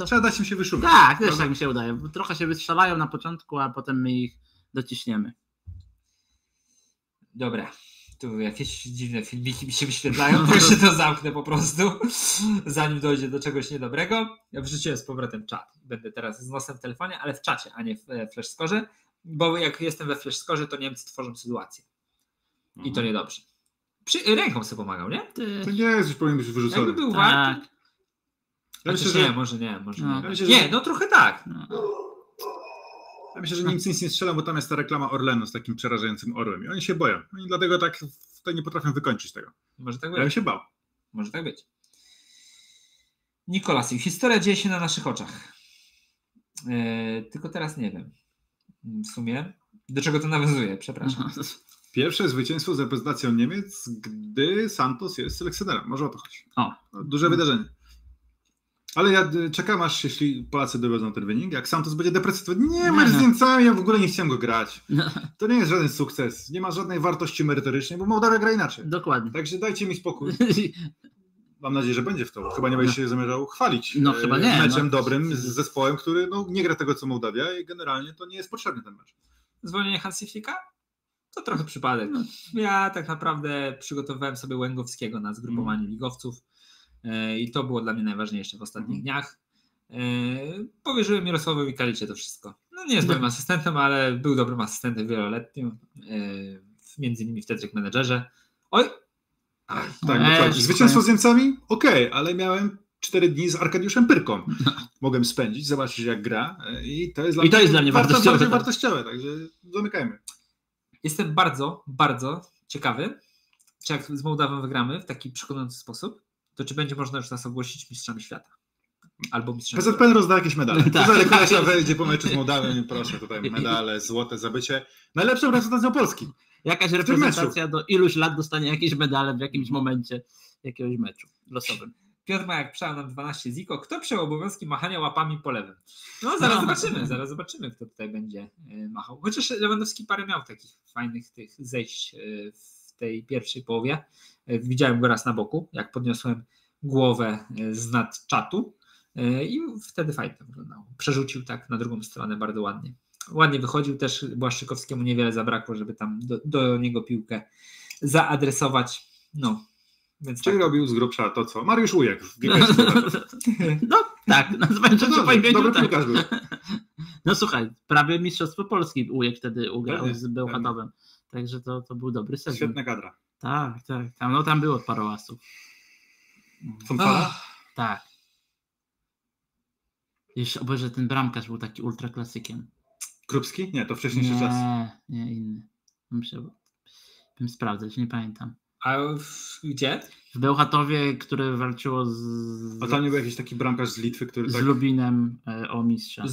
Trzeba dać im się wyszukać. Tak, też tak mi się udaje. Trochę się wystrzelają na początku, a potem my ich dociśniemy. Dobra. Tu jakieś dziwne filmiki mi się wyświetlają, to się to zamknę po prostu, zanim dojdzie do czegoś niedobrego. Ja wrzuciłem z powrotem czat. Będę teraz z nosem w telefonie, ale w czacie, a nie w flashscorze, bo jak jestem we flashscorze, to Niemcy tworzą sytuację. I to niedobrze. Ręką sobie pomagał, nie? To nie jest już powinien być wyrzucony. Jakby był warty. Ja myślę, że... Nie, może nie. Ja myślę, że... Nie, no trochę tak. Ja myślę, że Niemcy nic nie strzelą, bo tam jest ta reklama Orlenu z takim przerażającym orłem i oni się boją. I dlatego tak nie potrafią wykończyć tego. Może tak być. Ja bym się bał. Może tak być. Nikolas, historia dzieje się na naszych oczach. Tylko teraz nie wiem w sumie, do czego to nawiązuje. Przepraszam. Pierwsze zwycięstwo z reprezentacją Niemiec, gdy Santos jest selekcjonerem. Może o to chodzi. Duże wydarzenie. Ale ja czekam, aż jeśli Polacy dowiedzą ten wynik, jak Santos będzie depresyjny. Nie, mecz z Niemcami, ja w ogóle nie chciałem go grać. To nie jest żaden sukces. Nie ma żadnej wartości merytorycznej, bo Mołdawia gra inaczej. Dokładnie. Także dajcie mi spokój. Mam nadzieję, że będzie w to. Chyba nie będzie się zamierzał chwalić chyba nie, meczem dobrym z zespołem, który nie gra tego, co Mołdawia i generalnie to nie jest potrzebny ten mecz. Zwolnienie Hansi Flicka? To trochę przypadek. Ja tak naprawdę przygotowywałem sobie Łęgowskiego na zgrupowanie ligowców i to było dla mnie najważniejsze w ostatnich dniach. Powierzyłem Mirosławowi Kalicie to wszystko. No nie jest moim asystentem, ale był dobrym asystentem wieloletnim. Między innymi w Tetrick Managerze. Oj! Tak, dokładnie. Zwycięstwo z Niemcami? Okej, ale miałem 4 dni z Arkadiuszem Pyrką. Mogłem spędzić, zobaczyć jak gra i to jest dla mnie wartościowe. Także zamykajmy. Jestem bardzo, bardzo ciekawy, czy jak z Mołdawą wygramy w taki przekonujący sposób, to czy będzie można już nas ogłosić mistrzami świata. Albo mistrzami PZPN świata. Rozda jakieś medale. Kolesia wejdzie po meczu z Mołdawą, proszę, tutaj medale, złote zdobycie. Najlepszą reprezentacją Polski. Jakaś reprezentacja do iluś lat dostanie jakieś medale w jakimś momencie jakiegoś meczu losowym. Piotr Majak przejął nam 12 ziko. Kto przejął obowiązki machania łapami po lewym? No zaraz zobaczymy, kto tutaj będzie machał. Chociaż Lewandowski parę miał takich fajnych tych zejść w tej pierwszej połowie. Widziałem go raz na boku, jak podniosłem głowę znad czatu i wtedy fajnie to wyglądało. Przerzucił tak na drugą stronę bardzo ładnie. Ładnie wychodził też, Błaszczykowskiemu niewiele zabrakło, żeby tam do niego piłkę zaadresować. No. Więc czyli tak. Robił z grubsza to co? Mariusz Ujek. No tak, dobry piłkarz był. No słuchaj, prawie mistrzostwo Polski Ujek wtedy ugrał z Bełchatowem. Także to był dobry sezon. Świetna kadra. Tak. Tam było paru asów. Fanfara? Tak. Jeszcze obejrzę, ten bramkarz był taki ultraklasykiem. Krupski? Nie, to wcześniejszy czas. Nie, inny. Musiałbym sprawdzać, nie pamiętam. A gdzie? W Bełchatowie, które walczyło z... A tam nie był jakiś taki bramkarz z Litwy, który tak... Z Lubinem o mistrza.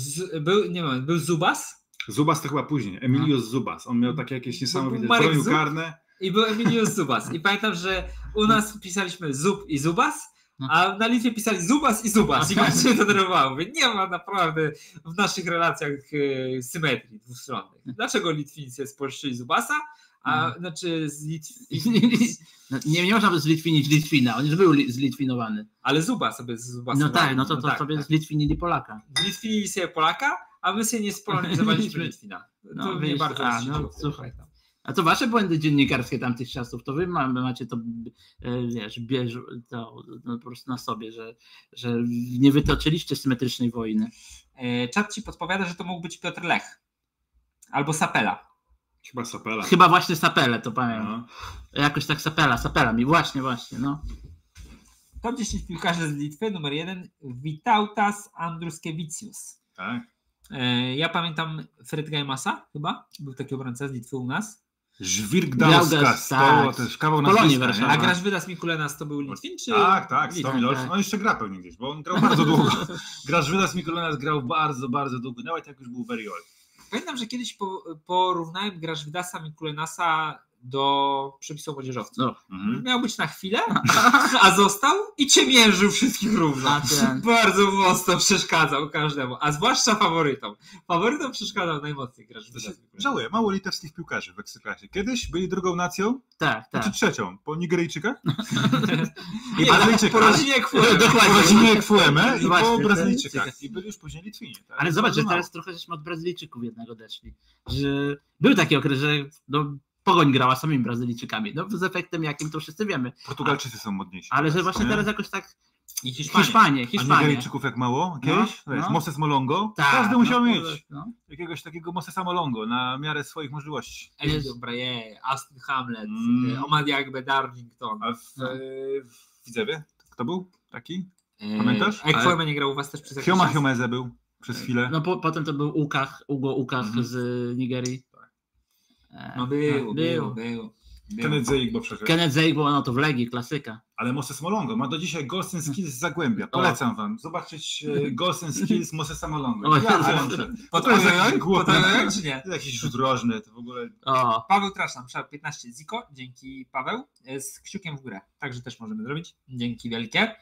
Był Zubas? Zubas to chyba później. Emilius Zubas. On miał takie jakieś niesamowite... Bronił karne. I był Emilius Zubas. I pamiętam, że u nas pisaliśmy Zub i Zubas, a na Litwie pisali Zubas i Zubas. I bardzo się denerwowało. Nie ma naprawdę w naszych relacjach symetrii dwustronnych. Dlaczego Litwinicy spolszczyli Zubasa? Znaczy z nie można by zlitwinić Litwina, on już był zlitwinowany. Ale Zuba sobie zbasowali. No tak, to sobie zlitwinili Polaka. Zlitwinili sobie Polaka, a my sobie nie spolonizowaliśmy Litwina. To mnie bardzo słuchaj. A to wasze błędy dziennikarskie tamtych czasów, to wy macie to, wiesz, po prostu na sobie, że nie wytoczyliście symetrycznej wojny. Czat ci podpowiada, że to mógł być Piotr Lech. Albo Sapela. Chyba Sapela. Chyba właśnie Sapelę, to pamiętam. No. Jakoś tak Sapela mi, właśnie, no. Top 10 piłkarzy z Litwy, numer 1, Vytautas Andruskevicius. Tak. Ja pamiętam Fredrika Imasa, chyba, był taki obrońca z Litwy u nas. Żwirgdauskas, to też kawał nazwiska. A Grażvydas Mikulenas to był Litwin, czy? Tak, Stomilorz. Tak. On jeszcze gra pewnie gdzieś, bo on grał bardzo długo. Grażvydas Mikulenas grał bardzo, bardzo długo, nawet jak już był very old. Pamiętam, że kiedyś porównałem Grażvydasa Mikulenasa do przepisów młodzieżowców. Miał być na chwilę, a został i ciemiężył wszystkich równo. Bardzo mocno przeszkadzał każdemu, a zwłaszcza faworytom. Faworytom przeszkadzał najmocniej Grażvydas. Żałuję, mało litewskich piłkarzy w Ekstraklasie. Kiedyś byli drugą nacją? Tak. Czy trzecią? Po Nigeryjczykach? Po rodzinie Kwueme i po Brazylijczykach. I byli już później Litwinie. Tak? Ale zobacz, że teraz trochę żeśmy od Brazylijczyków jednego odeszli. Że był taki okres, że Pogoń grała samymi Brazylijczykami. No z efektem jakim to wszyscy wiemy. Portugalczycy są modniejsi. Ale że właśnie teraz jakoś tak... I Hiszpanie. A Nigeryjczyków jak mało kiedyś? No. Moses Molongo? Tak, każdy musiał mieć jakiegoś takiego Mosesa Molongo na miarę swoich możliwości. Elio Breyer, Aston Hamlet, Omadiagbe Darlington. A w Widzewie? Kto był taki? Pamiętasz? Ekwoema nie grał u was też przez jakiś czas? Chiomeze był przez chwilę. No potem to był Ugo Ukach z Nigerii. No był. Kenneth Zeig, bo ono to w Legii, klasyka. Ale Moses Molongo ma do dzisiaj Goals and Skills z Zagłębia. Polecam wam zobaczyć Goals and Skills Mosesa Molongo. To jest jakiś rzut rożny, to w ogóle... Paweł Traszan, przejął 15 ziko, dzięki Paweł, z kciukiem w górę. Także też możemy zrobić, dzięki wielkie.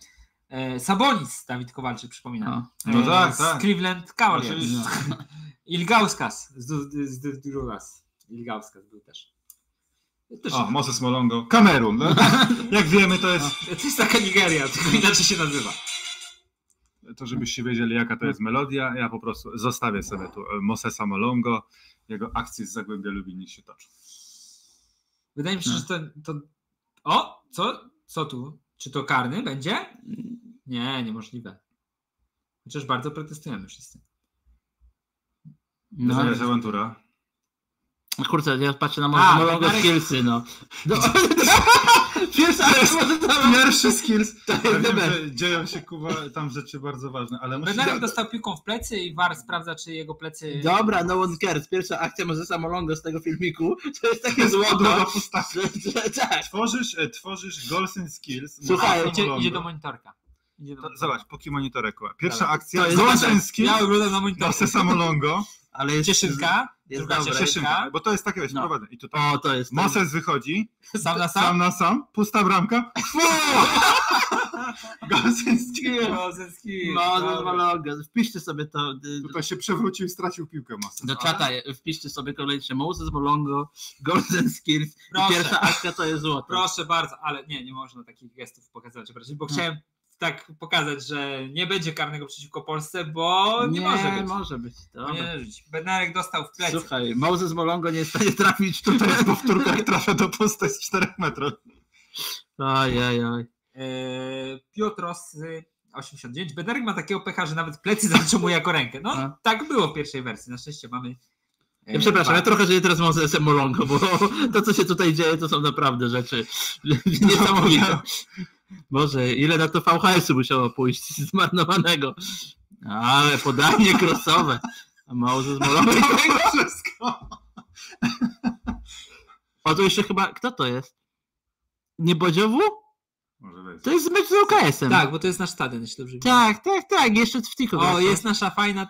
Sabonis, Dawid Kowalczyk, przypominam. Z Cleveland Cavaliers. Ilgauskas z Duras. Ilgauskas był też. Moses Molongo. Kamerun. No? Jak wiemy, to jest... To jest taka Nigeria, tylko inaczej się nazywa. To żebyście wiedzieli, jaka to jest melodia, ja po prostu zostawię sobie tu Mosesa Molongo. Jego akcje z Zagłębia Lubin się toczą. Wydaje mi się, że to... O! Co tu? Czy to karny będzie? Nie, niemożliwe. Chociaż bardzo protestujemy wszyscy. No, ale jest awantura. Kurczę, ja patrzę na mojego skillsy, no. Pierwszy skills. Dzieją się tam rzeczy bardzo ważne. Benarek dostał piłką w plecy i VAR sprawdza, czy jego plecy... Dobra, no one cares. Pierwsza akcja Mozesa Malongo z tego filmiku. To jest takie złoto. Tworzysz goals and skills. Słuchaj, idzie do monitorka. Zobacz, póki monitorek. Pierwsza akcja goals and skills Mozesa Malongo. Ale jest Cieszynka, Cieszynka, bo to jest takie, prowadzę. I tutaj Moses wychodzi, sam na sam, pusta bramka. Gozenski. Wpiszcie sobie to. Tutaj się przewrócił i stracił piłkę Moses. Do czata wpiszcie sobie kolejne Moses Malongo, Golden Skills. Pierwsza akcja to jest złoto. Proszę bardzo, ale nie można takich gestów pokazać, bo chciałem tak pokazać, że nie będzie karnego przeciwko Polsce, bo nie może być. Bednarek dostał w plecy. Słuchaj, Moses Malongo nie jest w stanie trafić. Tutaj jest powtórka, jak trafia do posta z 4 metrów. Ojej. Piotros 89. Bednarek ma takiego pecha, że nawet plecy zatrzymuje jako rękę. No tak było w pierwszej wersji. Na szczęście mamy... Przepraszam, ja trochę żyję teraz Mozesem Malongo, bo to, co się tutaj dzieje, to są naprawdę rzeczy niesamowite. Boże, ile na to VHS-u musiało pójść zmarnowanego. Ale podanie krosowe. A Moses Malongo. Wszystko. O, to jeszcze chyba... Kto to jest? Niebodziowu? To jest mecz z UKS-em. Tak, bo to jest nasz stadion, jeśli dobrze widzę. Tak, jeszcze w Tiku. O, jest nasza fajna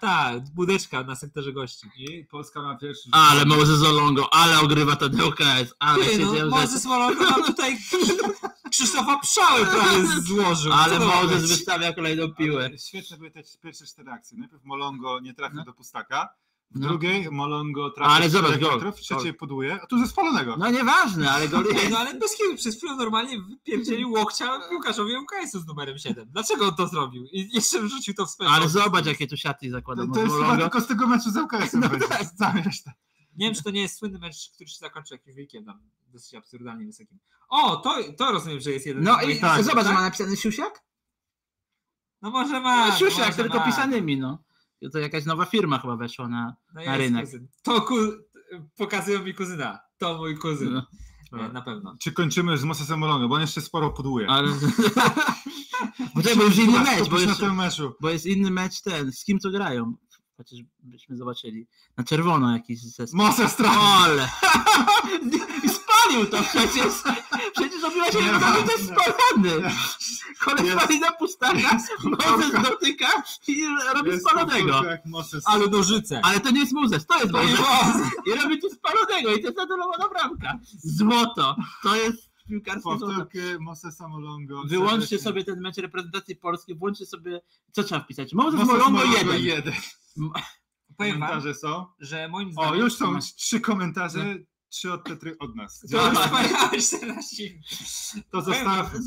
budeczka na sektorze gości. I Polska ma pierwszy... Ale Moses Malongo, ale ogrywa ten UKS, ale się dzieje. Moses Malongo nam tutaj Krzysztofa Pszczały prawie złożył. Ale Moses wystawia kolejną piłę. Ale świetne były te pierwsze 4 akcje. Najpierw Malongo nie trafił do pustaka. W drugiej Malongo trafił, ale zobacz, w trzeciej poduje, a tu ze spalonego. No nieważne, ale gol jest. No ale bez kitu, przez chwilę normalnie wypierdzieli łokcia piłkarzowi UKS-u z numerem 7. Dlaczego on to zrobił? I jeszcze wrzucił to w spędzie. Ale zobacz, jakie tu siatki zakładał. To jest chyba tylko z tego meczu z UKS-em. Nie wiem, czy to nie jest słynny mecz, który się zakończy jakimś wynikiem tam dosyć absurdalnie wysokim. O, to rozumiem, że jest jeden. No i zobacz, ma napisany Siusiak? No może ma. No Siusiak, tylko pisanymi, no. To jakaś nowa firma chyba weszła na rynek. Kuzyn. Pokazują mi kuzyna. To mój kuzyn. No. Na pewno. Czy kończymy z Mosesem Malongo, bo on jeszcze sporo poduje. Ale... bo już inny mecz. Bo jest inny mecz ten. Z kim to grają? Chociaż byśmy zobaczyli. Na czerwono jakiś zespół. Moses Trafol! I spalił to przecież. Przecież obiła się to jest spalony. Koleś pali na pustaka, Moses dotyka i robi spalonego. Ale nożyce. Ale to nie jest Moses, to jest Moses. I robi tu spalonego i to jest anulowana bramka. Złoto. To jest piłkarstwo złoto. Mosesa Malongo. Wyłączcie sobie ten mecz reprezentacji Polski, włączcie sobie, co trzeba wpisać? Moses Malongo 1. Powiem wam, są? Że moim zdaniem... O, już są 3 komentarze, 3 od Tetry od nas. To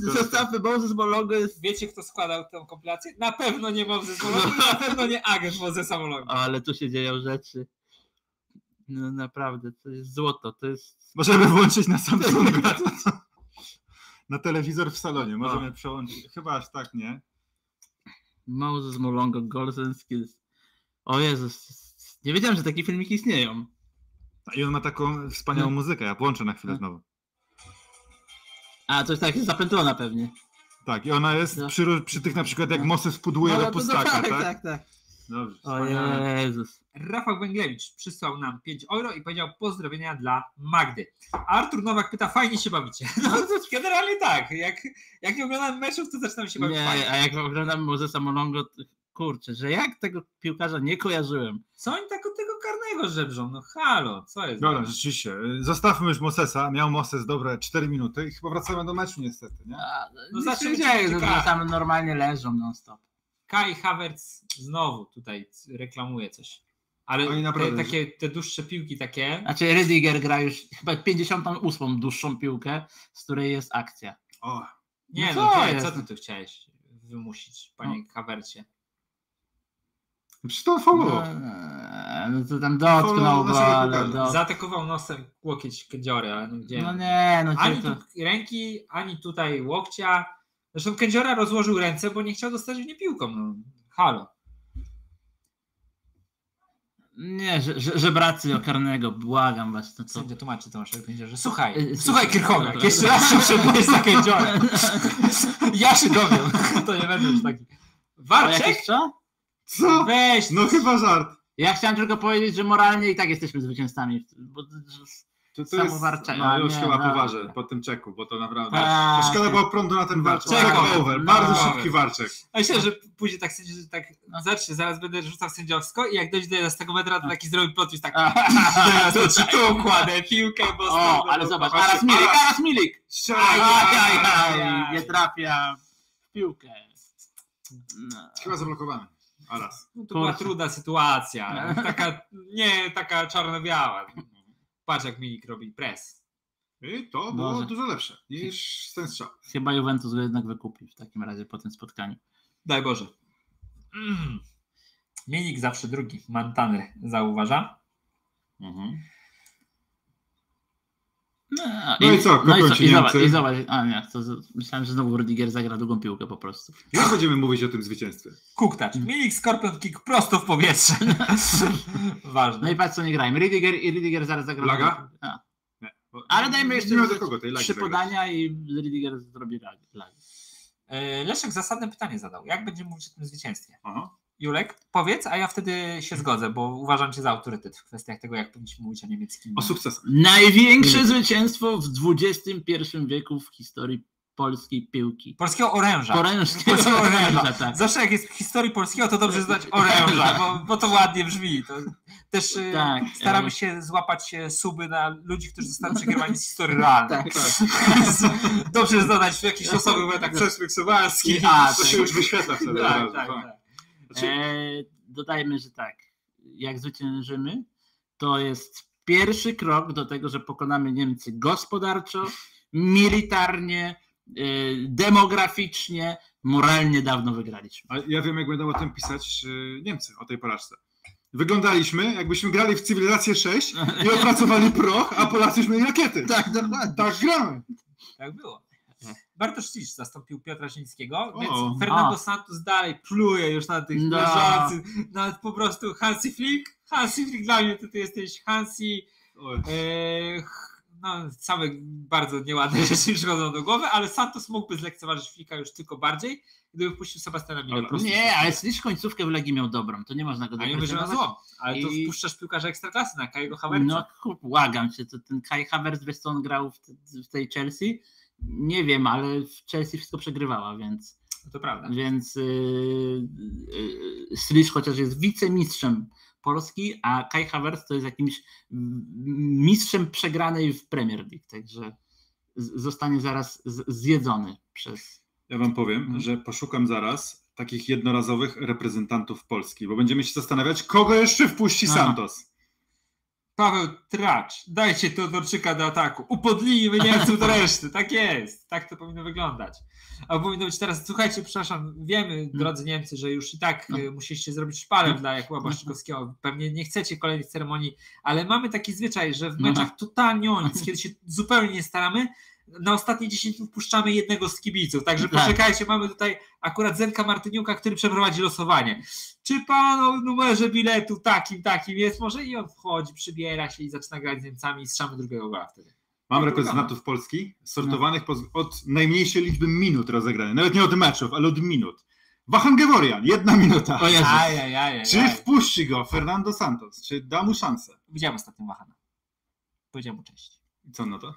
zostawmy, Moses Malongo jest... Wiecie, kto składał tę kompilację? Na pewno nie Moses Malongo, na pewno nie agent Mozesa Malongo. Ale tu się dzieją rzeczy. No naprawdę, to jest złoto, to jest... Możemy włączyć na Samsunga. Na telewizor w salonie, możemy przełączyć. Chyba aż tak, nie? Moses Malongo, Goals and Skills. O Jezus, nie wiedziałem, że takie filmiki istnieją. I on ma taką wspaniałą muzykę, ja włączę na chwilę znowu. A, to jest tak, jest zapętlona pewnie. Tak, i ona jest przy tych na przykład jak Moses pudłuje do pustaka, tak? Dobrze, o Jezus. Rafał Węglewicz przysłał nam 5 euro i powiedział pozdrowienia dla Magdy. Artur Nowak pyta, fajnie się bawicie. No generalnie tak, jak nie oglądam meczów, to zaczynam się bawić fajnie. A jak oglądam Mozesa Malongo, kurczę, że jak tego piłkarza nie kojarzyłem. Co oni tak od tego karnego żebrzą? No halo, co jest? Dobra, rzeczywiście. Zostawmy już Mosesa. Miał Moses dobre 4 minuty i chyba wracamy do meczu niestety, nie? No zaczynamy dzieje, tam normalnie leżą non stop. Kai Havertz znowu tutaj reklamuje coś. Ale te dłuższe piłki takie... Znaczy Rüdiger gra już chyba 58 dłuższą piłkę, z której jest akcja. O, nie no, co ty tu chciałeś wymusić, panie Havertzie? Przecież to faul. Nie, no to tam dotknął go, ale... Zaatakował nosem łokieć Kędziory, ale no gdzie... No nie, no ani to... tu ręki, ani tutaj łokcia. Zresztą Kędziora rozłożył ręce, bo nie chciał dostać w nie piłką, no halo. Nie, żebracy okarnego, błagam was. To co? Sędzia tłumaczy Tomaszowi Kędziorze. Słuchaj Kirchhoff, jeszcze raz się przebyłeś za Kędziorę. Ja się dowiem, to nie będę już taki. Warczek? Co? Weź! No chyba żart. Ja chciałem tylko powiedzieć, że moralnie i tak jesteśmy zwycięzcami. Bo to jest, no już nie, chyba poważę po tym czeku, bo to naprawdę... Szkoda było prądu na ten warczek. Bardzo szybki warczek. A myślę, że później tak sędzia, że tak zacznie, zaraz będę rzucał sędziowsko i jak dojdzie do 100 metra, to taki zrobi podpis, tak... Teraz to ci tu układę piłkę, bo... O, ale zobacz, Aras Milik! Nie trafia w piłkę. Chyba zablokowany. No to była trudna sytuacja, taka, nie taka czarno-biała. Patrz jak Milik robi pres. I to było dużo lepsze niż ten strzał. Chyba Juventus go jednak wykupi w takim razie po tym spotkaniu. Daj Boże. Milik zawsze drugi, Mantany zauważa. No i co? I zobacz. A nie, to myślałem, że znowu Rudiger zagra długą piłkę po prostu. Jak będziemy mówić o tym zwycięstwie? Kuktacz. Milik Skorpion kick prosto w powietrze. Ważne. No i patrz co nie grajmy. Rudiger zaraz zagra. Laga? Nie. Ale dajmy jeszcze trzy podania i Rudiger zrobi lagę. Leszek zasadne pytanie zadał. Jak będziemy mówić o tym zwycięstwie? Julek, powiedz, a ja wtedy się zgodzę, bo uważam cię za autorytet w kwestiach tego, jak powinniśmy mówić o niemieckim. O sukces. Największe zwycięstwo w XXI wieku w historii polskiej piłki. Polskiego oręża. Polskiego oręża, tak. Zawsze jak jest w historii polskiego, to dobrze znać oręża, bo to ładnie brzmi. To też tak, staramy się złapać suby na ludzi, którzy zostaną przegrywani z historii realnej. Tak. Dobrze znać jakieś osoby, bo tak Przemysław Suwalski, to się już wyświetla wtedy. Tak. Dodajmy, że tak, jak zwyciężymy, to jest pierwszy krok do tego, że pokonamy Niemcy gospodarczo, militarnie, demograficznie, moralnie dawno wygraliśmy. A ja wiem, jak będą o tym pisać Niemcy, o tej porażce. Wyglądaliśmy, jakbyśmy grali w Cywilizację 6 i opracowali proch, a Polacy już mieli rakiety. Tak, normalnie. Tak gramy. Tak było. Bartosz Cisz zastąpił Piotra Zielińskiego, więc Fernando Santos dalej pluje już na tych leżących, nawet po prostu Hansi Flick dla mnie, ty jesteś Hansi, no same bardzo nieładne rzeczy przychodzą do głowy, ale Santos mógłby zlekceważyć Flicka już tylko bardziej, gdyby wpuścił Sebastiana Milla. Nie, ale Slisz końcówkę w Legii miał dobrą, to nie można go doprytywać. Ale to wpuszczasz piłkarza ekstraklasy na Kai'ego Havertza. No błagam cię, to ten Kai Havertz, wiesz co on grał w tej Chelsea? Nie wiem, ale w Chelsea wszystko przegrywała, więc... To prawda. Więc Slisz chociaż jest wicemistrzem Polski, a Kai Havertz to jest jakimś mistrzem przegranej w Premier League, także zostanie zaraz zjedzony przez... Ja wam powiem, że poszukam zaraz takich jednorazowych reprezentantów Polski, bo będziemy się zastanawiać, kogo jeszcze wpuści Santos. Paweł Tracz, dajcie Teodorczyka do ataku, upodlijmy Niemców do reszty, tak jest, tak to powinno wyglądać. A powinno być teraz, słuchajcie, przepraszam, wiemy, drodzy Niemcy, że już i tak musieliście zrobić szpalę dla Jakuba Błaszczykowskiego, pewnie nie chcecie kolejnych ceremonii, ale mamy taki zwyczaj, że w meczach totalnie o nic, kiedy się zupełnie nie staramy, na ostatnie 10 minut puszczamy jednego z kibiców, także poczekajcie, mamy tutaj akurat Zenka Martyniuka, który przeprowadzi losowanie. Czy pan o numerze biletu takim jest może? I on wchodzi, przybiera się i zaczyna grać z Niemcami i strzamy drugiego gola wtedy. Mam reprezentantów Polski sortowanych od najmniejszej liczby minut rozegranych, nawet nie od meczów, ale od minut. Wahan Gevorian, 1 minuta. O Jezus. Czy wpuści go Fernando Santos? Czy da mu szansę? Widziałem ostatnio Wahana. Powiedział mu cześć. I co na to?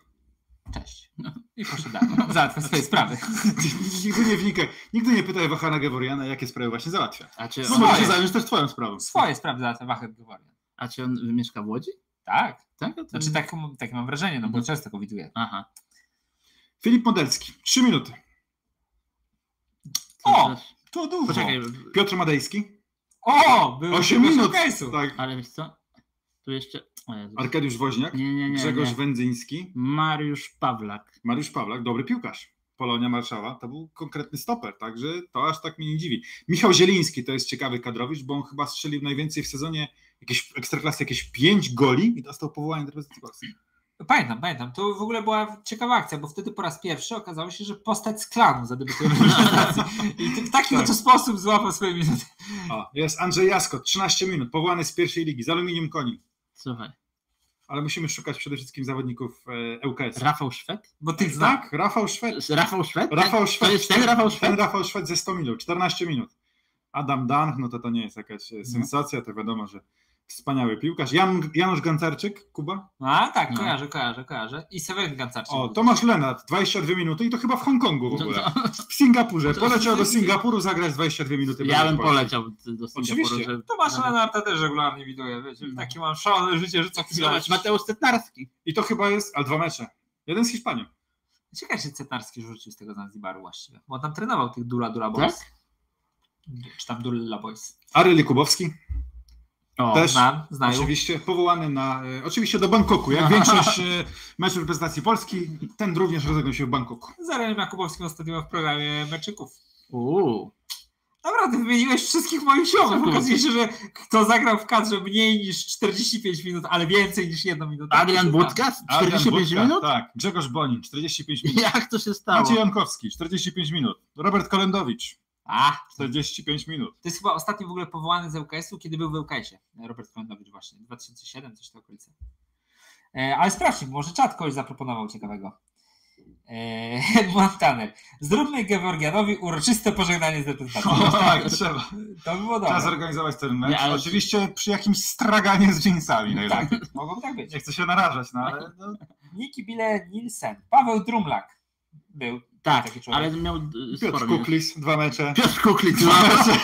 Cześć. No. I proszę dalej. Załatwia swoje sprawy. Nigdy nie wnikaj. Nigdy nie pytaj Wahana Gevoriana, jakie sprawy właśnie załatwia. A czy on może się zająć też twoją sprawą. Swoje sprawy załatwia Wahan Gevorian. A czy on mieszka w Łodzi? Tak. Znaczy tak mam wrażenie, no bo często go widuję. Aha. Filip Modelski. 3 minuty. O! To dużo. Poczekaj. Piotr Madejski. O! 8 minut. Tak. Ale wiesz co? Tu jeszcze... Arkadiusz Woźniak, Grzegorz Wędzyński, Mariusz Pawlak, dobry piłkarz, Polonia Warszawa, to był konkretny stoper, także to aż tak mnie nie dziwi. Michał Zieliński to jest ciekawy kadrowicz, bo on chyba strzelił najwięcej w sezonie jakieś ekstraklasy, jakieś 5 goli i dostał powołanie do reprezentacji Polski. Pamiętam. To w ogóle była ciekawa akcja, bo wtedy po raz pierwszy okazało się, że postać z klanu zadebiutuje w reprezentacji. I w taki oto sposób złapał swoje minuty. O, jest Andrzej Jasko, 13 minut, powołany z pierwszej ligi, z Aluminium Konin. Słuchaj. Ale musimy szukać przede wszystkim zawodników ŁKS. Rafał Szwed? Bo tych znak? Tak, Rafał Szwed. Rafał Szwed? Rafał Szwed. To jest ten Rafał Szwed? Ten Rafał Szwed ze 100 minut, 14 minut. Adam Danch, no to nie jest jakaś sensacja, to wiadomo, że wspaniały piłkarz. Janusz Gancarczyk, Kuba? A tak, no. Kojarzę. I Seweryn Gancarczyk. O, Tomasz Lenart, 22 minuty i to chyba w Hongkongu w ogóle. W Singapurze. Poleciał do Singapuru zagrać 22 minuty. Ja bym poleciał do Singapuru. Oczywiście. Że... Tomasz Lenarta też regularnie widuję. Takie mam szalone życie, że co chwilę. Mateusz Cetnarski. I to chyba jest, ale 2 mecze. Jeden z Hiszpanią. Ciekawe, czy Cetnarski rzucił z tego Zanzibaru właściwie. Bo tam trenował tych Dula Boys. Tak? Czy tam Dula Boys. Aryl Kubowski. O, też znam. Oczywiście powołany na, oczywiście do Bangkoku, jak większość meczów reprezentacji Polski, ten również rozegrał się w Bangkoku. Z Arenem Jakubowskim ostatnio w programie meczyków. Naprawdę wymieniłeś wszystkich moich siłów. Okazuje się, że kto zagrał w kadrze mniej niż 45 minut, ale więcej niż 1 minutę. Adrian Budka? 45 minut? Tak, Grzegorz Bonin, 45 minut. Jak to się stało? Maciej Jankowski, 45 minut. Robert Kolendowicz. 45 minut. To jest chyba ostatni w ogóle powołany z ŁKS-u, kiedy był w ŁKS-ie. Robert Kolendowicz właśnie, 2007, coś w tej okolicy. Ale sprawdźmy, może czat kogoś zaproponował ciekawego. Edmund Tanner. Zróbmy Geworgianowi uroczyste pożegnanie z reprezentacją. Tak, trzeba. To by było dobre. Trzeba zorganizować ten mecz. Ale... Oczywiście przy jakimś straganie z dżinsami. Tak, mogą tak być. Nie chcę się narażać, ale... Niki Bille Nielsen. Paweł Drumlak był. Tak, ale miał Piotr Kuklis, 2 mecze. Piotr Kuklis, 2 mecze.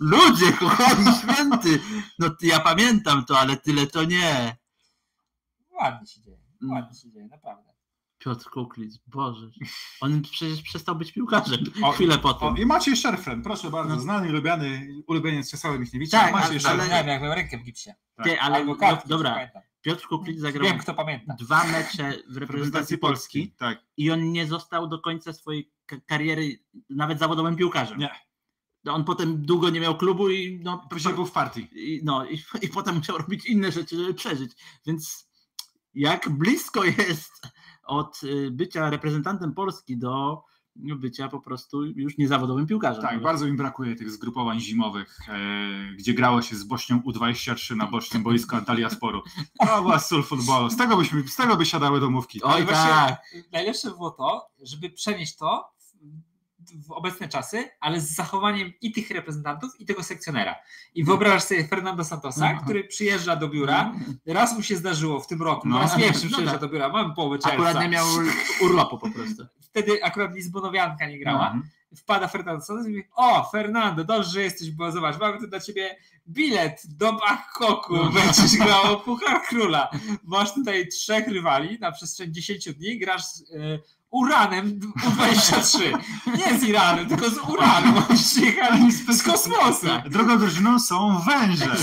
Ludzie, kochani święty. No ja pamiętam to, ale tyle to nie. Ładnie się dzieje, naprawdę. Piotr Kuklis, Boże. On przecież przestał być piłkarzem chwilę potem. I Maciej Szerfren, proszę bardzo, znany, ulubieniec Czesława Michniewicza. Tak, Maciej Szerfren. Ale jak miał rękę w gipsie. Tak. Dobra. Piotr Kuklic zagrał 2 mecze w reprezentacji Polski, tak. I on nie został do końca swojej kariery nawet zawodowym piłkarzem. Nie. On potem długo nie miał klubu i później był w partii. I potem musiał robić inne rzeczy, żeby przeżyć. Więc jak blisko jest od bycia reprezentantem Polski do bycia po prostu już niezawodowym piłkarzem. Tak, bardzo mi brakuje tych zgrupowań zimowych, gdzie grało się z Bośnią U23 na bocznym boisku Antalya Sporu. To była sól futbolu. Z tego by siadały domówki. Oj, tak. Najlepsze było to, żeby przenieść to w obecne czasy, ale z zachowaniem i tych reprezentantów, i tego sekcjonera. I wyobrażasz sobie Fernando Santosa, który przyjeżdża do biura. Raz mu się zdarzyło w tym roku, po raz pierwszy przyjeżdża do biura, mamy połowę czerwca. Akurat nie miał urlopu po prostu. Wtedy akurat Lizbonowianka nie grała. Wpada Fernando Santos i mówi: o, Fernando, dobrze, że jesteś, bo zobacz, mamy tu dla ciebie bilet do Bangkoku, będziesz grał Puchar Króla. Masz tutaj 3 rywali na przestrzeni 10 dni, grasz... Uranem U23. Nie z Iranem, tylko z Uranem. Przyjechali z kosmosa. Drugą drużyną są Węże.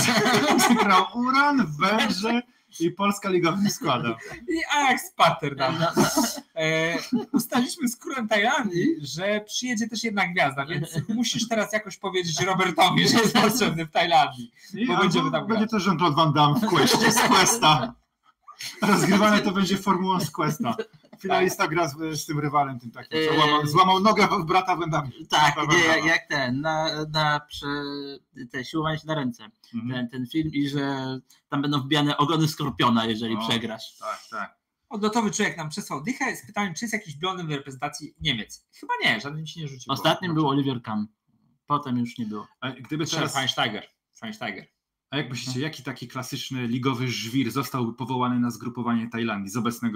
Grał Uran, Węże i Polska Liga w składa. I Ajax Patterdam. Ustaliliśmy z królem Tajlandii, że przyjedzie też jedna gwiazda, więc musisz teraz jakoś powiedzieć Robertowi, że jest potrzebny w Tajlandii. Bo będziemy tam będzie też Jean-Claude Van Damme z Questa. Rozgrywane to będzie formułą z Questa. Finalista gra z tym rywalem, tym takim, co złamał nogę brata Wendami. Tak, jak ten, siłowanie się na ręce, ten film, i że tam będą wbijane ogony skorpiona, jeżeli przegrasz. Tak. Odlotowy człowiek nam przesłał dychę z pytaniem, czy jest jakiś blondyn w reprezentacji Niemiec. Chyba nie, żaden ci nie rzucił. Ostatnim był Oliver Kahn, potem już nie było. Schweinsteiger. A jak myślicie, jaki taki klasyczny ligowy żwir zostałby powołany na zgrupowanie Tajlandii z obecnej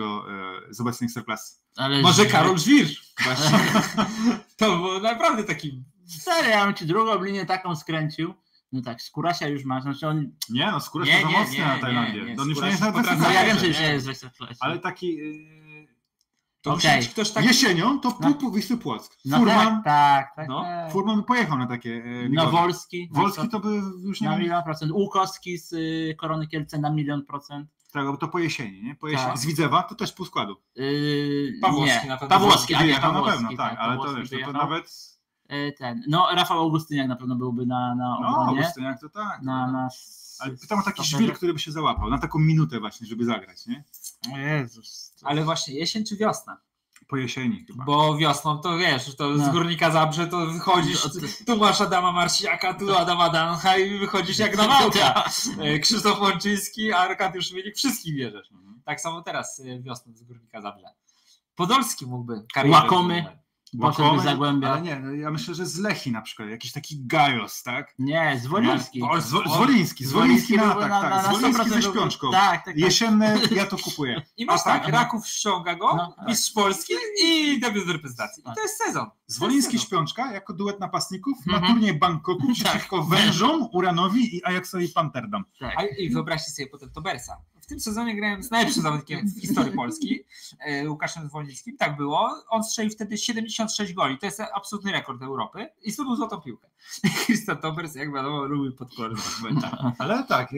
Ekstraklasy? Może Karol Żwir? To był naprawdę taki... Stary, ja bym ci drugą linię taką skręcił. No tak, Skórasia już masz. Znaczy on... Nie, no Skóraś to mocny na Tajlandię. On już nie jest na ja wiem, że już nie jest w Ekstraklasie. Ale taki... Ktoś taki... Jesienią to Wisły Płock. Furman, tak. Furman pojechał na takie ligowe. Wolski to by już nie... Na 1,000,000%. Łukowski z Korony Kielce na 1,000,000%. Tak, bo to po jesieni, nie? Z Widzewa to też pół składu. Pawłowski wyjechał na pewno, tak, ale to wiesz, to nawet... Rafał Augustyniak na pewno byłby na obronie. Augustyniak to tak. Ale pytam o taki żwir, który by się załapał, na taką minutę właśnie, żeby zagrać, nie? O Jezus. To... Ale właśnie jesień czy wiosna? Po jesieni chyba. Bo wiosną to wiesz, to z Górnika Zabrze to wychodzisz, tu masz Adama Marsiaka, tu Adama Dancha i wychodzisz jak na małka. Krzysztof Łączyński, Arkadiusz Milik, wszystkich bierzesz. Tak samo teraz wiosną z Górnika Zabrze. Podolski mógłby karierę. Łakomy, Zagłębia. Ale nie, no ja myślę, że z Lechi na przykład, jakiś taki Gajos, tak? Nie, Zwoliński. O, Zwoliński na atak, tak. Zwoliński ze Śpiączką. Tak. Jesienne, ja to kupuję. I masz tak, Raków ściąga go, mistrz Polski i debiut z reprezentacji. I to jest sezon. Zwoliński Śpiączka jako duet napastników na turniej Bangkoku przeciwko Wężom, Uranowi i Ajaxowi Pantherdom. I wyobraźcie sobie potem Tobersa. W tym sezonie grałem z najlepszym zawodnikiem w historii Polski, Łukaszem Zwolnickim, tak było. On strzelił wtedy 76 goli, to jest absolutny rekord Europy i zdobył złotą piłkę. Krystian Tobers, jak wiadomo, lubił podkory. Ale tak,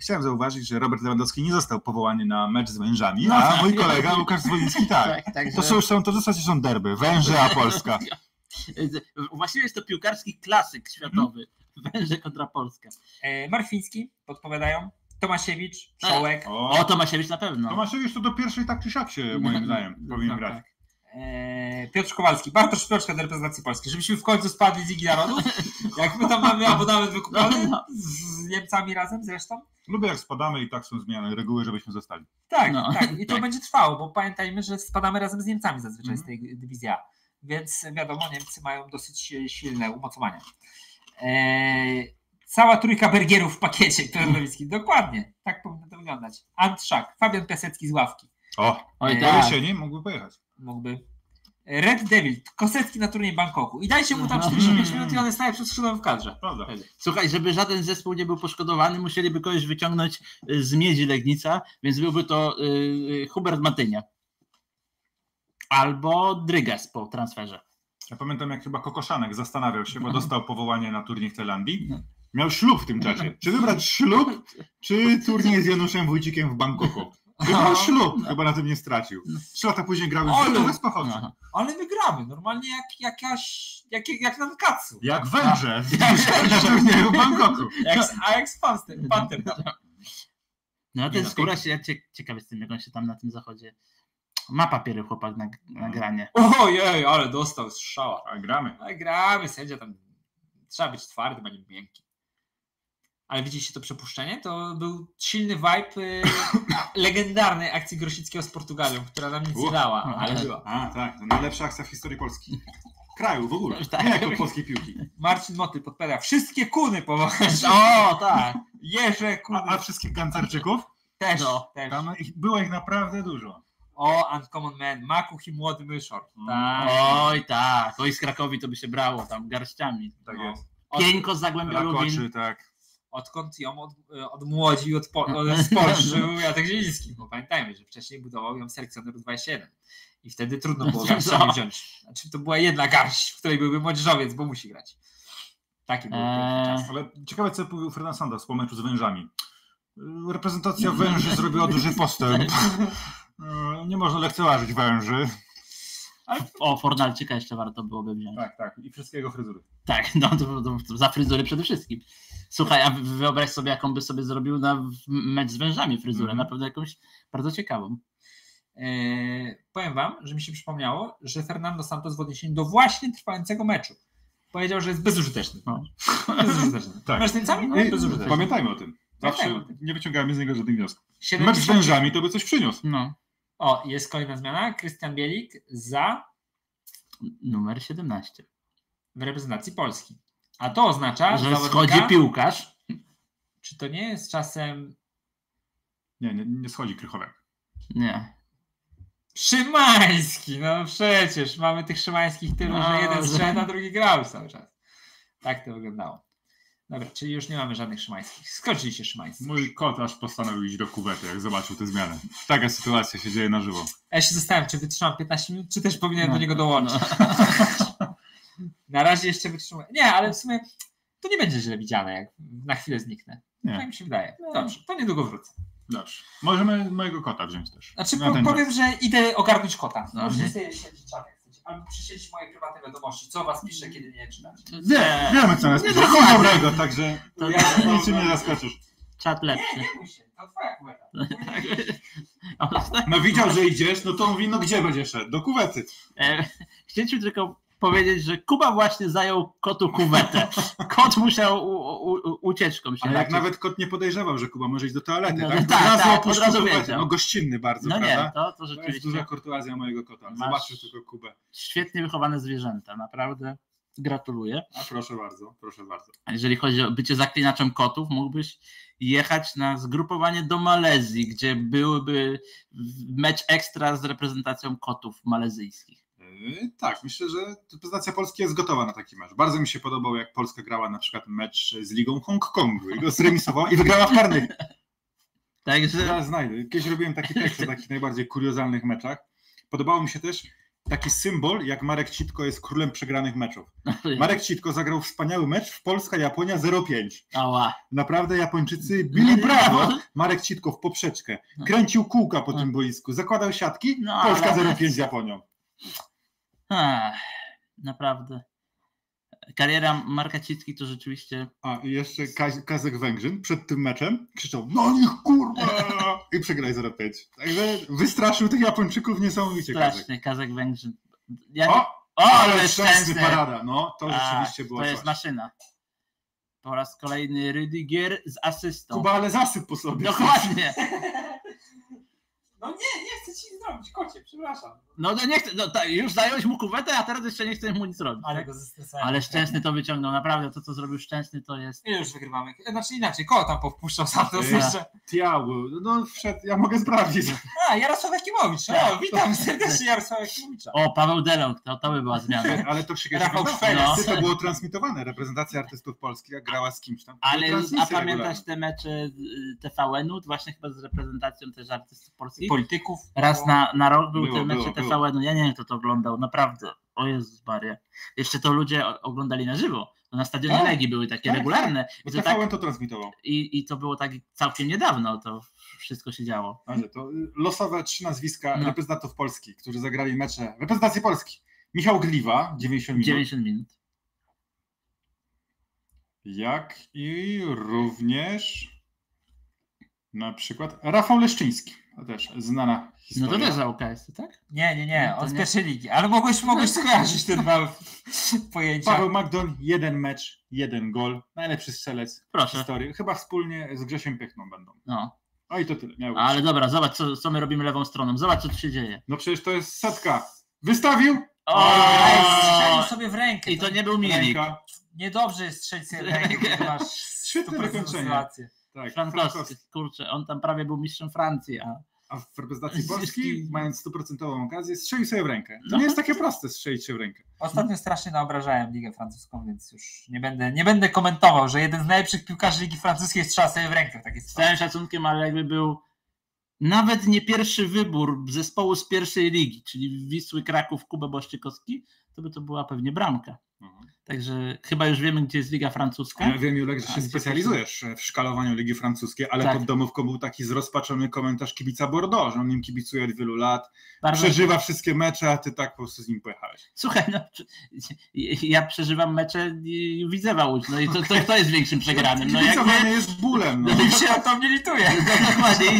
chciałem zauważyć, że Robert Lewandowski nie został powołany na mecz z Wężami, a mój kolega Łukasz Zwolnicki tak. To w zasadzie są derby, Węże a Polska. Właściwie jest to piłkarski klasyk światowy, Węże kontra Polska. Marfiński, podpowiadają. Tomasiewicz, Szołek. O, Tomasiewicz na pewno. Tomasiewicz to do pierwszej tak czy siak się moim zdaniem powinien grać. Tak. Piotr Kowalski, Bartosz Piączka do reprezentacji Polski. Żebyśmy w końcu spadli z Ligi Narodów. Jak my tam mamy abonament wykupiony z Niemcami razem zresztą. Lubię jak spadamy i tak są zmiany reguły, żebyśmy zostali. Tak. I to będzie trwało, bo pamiętajmy, że spadamy razem z Niemcami zazwyczaj z tej dywizji A. Więc wiadomo, Niemcy mają dosyć silne umocowania. Cała trójka bergierów w pakiecie Piotrowickim. Dokładnie, tak powinno to wyglądać. Antszak, Fabian Piasecki z ławki. Do jesieni mógłby pojechać. Mógłby. Red Devil, Kosecki na turniej Bangkoku. I dajcie mu tam 45 minut i on staje przed skrzydłem w kadrze. Prawda. Słuchaj, żeby żaden zespół nie był poszkodowany, musieliby kogoś wyciągnąć z Miedzi Legnica, więc byłby to Hubert Matynia. Albo Drygas po transferze. Ja pamiętam, jak chyba Kokoszanek zastanawiał się, bo dostał powołanie na turniej w Tajlandii. Miał ślub w tym czasie. Czy wybrać ślub, czy turniej z Januszem Wójcikiem w Bangkoku? Wybrał ślub, chyba na tym nie stracił. 3 lata później grały bez pochodzenia. Ale my gramy, normalnie jak na Katsu. Jak Węże na turnieju w Bangkoku. Jak z Panther. No to jest skóra się, ciekawy jestem, jak on się tam na tym zachodzie. Ma papiery chłopak na granie. Ojej, ale dostał strzała. Ale gramy, sędzia tam. Trzeba być twardym, a nie miękkim. Ale widzieliście to przepuszczenie? To był silny vibe legendarnej akcji Grosickiego z Portugalią, która nam nic nie dała, ale była. Tak, to najlepsza akcja w historii Polski. Kraju w ogóle, nie jako polskiej piłki. Marcin Motyl podpowiada, wszystkie kuny powołasz. Jeże kuny. A wszystkich Gancarczyków? Też. Tam było ich naprawdę dużo. Uncommon Man, Makuch i Młody Myszor. Tak. To i z Krakowi to by się brało tam garściami. Tak jest. Pieńko z Zagłębia Lubin. Tak. Odkąd ją odmłodził, spożył Jacek Zieliński, bo pamiętajmy, że wcześniej budował ją selekcjoner U27 i wtedy trudno było garściami wziąć. Znaczy to była jedna garść, w której byłby młodzieżowiec, bo musi grać. Taki był czas. Ale ciekawe, co powiedział Ferdynand Santos po meczu z Wężami. Reprezentacja Węży zrobiła duży postęp. Nie można lekceważyć Węży. Fornalczyka jeszcze warto byłoby wziąć. Tak. I wszystkiego fryzury. Tak, no to za fryzury przede wszystkim. Słuchaj, a wyobraź sobie, jaką by sobie zrobił na mecz z Wężami fryzurę. Na pewno jakąś bardzo ciekawą. Powiem wam, że mi się przypomniało, że Fernando Santos w odniesieniu do właśnie trwającego meczu powiedział, że jest bezużyteczny. Bezużyteczny. Pamiętajmy o tym. Zawsze nie wyciągamy z niego żadnych wniosków. Mecz z Wężami to by coś przyniósł. Jest kolejna zmiana. Krystian Bielik za numer 17 w reprezentacji Polski. A to oznacza, że schodzi piłkarz. Czy to nie jest czasem... Nie schodzi Krychowek. Nie. Szymański. No przecież mamy tych Szymańskich tylu, że jeden strzelił, a drugi grał cały czas. Tak to wyglądało. Dobra, czyli już nie mamy żadnych Szymańskich. Skończyli się Szymański. Mój kot aż postanowił iść do kuwety, jak zobaczył te zmiany. Taka sytuacja się dzieje na żywo. Ja się zastanawiam, czy wytrzymam 15 minut, czy też powinienem do niego dołączyć. Na razie jeszcze wytrzymuję. Nie, ale w sumie to nie będzie źle widziane, jak na chwilę zniknę. Tak mi się wydaje. Dobrze, to niedługo wrócę. Dobrze. Możemy mojego kota wziąć też. Znaczy powiem, że idę ogarnąć kota. Możecie sobie siedzieć czarnie. Albo prześledzić moje prywatne wiadomości, co was pisze, kiedy nie czytacie. Nie, wiemy co nas pisze. Dobrego, także niczym nie zaskoczysz. Czat lepszy. Nie się, to twoja kuweta. No widział, że idziesz, no to mówi, no gdzie będziesz szedł? Do kuwety. Chcieliśmy tylko powiedzieć, że Kuba właśnie zajął kotu kuwetę. Kot musiał ucieczką się. Ale jak nawet kot nie podejrzewał, że Kuba może iść do toalety, no, tak? Od razu kuwetę. No gościnny bardzo, no prawda? Nie, to rzeczywiście. To jest duża kurtuazja mojego kota. Zobaczcie tylko Kubę. Świetnie wychowane zwierzęta, naprawdę. Gratuluję. A proszę bardzo, proszę bardzo. Jeżeli chodzi o bycie zaklinaczem kotów, mógłbyś jechać na zgrupowanie do Malezji, gdzie byłby mecz ekstra z reprezentacją kotów malezyjskich. Tak, myślę, że reprezentacja Polski jest gotowa na taki mecz. Bardzo mi się podobał, jak Polska grała na przykład mecz z Ligą Hongkongu i go zremisowała i wygrała w karnych. Także... Teraz znajdę. Kiedyś robiłem taki tekst o takich najbardziej kuriozalnych meczach. Podobało mi się też taki symbol, jak Marek Citko jest królem przegranych meczów. Marek Citko zagrał wspaniały mecz w Polska-Japonia 0-5. Naprawdę Japończycy bili brawo. Marek Citko w poprzeczkę. Kręcił kółka po tym boisku. Zakładał siatki. Polska 0-5 z Japonią. Naprawdę. Kariera Marka Citki to rzeczywiście... A i jeszcze Kazek Węgrzyn przed tym meczem krzyczał: no niech kurwa! I przegraj 0-5. Także wystraszył tych Japończyków niesamowicie. Straszny Kazek Węgrzyn. Jak... Ale szczęsny parada. No, to rzeczywiście było to jest coś. Maszyna. Po raz kolejny Rydiger z asystą. Kuba, ale zasyp po sobie. Dokładnie. No nie chcę ci nic zrobić, kocie, przepraszam. Już zająłeś mu kuwetę, a teraz jeszcze nie chcę mu nic zrobić. Ale go zestresowałem. Ale Szczęsny to wyciągnął, naprawdę to, co zrobił Szczęsny, to jest... I już wygrywamy. Znaczy inaczej, koło tam powpuszczał sam to jeszcze. Wszedł, ja mogę sprawdzić. Jarosław Jakimowicz, witam serdecznie Jarosława Jakimowicza. Paweł Delong, to by była zmiana. Ale to się to było transmitowane, reprezentacja artystów polskich, grała z kimś tam. A pamiętasz te mecze TVN-u, właśnie chyba z reprezentacją też artystów polskich? Polityków. Raz na rok był ten mecz TVN-u. Ja nie wiem, kto to oglądał, naprawdę. O Jezus Maria. Jeszcze to ludzie oglądali na żywo. To na stadionie Legii były takie regularne. Bo TVN to transmitował. I to było tak całkiem niedawno, to wszystko się działo. Ale to losowe 3 nazwiska reprezentantów Polski, którzy zagrali mecze reprezentacji Polski. Michał Gliwa, 90 minut. Jak i również na przykład Rafał Leszczyński. To też znana historia. No to też za UKS-y, tak? Nie, od pierwszej ligi. Ale mogłeś skojarzyć te dwa pojęcia. Paweł Magdoń, 1 mecz, 1 gol. Najlepszy strzelec w historii. Chyba wspólnie z Grzesiem Piechną będą. No i to tyle. Ale dobra, zobacz, co my robimy lewą stroną. Zobacz, co tu się dzieje. No przecież to jest setka. Wystawił! Strzelił sobie w rękę. I to nie był Milik. Niedobrze jest strzelić sobie w rękę. Świetne wykończenie. Tak, Frankowski, kurczę, on tam prawie był mistrzem Francji. A w reprezentacji Polski, mając stuprocentową okazję, strzelił sobie w rękę. To nie jest takie proste strzelić się w rękę. Ostatnio strasznie naobrażałem Ligę Francuską, więc już nie będę komentował, że jeden z najlepszych piłkarzy Ligi Francuskiej strzela sobie w rękę. Z całym szacunkiem, ale jakby był nawet nie pierwszy wybór zespołu z pierwszej ligi, czyli Wisły Kraków, Kuba Błaszczykowski, to by to była pewnie bramka. Także chyba już wiemy, gdzie jest Liga Francuska. Ja wiem, Julek, że się specjalizujesz w szkalowaniu Ligi Francuskiej, ale pod domówką był taki zrozpaczony komentarz kibica Bordeaux, że on nim kibicuje od wielu lat, przeżywa wszystkie mecze, a ty tak po prostu z nim pojechałeś. Słuchaj, ja przeżywam mecze Widzewa Łódź, no i to jest większym przegranym. Kibicowanie jest bólem. I się na to mnie lituje. I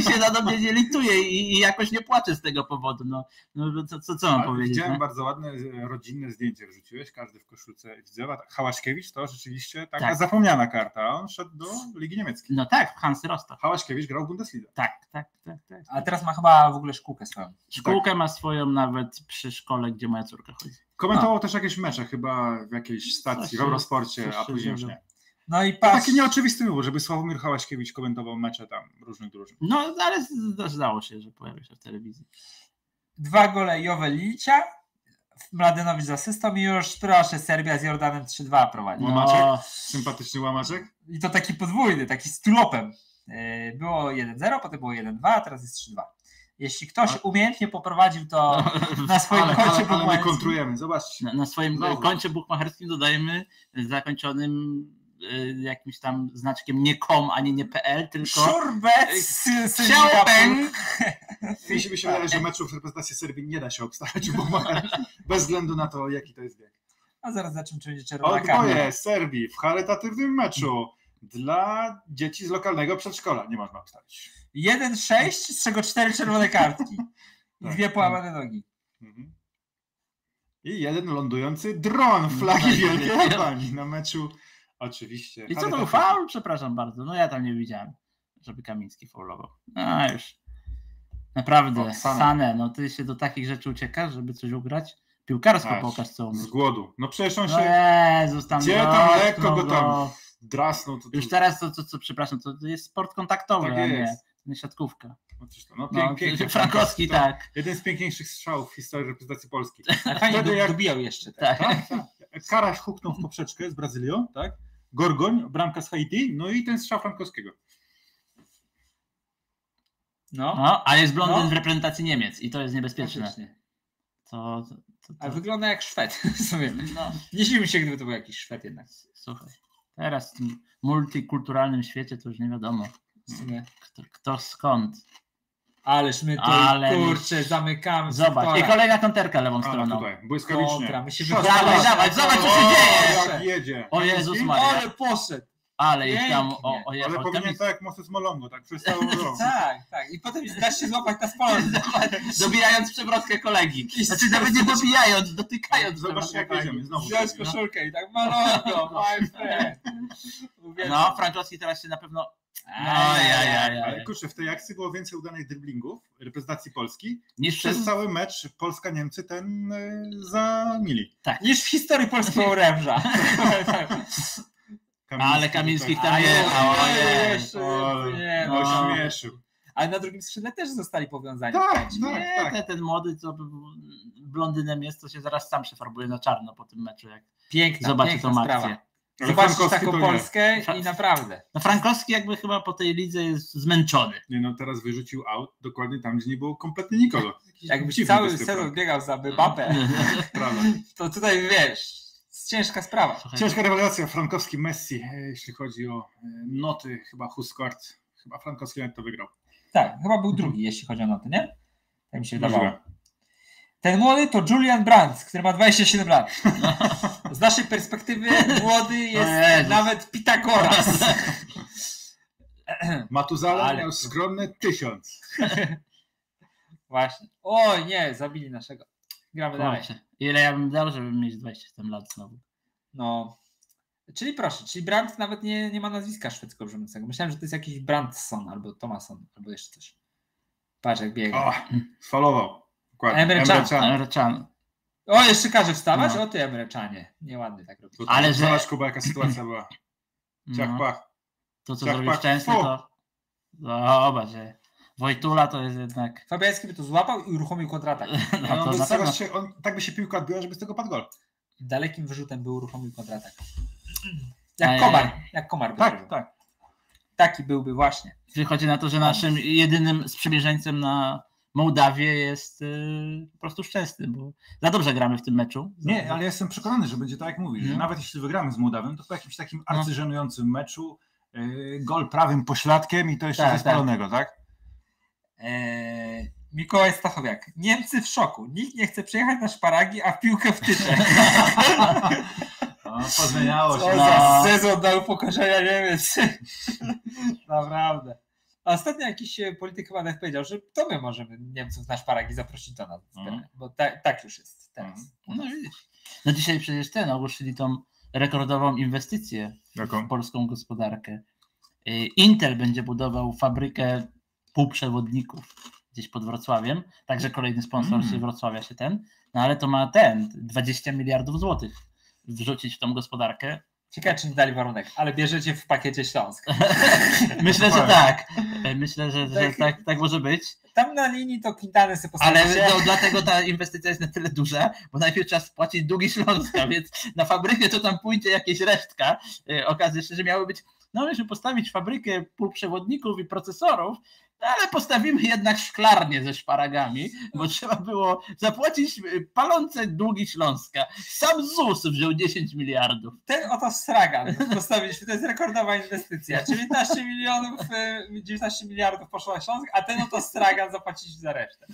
się na mnie nie lituje i jakoś nie płaczę z tego powodu. Co mam powiedzieć? Widziałem bardzo ładne rodzinne zdjęcie wrzuciłeś, każdy w koszulce Widzewa. Hałaszkiewicz to rzeczywiście taka zapomniana karta. On szedł do Ligi Niemieckiej. No tak, w Hansi Rostock. Hałaszkiewicz grał w Bundeslidze. Tak. A teraz ma chyba w ogóle szkółkę swoją. Szkółkę ma swoją nawet przy szkole, gdzie moja córka chodzi. Komentował też jakieś mecze chyba w jakiejś stacji, w Eurosporcie, a później już nie. No i taki nieoczywisty wybór, żeby Sławomir Hałaszkiewicz komentował mecze tam różnych drużyn. No ale zdarzało się, że pojawił się w telewizji. 2 gole Jovelicia. Mladenowicz z asystą i już proszę, Serbia z Jordanem 3-2 prowadzi. Łamaczek, sympatyczny łamaczek. I to taki podwójny, taki z tulopem. Było 1-0, potem było 1-2, a teraz jest 3-2. Jeśli ktoś umiejętnie poprowadził to na swoim koncie bukmacherskim. Ale my kontrujemy, zobaczcie. Na swoim koncie bukmacherskim dodajemy zakończonym jakimś tam znaczkiem nie .com, ani nie .pl, tylko... Szurbet! Jeśli by się wydaje, że meczów reprezentacji Serbii nie da się obstawiać, bo bez względu na to, jaki to jest wiek. A zaraz zaczniemy, czy będzie czerwona kamera. Serbii w charytatywnym meczu dla dzieci z lokalnego przedszkola. Nie można obstawić. 1-6, z czego 4 czerwone kartki. I 2 połamane nogi. I jeden lądujący dron flagi Wielkiej Brytanii na meczu oczywiście. I co to był faul? Przepraszam bardzo. No ja tam nie widziałem, żeby Kamiński faulował. No już. Naprawdę, Sané, no ty się do takich rzeczy uciekasz, żeby coś ugrać. Piłkarsko pokaż, co umiesz. Z głodu. No przecież on się... Jezus, tam gdzie tam lekko go tam drasnął. To... Już teraz to, przepraszam, to jest sport kontaktowy, tak jest. Nie siatkówka. No, pięknie. Frankowski, tak. Jeden z piękniejszych strzałów w historii reprezentacji polskiej. Wtedy jak bijał jeszcze. Tak. Karaś huknął w poprzeczkę z Brazylią, tak? Gorgoń, bramka z Haiti, no i ten strzał Frankowskiego. No, ale jest blondyn w reprezentacji Niemiec i to jest niebezpieczne. To... Ale wygląda jak Szwed w sumie. No. Nie zdziwiłbym się, gdyby to był jakiś Szwed jednak. Słuchaj, teraz w tym multikulturalnym świecie to już nie wiadomo. Kto skąd. Ależ my tu kurczę zamykamy. Zobacz, sektora. I kolejna konterka lewą stroną. Błyskawicznie. Dawaj, zobacz co się dzieje. Jak jedzie. O Jezus Maria. Ale poszedł. Ale jest tam. Ale powinien tak jak Moses Molongo, tak przez całą drogę. Tak. I potem dasz się złapać na spole. Dobijając przewrotkę kolegi. Znaczy nawet nie dobijając, dotykając. Zobacz jak jedziemy. Wziąłeś koszulkę i tak Molongo, my friend. No, Frankowski teraz się na pewno... Ale kurczę, w tej akcji było więcej udanych driblingów reprezentacji Polski niż przez cały mecz Polska-Niemcy ten zamili. Tak, niż w historii polskiego oręża. Ale Kamińskich tam ośmieszył. Ale na drugim skrzydle też zostali powiązani. Tak. Ten młody, co blondynem jest, to się zaraz sam przefarbuje na czarno po tym meczu. Jak zobaczy tą akcję. Zobaczysz taką Polskę i naprawdę. No Frankowski jakby chyba po tej lidze jest zmęczony. Nie no, teraz wyrzucił aut dokładnie tam, gdzie nie było kompletnie nikogo. Jakbyś cały sezon biegał za Mbappé, to tutaj wiesz, ciężka sprawa. Ciężka rewelacja, Frankowski, Messi, jeśli chodzi o noty, chyba Huskort, chyba Frankowski to wygrał. Tak, chyba był drugi, jeśli chodzi o noty, nie? Tak mi się wydawało. Ten młody to Julian Brandt, który ma 27 lat. Z naszej perspektywy młody jest nawet Pitagoras. Matuzala miał skromne 1000. Właśnie. O nie, zabili naszego. Gramy dalej. Ile ja bym dał, żeby mieć 27 lat znowu. No. Czyli proszę, Brandt nawet nie ma nazwiska szwedzkiego brzmiącego. Myślałem, że to jest jakiś Brandtson albo Thomason, albo jeszcze coś. Patrz jak biega. Falował. Emre Can. O, jeszcze każe wstawać? No. O ty, Emre Czanie. Nieładnie tak robisz. Ale zobacz, że... Kuba, jaka sytuacja była. Ciach pach. To, co zrobisz często, to... Zobacz, że Wojtula to jest jednak... Fabiański by to złapał i uruchomił kontratak. Tak by się piłka odbiła, żeby z tego padł gol. Dalekim wyrzutem by uruchomił kontratak. Jak komar. Tak. Taki byłby właśnie. Wychodzi na to, że naszym jedynym sprzymierzeńcem na... Mołdawię jest po prostu szczęsny, bo za dobrze gramy w tym meczu. Nie, ale ja jestem przekonany, że będzie tak jak mówisz, że nawet jeśli wygramy z Mołdawem, to po jakimś takim arcyżenującym meczu gol prawym pośladkiem i to jeszcze ze spalonego, tak? Mikołaj Stachowiak. Niemcy w szoku. Nikt nie chce przyjechać na szparagi, a piłkę w tycze. Pozmieniało się. Co za sezon do upokorzenia Niemiec. Naprawdę. Ostatnio jakiś polityk chyba nawet powiedział, że to my możemy Niemców na szparagi zaprosić do nas, bo tak już jest teraz. No dzisiaj przecież ogłosili tą rekordową inwestycję w polską gospodarkę. Intel będzie budował fabrykę półprzewodników gdzieś pod Wrocławiem, także kolejny sponsor z Wrocławia się no ale to ma 20 miliardów złotych wrzucić w tą gospodarkę. Ciekawe, czy nie dali warunek, ale bierzecie w pakiecie Śląsk. Myślę, że tak. Myślę, że tak może być. Tam na linii to Quintany sobie postawicie. Ale dlatego ta inwestycja jest na tyle duża, bo najpierw trzeba spłacić długi Śląska, więc na fabrykę to tam pójdzie jakieś resztka. Okazuje się, że miały być, żeby postawić fabrykę półprzewodników i procesorów, ale postawimy jednak szklarnię ze szparagami, bo trzeba było zapłacić palące długi Śląska. Sam ZUS wziął 10 miliardów. Ten oto stragan postawiliśmy, to jest rekordowa inwestycja. 19 miliardów poszło na Śląsk, a ten oto stragan zapłaciliśmy za resztę.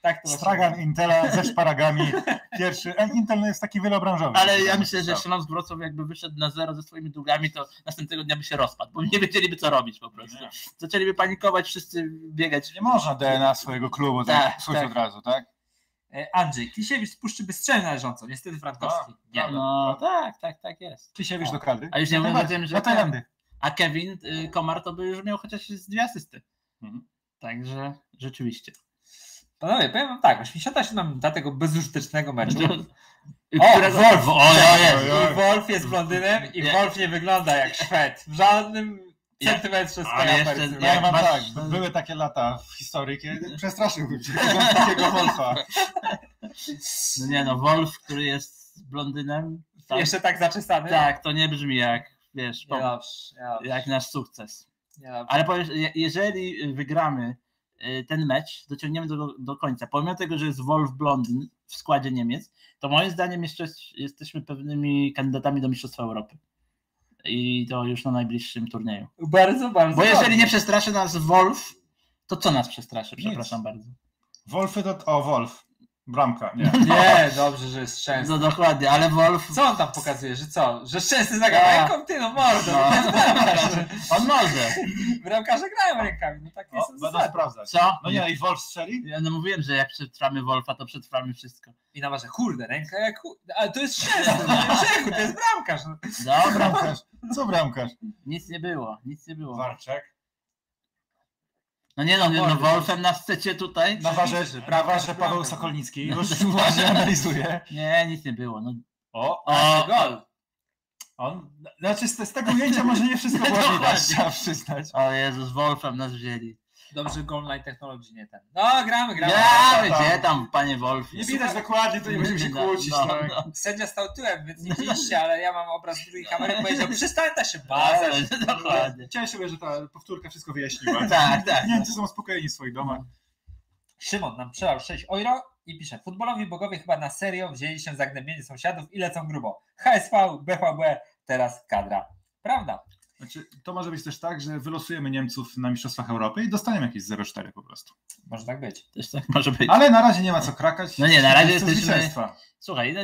Tak, to stragan Intela ze szparagami. Pierwszy. Intel jest taki wielobranżowy. Ale ja myślę, że Śląsk Wrocław jakby wyszedł na zero ze swoimi długami, to następnego dnia by się rozpadł, bo nie wiedzieliby co robić po prostu. Nie. Zaczęliby panikować, wszyscy biegać. Nie można DNA swojego klubu tak. Od razu, tak? Andrzej, Klisiewicz spuszczy by strzelę należącą, niestety Frankowski. Tak jest. Klisiewicz do kadry. A już nie mówię o tym, że... A Kevin Komar to by już miał chociaż z 2 asysty. Mhm. Także rzeczywiście. Panowie, powiem wam tak, 87 dla tego bezużytecznego meczu. Wolf! I Wolf jest Londynem i Wolf nie wygląda jak Szwed. W żadnym centymetrze z ja mam tak, były takie lata w historii, kiedy przestraszyłbym się takiego Wolfa. No nie no, Wolf, który jest Londynem. Tam, jeszcze tak zaczesany? Tak, to nie brzmi jak, wiesz, jak nasz sukces. Ale powiesz, jeżeli wygramy ten mecz, dociągniemy do końca. Pomimo tego, że jest Wolf Blondyn w składzie Niemiec, to moim zdaniem jeszcze jesteśmy pewnymi kandydatami do Mistrzostwa Europy. I to już na najbliższym turnieju. Bardzo, bardzo. Bo jeżeli nie przestraszy nas Wolf, to co nas przestraszy? Przepraszam bardzo. Wolfy to... O, Wolf. Bramka. Nie, dobrze, że jest Szczęsny. No dokładnie, ale Wolf... Co on tam pokazuje, że co? Że Szczęsny zagrał ręką? Ty no mordo. On może. Bramkarze grają rękami, no tak jest. Będą sprawdzać. Co? No nie, i Wolf strzeli? Ja no mówiłem, że jak przetrwamy Wolfa, to przetrwamy wszystko. I na marze, kurde, ręka jak... Ale to jest Szczęsny, to jest bramkarz. No, bramkarz. Co bramkarz? Nic nie było. Warczek. No nie no Wolfem nas chcecie tutaj. Na warze Paweł Sokolnicki już uważnie analizuje. Nie, nic nie było. No. O gol. On, znaczy z tego ujęcia może nie wszystko było widać, trzeba przyznać. O Jezus, Wolfem nas wzięli. Dobrze, Goal Line Technology nie ten. No, gramy. Gdzie tam, panie Wolf? Nie widać dokładnie, to nie będziemy się kłócić. No. Sędzia stał tyłem, więc nie widzieliście, ale ja mam obraz drugiej kamery, powiedział, przestań ta się bazać. Dokładnie. Cieszyłem się, że ta powtórka wszystko wyjaśniła. Tak. Niemcy są spokojni w swoich domach. Szymon nam przelał 6 euro i pisze, futbolowi bogowie chyba na serio wzięli się za gnębienie sąsiadów i lecą grubo. HSV, BVB, teraz kadra. Prawda. Znaczy, to może być też tak, że wylosujemy Niemców na Mistrzostwach Europy i dostaniemy jakieś 0,4 po prostu. Może tak być. Też tak może być. Ale na razie nie ma co krakać. No nie, na razie jesteśmy... Słuchaj, to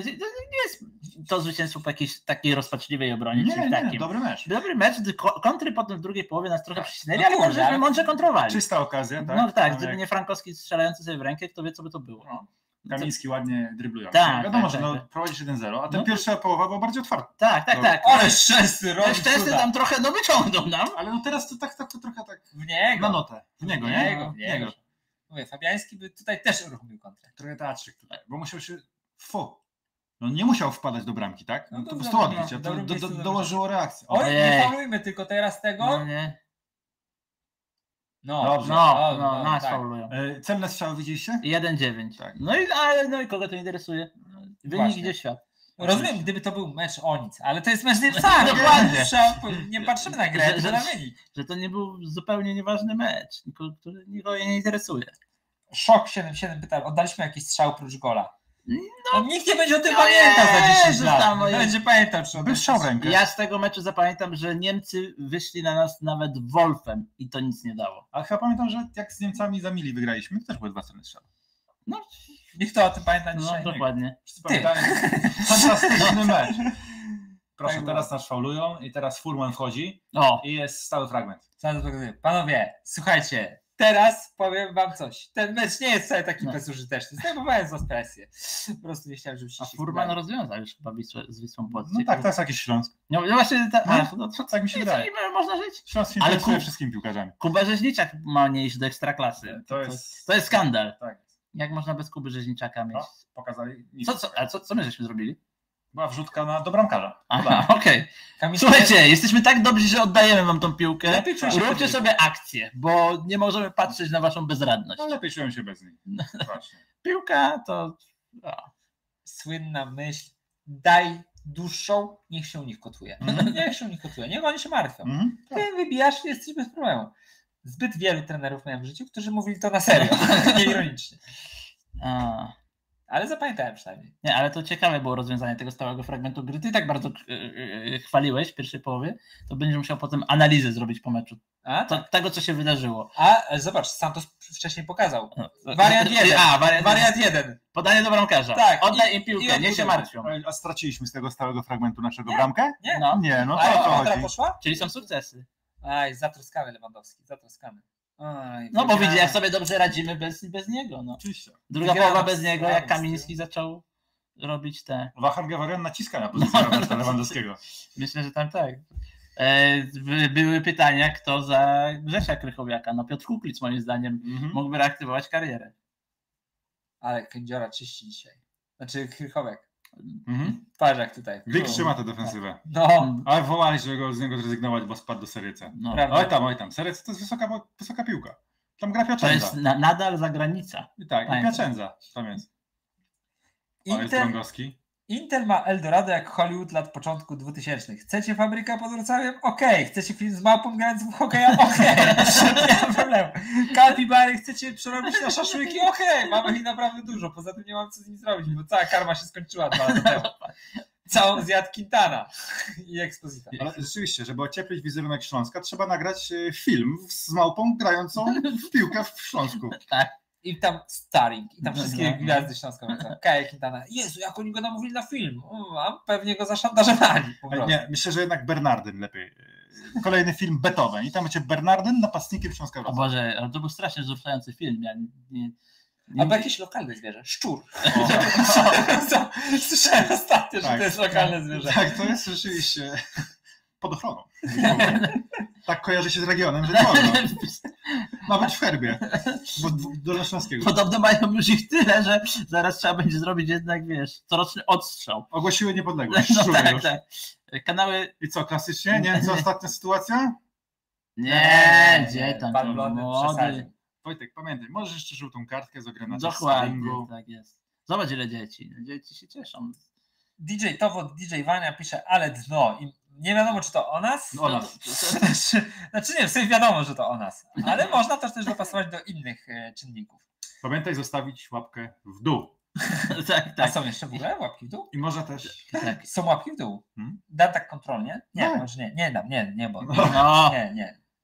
nie jest to zwycięstwo po jakiejś takiej rozpaczliwej obronie. Nie, dobry mecz. Dobry mecz, kontry potem w drugiej połowie nas trochę przycisnęli, no, ale może żeśmy mądrze kontrowali. Czysta okazja, tak? No tak, no, gdyby nie Frankowski strzelający sobie w rękę, kto wie co by to było. No. Kamiński ładnie driblują. Wiadomo, że prowadzisz 1-0, a ta pierwsza połowa była bardziej otwarta. Tak. Ale Szczęsny robi Szczęsny tam trochę, no wyciągnął nam. Ale no teraz to trochę tak w niego. Na notę. W niego. Mówię, Fabiański by tutaj też uruchomił kontrę. Trochę teatrzyk tutaj, bo musiał się... No nie musiał wpadać do bramki, tak? No to po prostu odbić, a to dołożyło reakcję. Oj, nie faulujmy tylko teraz tego. No, nas faulują. Celne strzały widzieliście? 1-9. Tak. No i kogo to interesuje? Wynik idzie świat. Rozumiem, gdyby to był mecz o nic, ale to jest mecz niepsany. Dokładnie. Nie patrzymy na grę, to na wynik. Że to nie był zupełnie nieważny mecz, który nikogo nie interesuje. Szok 7-7 pyta, oddaliśmy jakiś strzał prócz gola. No, nikt nie będzie o tym pamiętał za 10 lat. Będzie pamiętał. Ja z tego meczu zapamiętam, że Niemcy wyszli na nas nawet Wolfem i to nic nie dało. A chyba pamiętam, że jak z Niemcami za mili wygraliśmy, to też były 2 strony strzał. No, nikt to o tym pamięta dzisiaj. No, dokładnie. Fantastyczny mecz. Proszę, teraz nas faulują i teraz Furman wchodzi i jest stały fragment. Panowie, słuchajcie. Teraz powiem wam coś. Ten mecz nie jest wcale taki bezużyteczny. Zdejmowałem za presję. Po prostu nie chciałem, żebyście się... A Furman rozwiązał już chyba z Wisłą Płock. No tak, to jest jakiś Śląsk. No właśnie, tak mi się wydaje. Można żyć. Śląsk interesuje wszystkimi piłkarzami. Kuba Rzeźniczak ma niż do Ekstraklasy. To jest skandal. Tak. Jak można bez Kuby Rzeźniczaka mieć? No, pokazali. Co my żeśmy zrobili? Była wrzutka do bramkarza. Aha, okej. Okay. Słuchajcie, jesteśmy tak dobrzy, że oddajemy wam tą piłkę. Róbcie sobie akcję, bo nie możemy patrzeć na waszą bezradność. No lepiej czułem się bez niej. Właśnie. Piłka to... Słynna myśl, daj dłuższą, niech się u nich kotuje. Niech oni się martwią. Ty wybijasz, jesteś bez problemu. Zbyt wielu trenerów miałem w życiu, którzy mówili to na serio, nie ironicznie. Ale zapamiętałem przynajmniej. Nie, ale to ciekawe było rozwiązanie tego stałego fragmentu gry. Ty tak bardzo chwaliłeś w pierwszej połowie, to będziesz musiał potem analizę zrobić po meczu. A, tak. Tego, co się wydarzyło. A zobacz, sam to wcześniej pokazał. No. Wariant jeden. Podanie do bramkarza. Tak. Oddaj im piłkę, nie się martwią. A straciliśmy z tego stałego fragmentu naszego bramkę? Nie. No. A poszła? Czyli są sukcesy. Aj, zatroskany Lewandowski, zatroskany. Oj, no bo widzisz, jak sobie dobrze radzimy bez niego. No. Oczywiście. Druga połowa bez niego, jak Kamiński zaczął robić te... Wahan Gawarian naciska na pozycję Lewandowskiego. Myślę, że tam tak. Były pytania, kto za Grzesia Krychowiaka. No Piotr Kuklic moim zdaniem mógłby reaktywować karierę. Ale Kędziora czyści dzisiaj. Znaczy Krychowiak. Parzak tutaj. Big trzyma tę defensywę. No. Ale wołali, żeby z niego zrezygnować, bo spadł do Serie C. No. Oj tam. Serie C to jest wysoka piłka. Tam gra Piaczędza. To jest nadal zagranica. I tak, i Piaczędza. Tam jest. Inter ma Eldorado jak Hollywood lat początku 2000. Chcecie fabrykę pod Wrocławiem? Okej. Chcecie film z małpą grającą w hokeja? Okej. Nie ma problemu. Kapibary chcecie przerobić na szaszłyki? Okej. Mamy ich naprawdę dużo. Poza tym nie mam co z nimi zrobić, bo cała karma się skończyła 2 lata temu. Całą zjadł Quintana i Exposita. Ale rzeczywiście, żeby ocieplić wizerunek Śląska, trzeba nagrać film z małpą grającą w piłkę w Śląsku. Tak. I tam starring, i tam wszystkie gwiazdy śląskowe. Kaja Quintana. Jezu, jak oni go namówili na film. Pewnie go zaszantażowali. Nie, myślę, że jednak Bernardyn lepiej. Kolejny film Beethoven. I tam macie Bernardyn napastnikiem Śląska Wrocławia. O Boże, ale to był strasznie wzruszający film. Albo jakieś lokalne zwierzę. Szczur. Słyszałem ostatnio, że to jest lokalne zwierzę. Tak, to jest rzeczywiście pod ochroną. Tak kojarzy się z regionem, że nie wolno. Ma być w herbie. Do Śląskiego. Podobno mają już ich tyle, że zaraz trzeba będzie zrobić jednak, coroczny odstrzał. Ogłosiły niepodległość. No tak. Kanały... I co, klasycznie? Nie? Co, ostatnia sytuacja? Nie, gdzie tam? Pan Blony przesadził. Wojtek, pamiętaj, możesz jeszcze żółtą kartkę z ograniczenia. Dokładnie, tak jest. Zobacz, ile dzieci. Dzieci się cieszą. DJ Towo, DJ Wania pisze, ale dno. Nie wiadomo, czy to o nas? O nas. Znaczy nie, w sensie wiadomo, że to o nas. Ale można też dopasować do innych czynników. Pamiętaj zostawić łapkę w dół. Tak. A są jeszcze w ogóle łapki w dół? I może też. Tak. Są łapki w dół. Dam tak kontrolnie?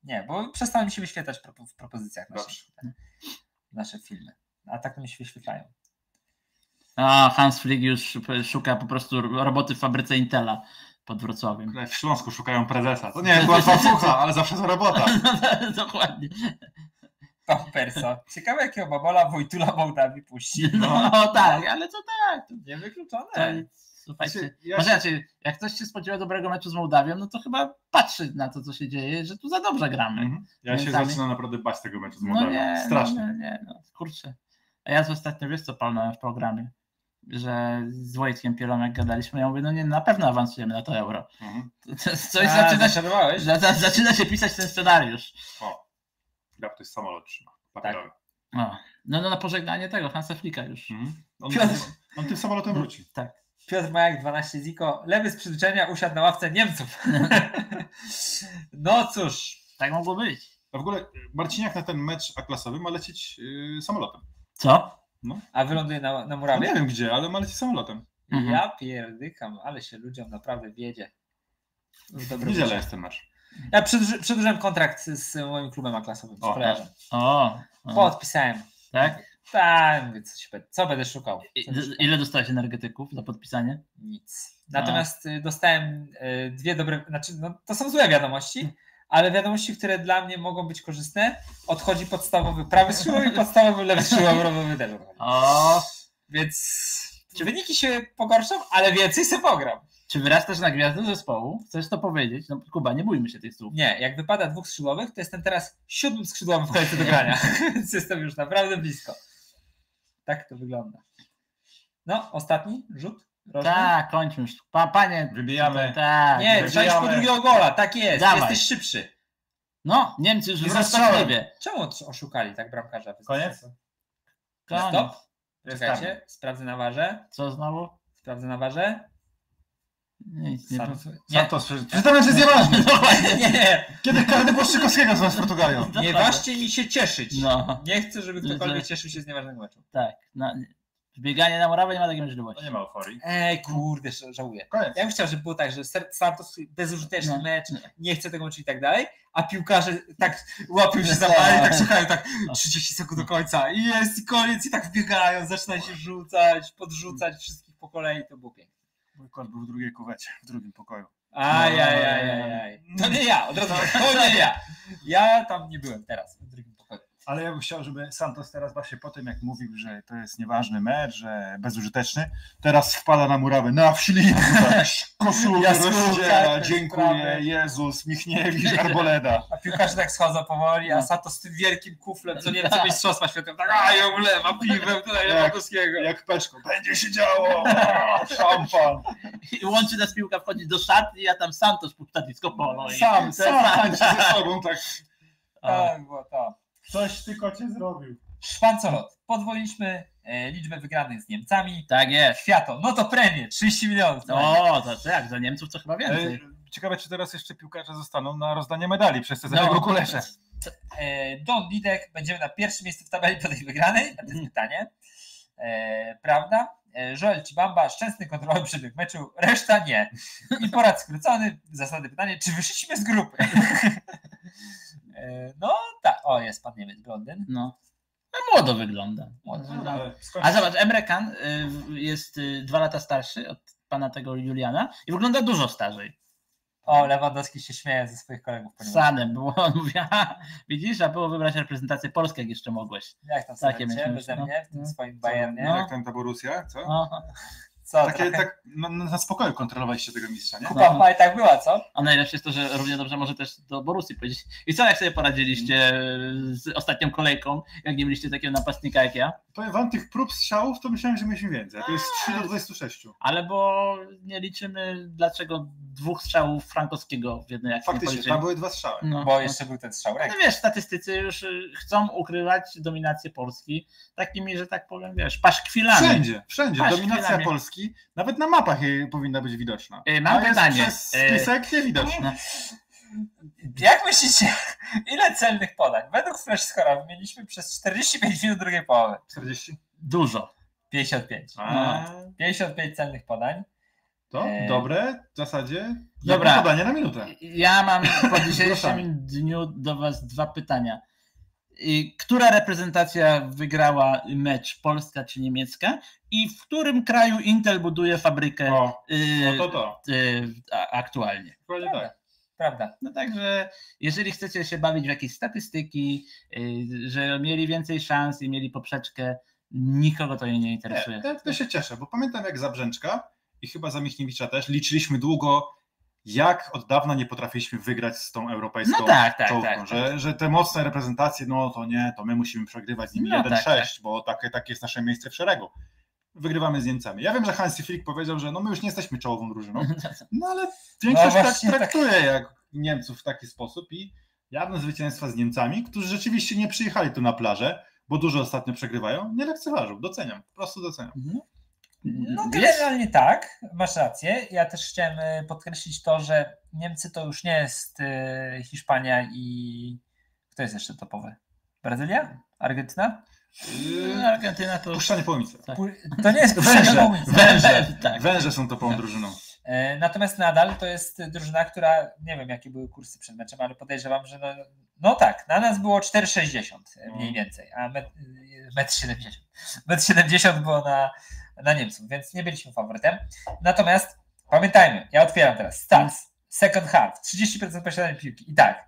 Nie, bo przestały mi się wyświetlać w propozycjach nasze filmy. A tak mi się wyświetlają. A Hans Flick już szuka po prostu roboty w fabryce Intela. Pod Wrocławiem. W Śląsku szukają prezesa. To nie była fafucha, ale zawsze to robota. Dokładnie. Pampersa. Ciekawe, jakiego babola Wojtula Mołdawi puści. No tak, ale to tak. To niewykluczone. Słuchajcie, jak ktoś się spodziewa dobrego meczu z Mołdawią, no to chyba patrzy na to, co się dzieje, że tu za dobrze gramy. Ja się zaczynam naprawdę bać tego meczu z Mołdawią. Strasznie. Kurczę. A ja ostatnio palnąłem w programie, że z Wojtkiem Pielonek gadaliśmy, ja mówię, no nie, na pewno awansujemy na to euro. Zaczyna się pisać ten scenariusz. Jak ktoś samolot trzyma. Papierowy. Tak. No na pożegnanie tego, Hansa Flicka już. On tym samolotem wróci. Tak. Piotr Majak, 12 Ziko, lewy z przyzwyczajenia usiadł na ławce Niemców. No cóż, tak mogło być. A w ogóle Marciniak na ten mecz A-klasowy ma lecieć samolotem. Co? No. A wyląduje na murawie? No nie wiem gdzie, ale ma leci samolotem. Ja pierdykam, ale się ludziom naprawdę wiedzie. Niedziela jest ten mecz. Ja przedłużyłem kontrakt z moim klubem A-klasowym. Podpisałem. Tak? Tak, mówię, co będę szukał. Ile dostałeś energetyków za podpisanie? Nic. Natomiast dostałem dwie dobre, to są złe wiadomości. Ale wiadomości, które dla mnie mogą być korzystne, odchodzi podstawowy prawy skrzydłowy i podstawowy lewy skrzydłowy robowy debiut. Więc czy wyniki się pogorszą, ale więcej se pogram. Czy wyrastasz na gwiazdę zespołu? Chcesz to powiedzieć? No Kuba, nie bójmy się tych słów. Nie, jak wypada 2 skrzydłowych, to jestem teraz 7 skrzydłowym w kolejce do grania. Więc jestem już naprawdę blisko. Tak to wygląda. No, ostatni rzut. Tak, kończmy już. Panie, wybijamy. Tak, nie, przejść po drugiego gola, tak jest. Dawaj. Jesteś szybszy. No, Niemcy już wyrastali. Czemu oszukali tak bramkarza? Koniec? Stop. Czekajcie, sprawdzę na warze. Co znowu? Sprawdzę na warze. Nic, nie. Santos. Że to mecz jest nieważny. Nie. Kiedy karny Błaszczykowskiego z Portugalią. Nie ważcie mi się cieszyć. No. Nie chcę, żeby ktokolwiek cieszył się z nieważnego meczu. Tak, Bieganie na murawę nie ma takiej możliwości. No nie ma euforii. Kurde, żałuję. Koniec. Ja bym chciał, żeby było tak, że Santos bezużyteczny mecz, nie chce tego uczyć i tak dalej, a piłkarze tak łapią się za bali, tak szukają tak 30 sekund do końca i jest i koniec i tak biegają, zaczynają się rzucać, podrzucać wszystkich po kolei, to było piękne. Mój kot był w drugiej kuwecie, w drugim pokoju. Ajajajajaj. To nie ja, od razu to nie ja. Ja tam nie byłem teraz, w drugim pokoju. Ale ja bym chciał, żeby Santos teraz właśnie po tym, jak mówił, że to jest nieważny mecz, że bezużyteczny, teraz wpada na murawę na wślizgu, tak, koszulę rozdziela, dziękuję, Jezus, Michniewicz, Arboleda. A piłkarze tak schodzą powoli, a Santos z tym wielkim kuflem, co nie chce być trząsła światem, tak, a ją lewa piwem tutaj Lewandowskiego. Jak peczko, będzie się działo, szampan. I łączy nas piłka, wchodzi do szatni, a tam Santos puszcza disco polo. Sam ze sobą tak. Tak, bo tam. Coś tylko cię zrobił. Szpancolot. Podwoiliśmy liczbę wygranych z Niemcami. Tak jest. Świato. No to premie. 30 milionów. No to tak. Za Niemców to chyba więcej. Ciekawe, czy teraz jeszcze piłkarze zostaną na rozdanie medali przez te zeszłego kolesze. Don Didek. Będziemy na pierwszym miejscu w tabeli po tej wygranej. To jest pytanie. Prawda? Joel Cibamba. Szczęsny kontrolę przebieg meczu. Reszta nie. I porad skrócony. Zasadne pytanie. Czy wyszliśmy z grupy? No tak, o jest pan Niemiec, blondyn. No młodo wygląda. A zobacz, Emre Can jest 2 lata starszy od pana tego Juliana i wygląda dużo starzej. O, Lewandowski się śmieje ze swoich kolegów. Sanem, bo on mówi, widzisz, a było wybrać reprezentację Polskę, jak jeszcze mogłeś. Jak tam sobie beze mnie, w tym swoim Bayernie. No, jak tam ta Borussia, co? Co, takie, tak na spokoju kontrolowaliście tego mistrza, nie? Kupa i tak była, co? A najlepsze jest to, że równie dobrze może też do Borussii powiedzieć. I co, jak sobie poradziliście z ostatnią kolejką, jak nie mieliście takiego napastnika jak ja? Powiem wam, tych prób strzałów to myślałem, że mieliśmy więcej. To jest 3 do 26. Ale bo nie liczymy, dlaczego 2 strzałów Frankowskiego w jednej akcji. Faktycznie, tam były 2 strzały. No, bo jeszcze był ten strzał. No wiesz, statystycy już chcą ukrywać dominację Polski takimi, że tak powiem, wiesz, paszkwilami. Wszędzie. Dominacja Polski. Nawet na mapach powinna być widoczna. Mam pytanie. Przez spisek nie widoczna. Jak myślicie, ile celnych podań? Według Flashscora mieliśmy przez 45 minut drugiej połowy. 40? Dużo. 55. 55 celnych podań. To dobre w zasadzie. Dobra. Podanie na minutę. Ja mam po dzisiejszym dniu do was 2 pytania. Która reprezentacja wygrała mecz, Polska czy niemiecka? I w którym kraju Intel buduje fabrykę aktualnie? Dokładnie tak. Prawda. No także jeżeli chcecie się bawić w jakieś statystyki, że mieli więcej szans i mieli poprzeczkę, nikogo to nie interesuje. Ja się cieszę, bo pamiętam jak za Brzęczka i chyba za Michniewicza też liczyliśmy długo, jak od dawna nie potrafiliśmy wygrać z tą europejską czołówką, że te mocne reprezentacje, no to nie, to my musimy przegrywać z nimi 1-6, bo takie jest nasze miejsce w szeregu. Wygrywamy z Niemcami. Ja wiem, że Hansi Flick powiedział, że no my już nie jesteśmy czołową drużyną, no ale większość tak traktuje jak Niemców w taki sposób i jawne zwycięstwa z Niemcami, którzy rzeczywiście nie przyjechali tu na plażę, bo dużo ostatnio przegrywają, nie lekceważą, doceniam, po prostu doceniam. No generalnie tak, masz rację. Ja też chciałem podkreślić to, że Niemcy to już nie jest Hiszpania i... Kto jest jeszcze topowy? Brazylia? Argentyna? Argentyna to... Puszczanie połomicy. Tak. To nie jest puszczanie połomicy. Węże są topową drużyną. Natomiast nadal to jest drużyna, która... Nie wiem, jakie były kursy przed meczem, ale podejrzewam, że... No tak, na nas było 4,60 mniej więcej, a 1,70 m. 1,70 m było na Niemców, więc nie byliśmy faworytem. Natomiast pamiętajmy, ja otwieram teraz stats, second half, 30% posiadania piłki i tak,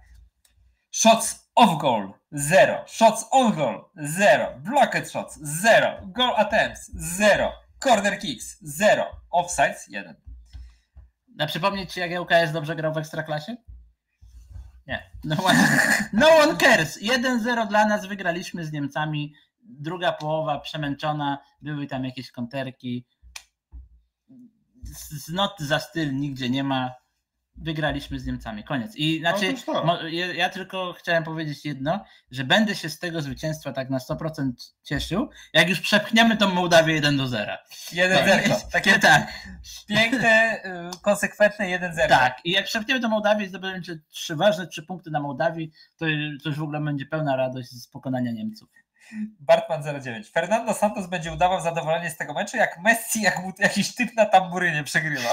shots off goal 0, shots on goal 0, blocked shots 0, goal attempts 0, corner kicks 0, offsides 1. A przypomnieć ci, jak ŁKS dobrze grał w Ekstraklasie? Nie. No one cares. 1-0 dla nas, wygraliśmy z Niemcami. Druga połowa przemęczona, były tam jakieś konterki. Not za styl nigdzie nie ma. Wygraliśmy z Niemcami. Koniec. I znaczy, ja tylko chciałem powiedzieć jedno, że będę się z tego zwycięstwa tak na 100% cieszył, jak już przepchniemy tą Mołdawię 1-0. 1-0. Takie tak. Piękne, konsekwentne 1-0. Tak. I jak przepchniemy tą Mołdawię i zdobędziemy 3 ważne 3 punkty na Mołdawii, to już w ogóle będzie pełna radość z pokonania Niemców. Bartman 09. Fernando Santos będzie udawał zadowolenie z tego meczu, jak Messi, jak mu jakiś typ na tamburynie przegrywał.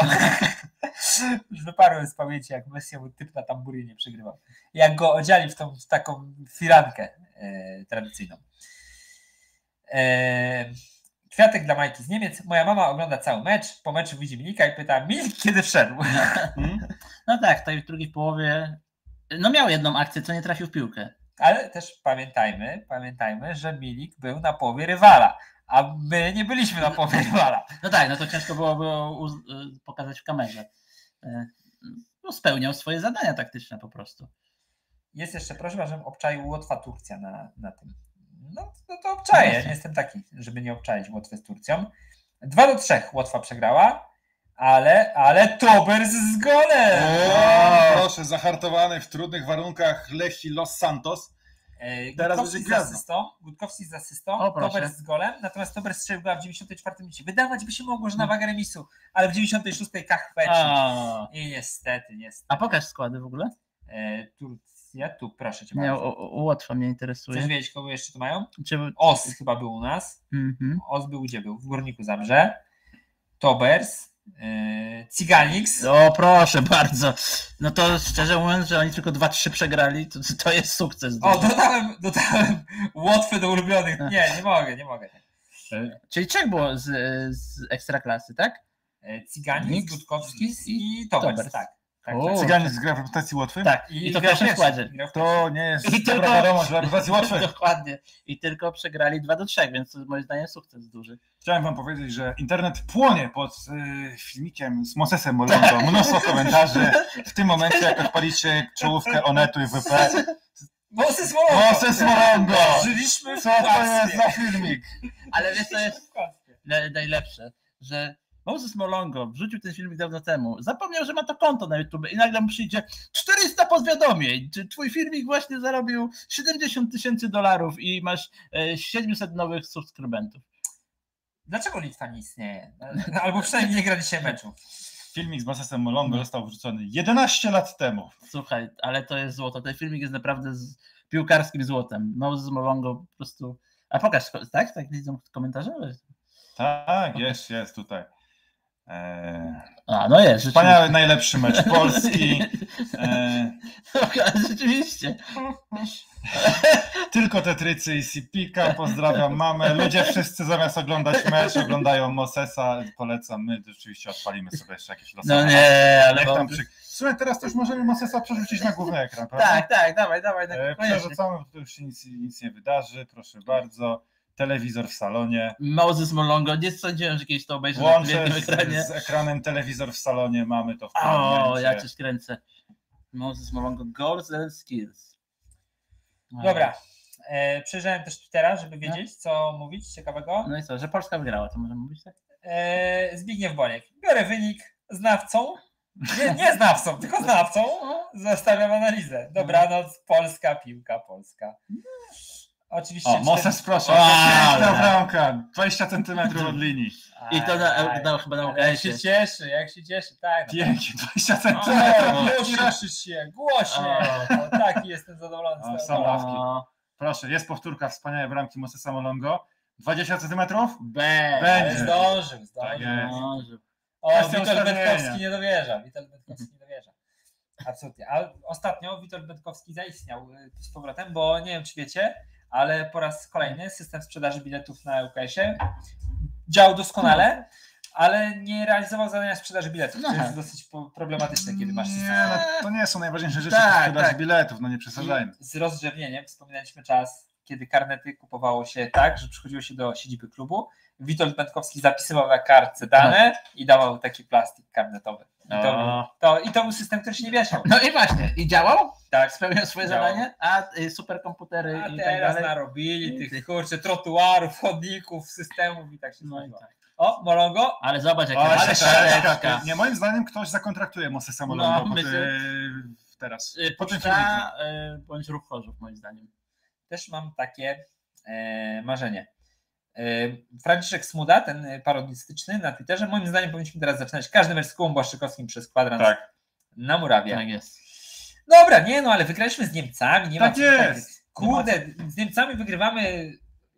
Już wyparłem z pamięci, jak Messi mu typ na tamburynie przegrywał. Jak go odziali w taką firankę tradycyjną. Kwiatek dla Majki z Niemiec. Moja mama ogląda cały mecz. Po meczu widzi Milika i pyta: Milik, kiedy wszedł? No tak, tutaj w drugiej połowie no miał jedną akcję, co nie trafił w piłkę. Ale też pamiętajmy, że Milik był na połowie rywala, a my nie byliśmy na połowie rywala. No tak, no to ciężko byłoby pokazać w kamerze. No, spełniał swoje zadania taktyczne po prostu. Jest jeszcze prośba, żebym obczaił Łotwa-Turcja na tym. No to obczaję, no nie jestem taki, żeby nie obczaić Łotwy z Turcją. 2-3 Łotwa przegrała, ale Tobers z golem! Proszę, zahartowany w trudnych warunkach Lechi Los Santos. Gutkowski z asystą, Tobers z golem, natomiast Tobers strzelił gola w 94 minucie. Wydawać by się mogło, że na wagę remisu, ale w 96 kachwecznik. I niestety. A pokaż składy w ogóle? Ja tu, proszę cię bardzo. Łatwo mnie interesuje. Chcesz wiedzieć, kogo jeszcze tu mają? Os chyba był u nas. Os był gdzie był? W Górniku Zabrze. Tobers. Ciganix. O, proszę bardzo. No to szczerze mówiąc, że oni tylko 2-3 przegrali, to jest sukces. O, dodałem Łotwy do ulubionych. Nie mogę. Czyli trzech było z Ekstraklasy, tak? Ciganix, Gutkowski i Tobers, tak. Cyganin gra w reputacji Łotwy? Tak, i to w pierwszym składzie. To nie jest dobra wiadomość dla reputacji Łotwy. Dokładnie. I tylko przegrali 2-3, więc to moim zdaniem sukces duży. Chciałem wam powiedzieć, że internet płonie pod filmikiem z Mosesem Molendo. Mnóstwo komentarzy. W tym momencie, jak odpalicie czołówkę Onetu i WP. Moses Molendo! Żyliśmy. Co to jest za filmik? Ale wiesz, co jest najlepsze, że Moses Molongo wrzucił ten filmik dawno temu, zapomniał, że ma to konto na YouTube i nagle mu przyjdzie 400 powiadomień, twój filmik właśnie zarobił $70,000 i masz 700 nowych subskrybentów. Dlaczego Litwa nie istnieje? Albo przynajmniej nie gra dzisiaj meczu. Filmik z Mosesem Molongo został wrzucony 11 lat temu. Słuchaj, ale to jest złoto, ten filmik jest naprawdę z piłkarskim złotem. Moses Molongo po prostu... A pokaż, tak? Tak widzą komentarze? Tak, pokaż. jest tutaj. No jest. Wspaniały, najlepszy mecz Polski. Rzeczywiście. Tylko tetrycy i Sipika. Pozdrawiam mamę. Ludzie wszyscy zamiast oglądać mecz oglądają Mosesa. Polecam. My rzeczywiście odpalimy sobie jeszcze jakieś losy. No nie, ale... Słuchaj, teraz to już możemy Mosesa przerzucić na główny ekran, prawda? Tak, dawaj. Przerzucamy, bo tu już się nic nie wydarzy. Proszę bardzo. Telewizor w salonie. Moses Molongo, nie sądziłem, że kiedyś to obejrzę na wielkim ekranie. Z ekranem telewizor w salonie mamy to w tym momencie. O, ja cię skręcę. Moses Molongo, goals and skills. Dobra, przejrzałem też Twittera, żeby wiedzieć, co mówić ciekawego. No i co, że Polska wygrała, to możemy mówić, tak? Zbigniew Boniek. Biorę wynik znawcą. Nie znawcą, tylko znawcą. Zostawiam analizę. Dobranoc, Polska, piłka polska. Oczywiście. O, Moses, proszę. Piękna bramka, 20 centymetrów od linii. I to chyba na okresie. Jak się cieszy, tak. Pięknie, 20 centymetrów. Cieszysz się, głośno. Taki jestem zadowolony. Proszę, jest powtórka wspaniałej bramki Mosesa Molongo. 20 centymetrów? Będzie. Zdążył. O, Witold Będkowski nie dowierza. Absolutnie. A ostatnio Witold Będkowski zaistniał z powrotem, bo nie wiem, czy wiecie, ale po raz kolejny system sprzedaży biletów na ŁKS-ie działał doskonale, ale nie realizował zadania sprzedaży biletów. To jest dosyć problematyczne, kiedy masz system. To nie są najważniejsze rzeczy sprzedaży biletów, no nie przesadzajmy. I z rozdrzewnieniem wspominaliśmy czas, kiedy karnety kupowało się tak, że przychodziło się do siedziby klubu, Witold Będkowski zapisywał na kartce dane i dawał taki plastik karnetowy. I to był system, który się nie wieszał. No i właśnie, i działał? Tak, spełniał swoje zadanie, a superkomputery i tak dalej narobili tych trotuarów, chodników, systemów i tak się zmieniło. O, Molongo? Ale zobacz, jaka szaleczka. Nie, moim zdaniem ktoś zakontraktuje Mosesa Molongo teraz. Poczta bądź Ruch Chorzów, moim zdaniem. Też mam takie marzenie. Franciszek Smuda, ten parodystyczny na Twitterze, moim zdaniem powinniśmy teraz zaczynać każdy mecz z Kubą Błaszczykowskim przez kwadrans na murawie. Tak jest. Dobra, ale wygraliśmy z Niemcami. Nie ma. Kurde, z Niemcami wygrywamy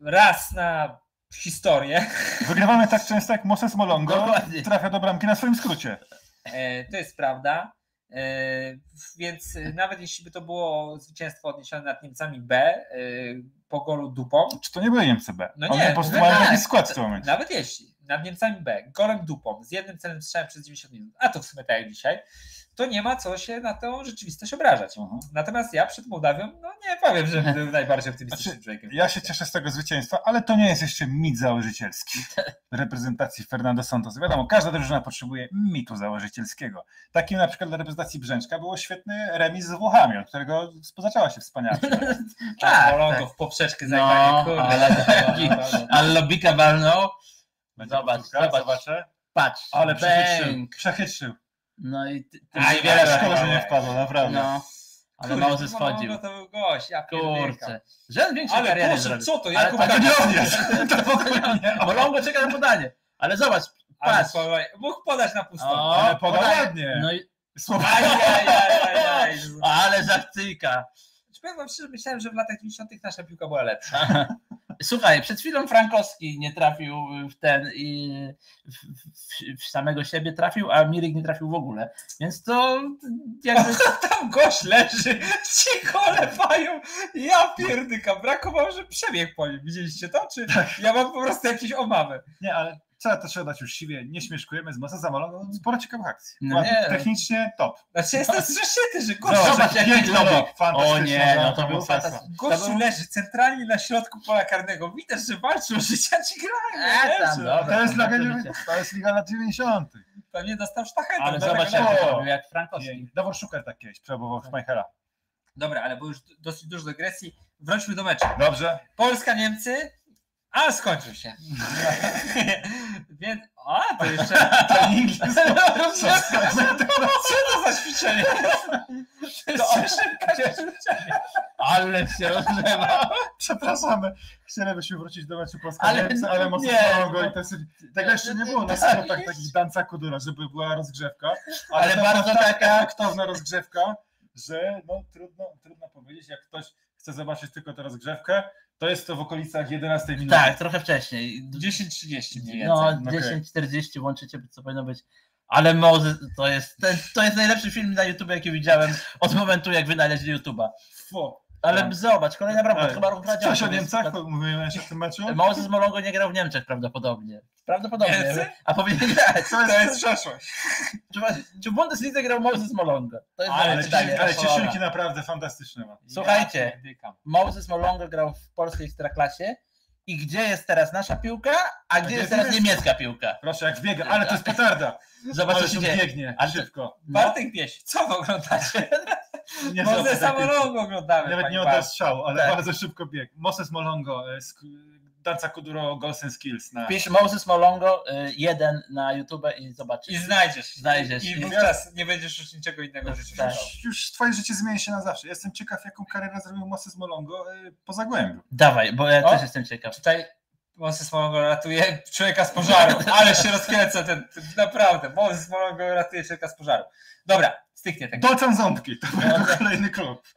raz na historię. Wygrywamy tak często jak Moses Molongo. Dokładnie. Trafia do bramki na swoim skrócie. To jest prawda. Więc nawet jeśli by to było zwycięstwo odniesione nad Niemcami B po golu dupą. Czy to nie były Niemcy B? No nie, po prostu mają jakiś skład w tym momencie. Nawet jeśli nad Niemcami B, golem dupą, z jednym celnym strzałem przez 90 minut, a to w sumie tak jak dzisiaj, to nie ma co się na tę rzeczywistość obrażać. Uh-huh. Natomiast ja przed Mołdawią, no nie powiem, że był najbardziej optymistycznym człowiekiem. Ja się cieszę z tego zwycięstwa, ale to nie jest jeszcze mit założycielski reprezentacji Fernando Santosa. Wiadomo, każda drużyna potrzebuje mitu założycielskiego. Takim na przykład dla reprezentacji Brzęczka było świetny remis z Włochami, od którego zaczęła się wspaniała. Tak, Molongo w poprzeczkę zajmanie, kurde. Allobika walnął. Zobaczę. Patrz, ale przechytrzył. No i wiele szkoda, że nie wpadło, naprawdę. No, ale mało ze schodził. To był gość, ja kurczę. Żaden większy karierę zrobił. Co to? Ale to nie on jest. Molongo czeka na podanie. Ale zobacz, patrz. Mógł podać na pusto. Ale podał ładnie. Ale zakcyjka. Powiem szczerze, myślałem, że w latach 90. nasza piłka była lepsza. Słuchaj, przed chwilą Frankowski nie trafił w ten i w samego siebie trafił, a Miryk nie trafił w ogóle. Więc to jakby... Tam gość leży, ci golewają, ja pierdykam. Brakowało, że przebiegł po nim. Widzieliście to? Czy ja mam po prostu jakieś omawy? Nie, ale trzeba to się dać już siwie. Nie śmieszkujemy z Mosesa Molongo. Sporo ciekawych akcji. No technicznie top. Znaczy jestem zrzeszyty, że kurczę. Zobacz, jaki lobik. O nie, no to był fantastyczny. Gościu leży centralnie na środku pola karnego. Widać, że walczy o życie, a ci grają. To jest liga lat 90. Pewnie dostał sztachetę. Ale zobacz, jak Frankowski. Dawor Szuker tak kiedyś przebywał Szmajchera. Dobra, ale bo już dosyć dużo dygresji. Wróćmy do meczu. Dobrze. Polska-Niemcy. A skończył się. Więc. A to jeszcze. Co to za ćwiczenie? To oszybka ćwiczenie. Ale się rozlewa. Przepraszamy. Chcielibyśmy wrócić do meczu Polska-Niemcy, ale mocno go intensywnie. Tego jeszcze nie było na sklepach takich danca kudura, żeby była rozgrzewka. Ale bardzo taka aktowna rozgrzewka, że no trudno powiedzieć, jak ktoś chce zobaczyć tylko tę rozgrzewkę. To jest to w okolicach 11 minuty. Tak, trochę wcześniej. 10:30 mniej więcej. No, 10:40 łączycie, co powinno być. Ale Moses to jest najlepszy film na YouTube, jaki widziałem od momentu, jak wynaleźli YouTube'a. Ale tak. Zobacz, kolejna bramka. Coś o Niemcach mówiłem jeszcze w tym meczu? Moses Molongo nie grał w Niemczech prawdopodobnie. Niemcy? A powinien grać. To jest przeszłość. Czy w Bundeslidze grał Moses Molongo? To jest ale cieszynki naprawdę fantastyczne ma. Słuchajcie, Moses Molongo grał w polskiej ekstraklasie. I gdzie jest teraz nasza piłka, a gdzie jest teraz niemiecka piłka? Proszę, jak biega, ale to jest petarda. Zobacz, co się biegnie, szybko. Bartek Pieś, co wy oglądacie? Moses Molongo oglądamy. Nawet nie oddał strzału, ale bardzo szybko bieg. Moses Molongo, danca kuduro, Goals and Skills. Pisz Moses Molongo 1 na YouTube i zobaczysz. I znajdziesz. I wówczas nie będziesz już niczego innego życzyć. Już twoje życie zmieni się na zawsze. Jestem ciekaw, jaką karierę zrobił Moses Molongo po Zagłębiu. Dawaj, bo ja też jestem ciekaw. Tutaj Moses Molongo ratuje człowieka z pożaru, ale się rozkręca ten naprawdę. Moses Molongo ratuje człowieka z pożaru. Dobra. Dolcam Ząbki, to był kolejny klub.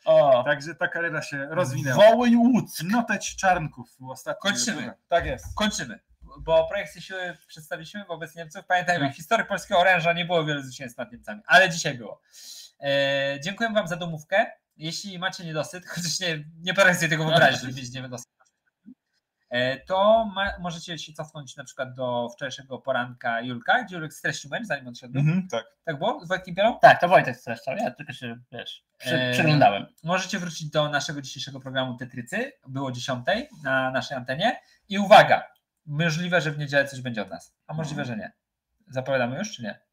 Także ta kariera się rozwinęła. Wołyń Łódź. Noteć Czarnków. Kończymy. Tak jest. Kończymy. Bo projekcję siły przedstawiliśmy wobec Niemców. Pamiętajmy, w historii polskiego oręża nie było wiele zwycięstw nad Niemcami, ale dzisiaj było. Dziękuję wam za domówkę. Jeśli macie niedosyt, chociaż nie potrafię sobie tego wyobrazić, żeby mieć niedosyt, to możecie się cofnąć na przykład do wczorajszego poranka Julka, gdzie Julek streścił mecz, zanim on się odbył. Tak było? Wojtek Bielą? Tak, to Wojtek streszczał, ja tylko się, przyglądałem. Możecie wrócić do naszego dzisiejszego programu Tetrycy, było 10:00 na naszej antenie. I uwaga, możliwe, że w niedzielę coś będzie od nas, a możliwe, że nie. Zapowiadamy już, czy nie?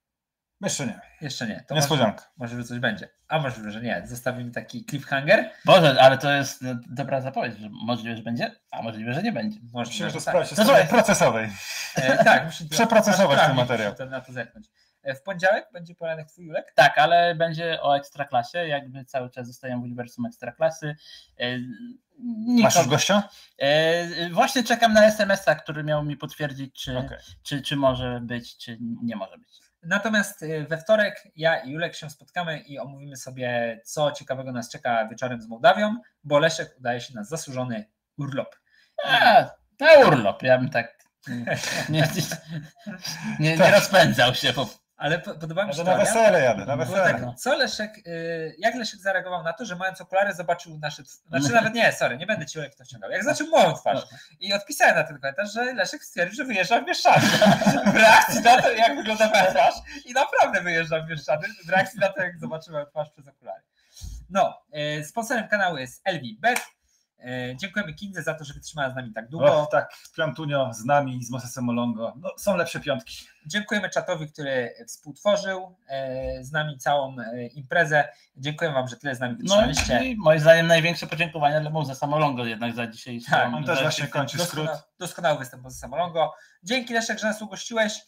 Jeszcze nie. To niespodzianka. Może coś będzie. A możliwe, że nie. Zostawimy taki cliffhanger. Boże, ale to jest dobra zapowiedź, że możliwe, że będzie, a możliwe, że nie będzie. Możliwe, że tak. Słuchaj, procesowej. Tak, muszę przeprocesować ten materiał. Na to zerknąć. W poniedziałek będzie poranek twój, Julek? Tak, ale będzie o Ekstraklasie. Jakby cały czas zostaję w uniwersum Ekstraklasy. Masz już gościa? Właśnie czekam na SMS-a, który miał mi potwierdzić, czy może być, czy nie może być. Natomiast we wtorek ja i Julek się spotkamy i omówimy sobie, co ciekawego nas czeka wieczorem z Mołdawią, bo Leszek udaje się na zasłużony urlop. Na urlop, ja bym tak nie rozpędzał się. Ale podoba mi się to. Na wesele jadę, na wesele. Tak, co Leszek, jak Leszek zareagował na to, że mając okulary zobaczył nasze... Znaczy nawet nie, sorry, nie będę ci jak to ściągał. Jak zobaczył moją twarz i odpisałem na ten komentarz, że Leszek stwierdził, że wyjeżdża w Bieszczady. W reakcji na to, jak wygląda komentarz i naprawdę wyjeżdża w Bieszczady, w reakcji na to, jak zobaczyłem twarz przez okulary. No, sponsorem kanału jest LVBet. Dziękujemy Kindze za to, że wytrzymała z nami tak długo. Och, tak, Piątunio z nami, z Mosesem Molongo. No, są lepsze piątki. Dziękujemy czatowi, który współtworzył z nami całą imprezę. Dziękuję wam, że tyle z nami wytrzymaliście. No i moim zdaniem największe podziękowania dla Mosesa Molongo jednak za dzisiejszą. Tak, on też właśnie kończy skrót. Doskonały występ Mosesa Molongo. Dzięki Leszek, że nas ugościłeś.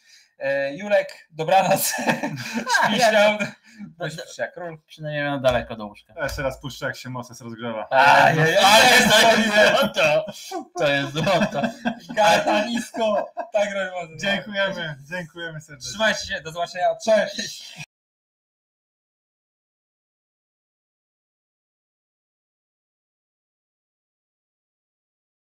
Julek, dobranoc. Śpiszczał. Ja król. Przynajmniej na daleko do łóżka. Ja jeszcze raz puszczę, jak się Moses rozgrzewa. Ale jest złoto. To jest złoto. Garda nisko. Tak, dziękujemy serdecznie. Trzymajcie się, do zobaczenia. Cześć.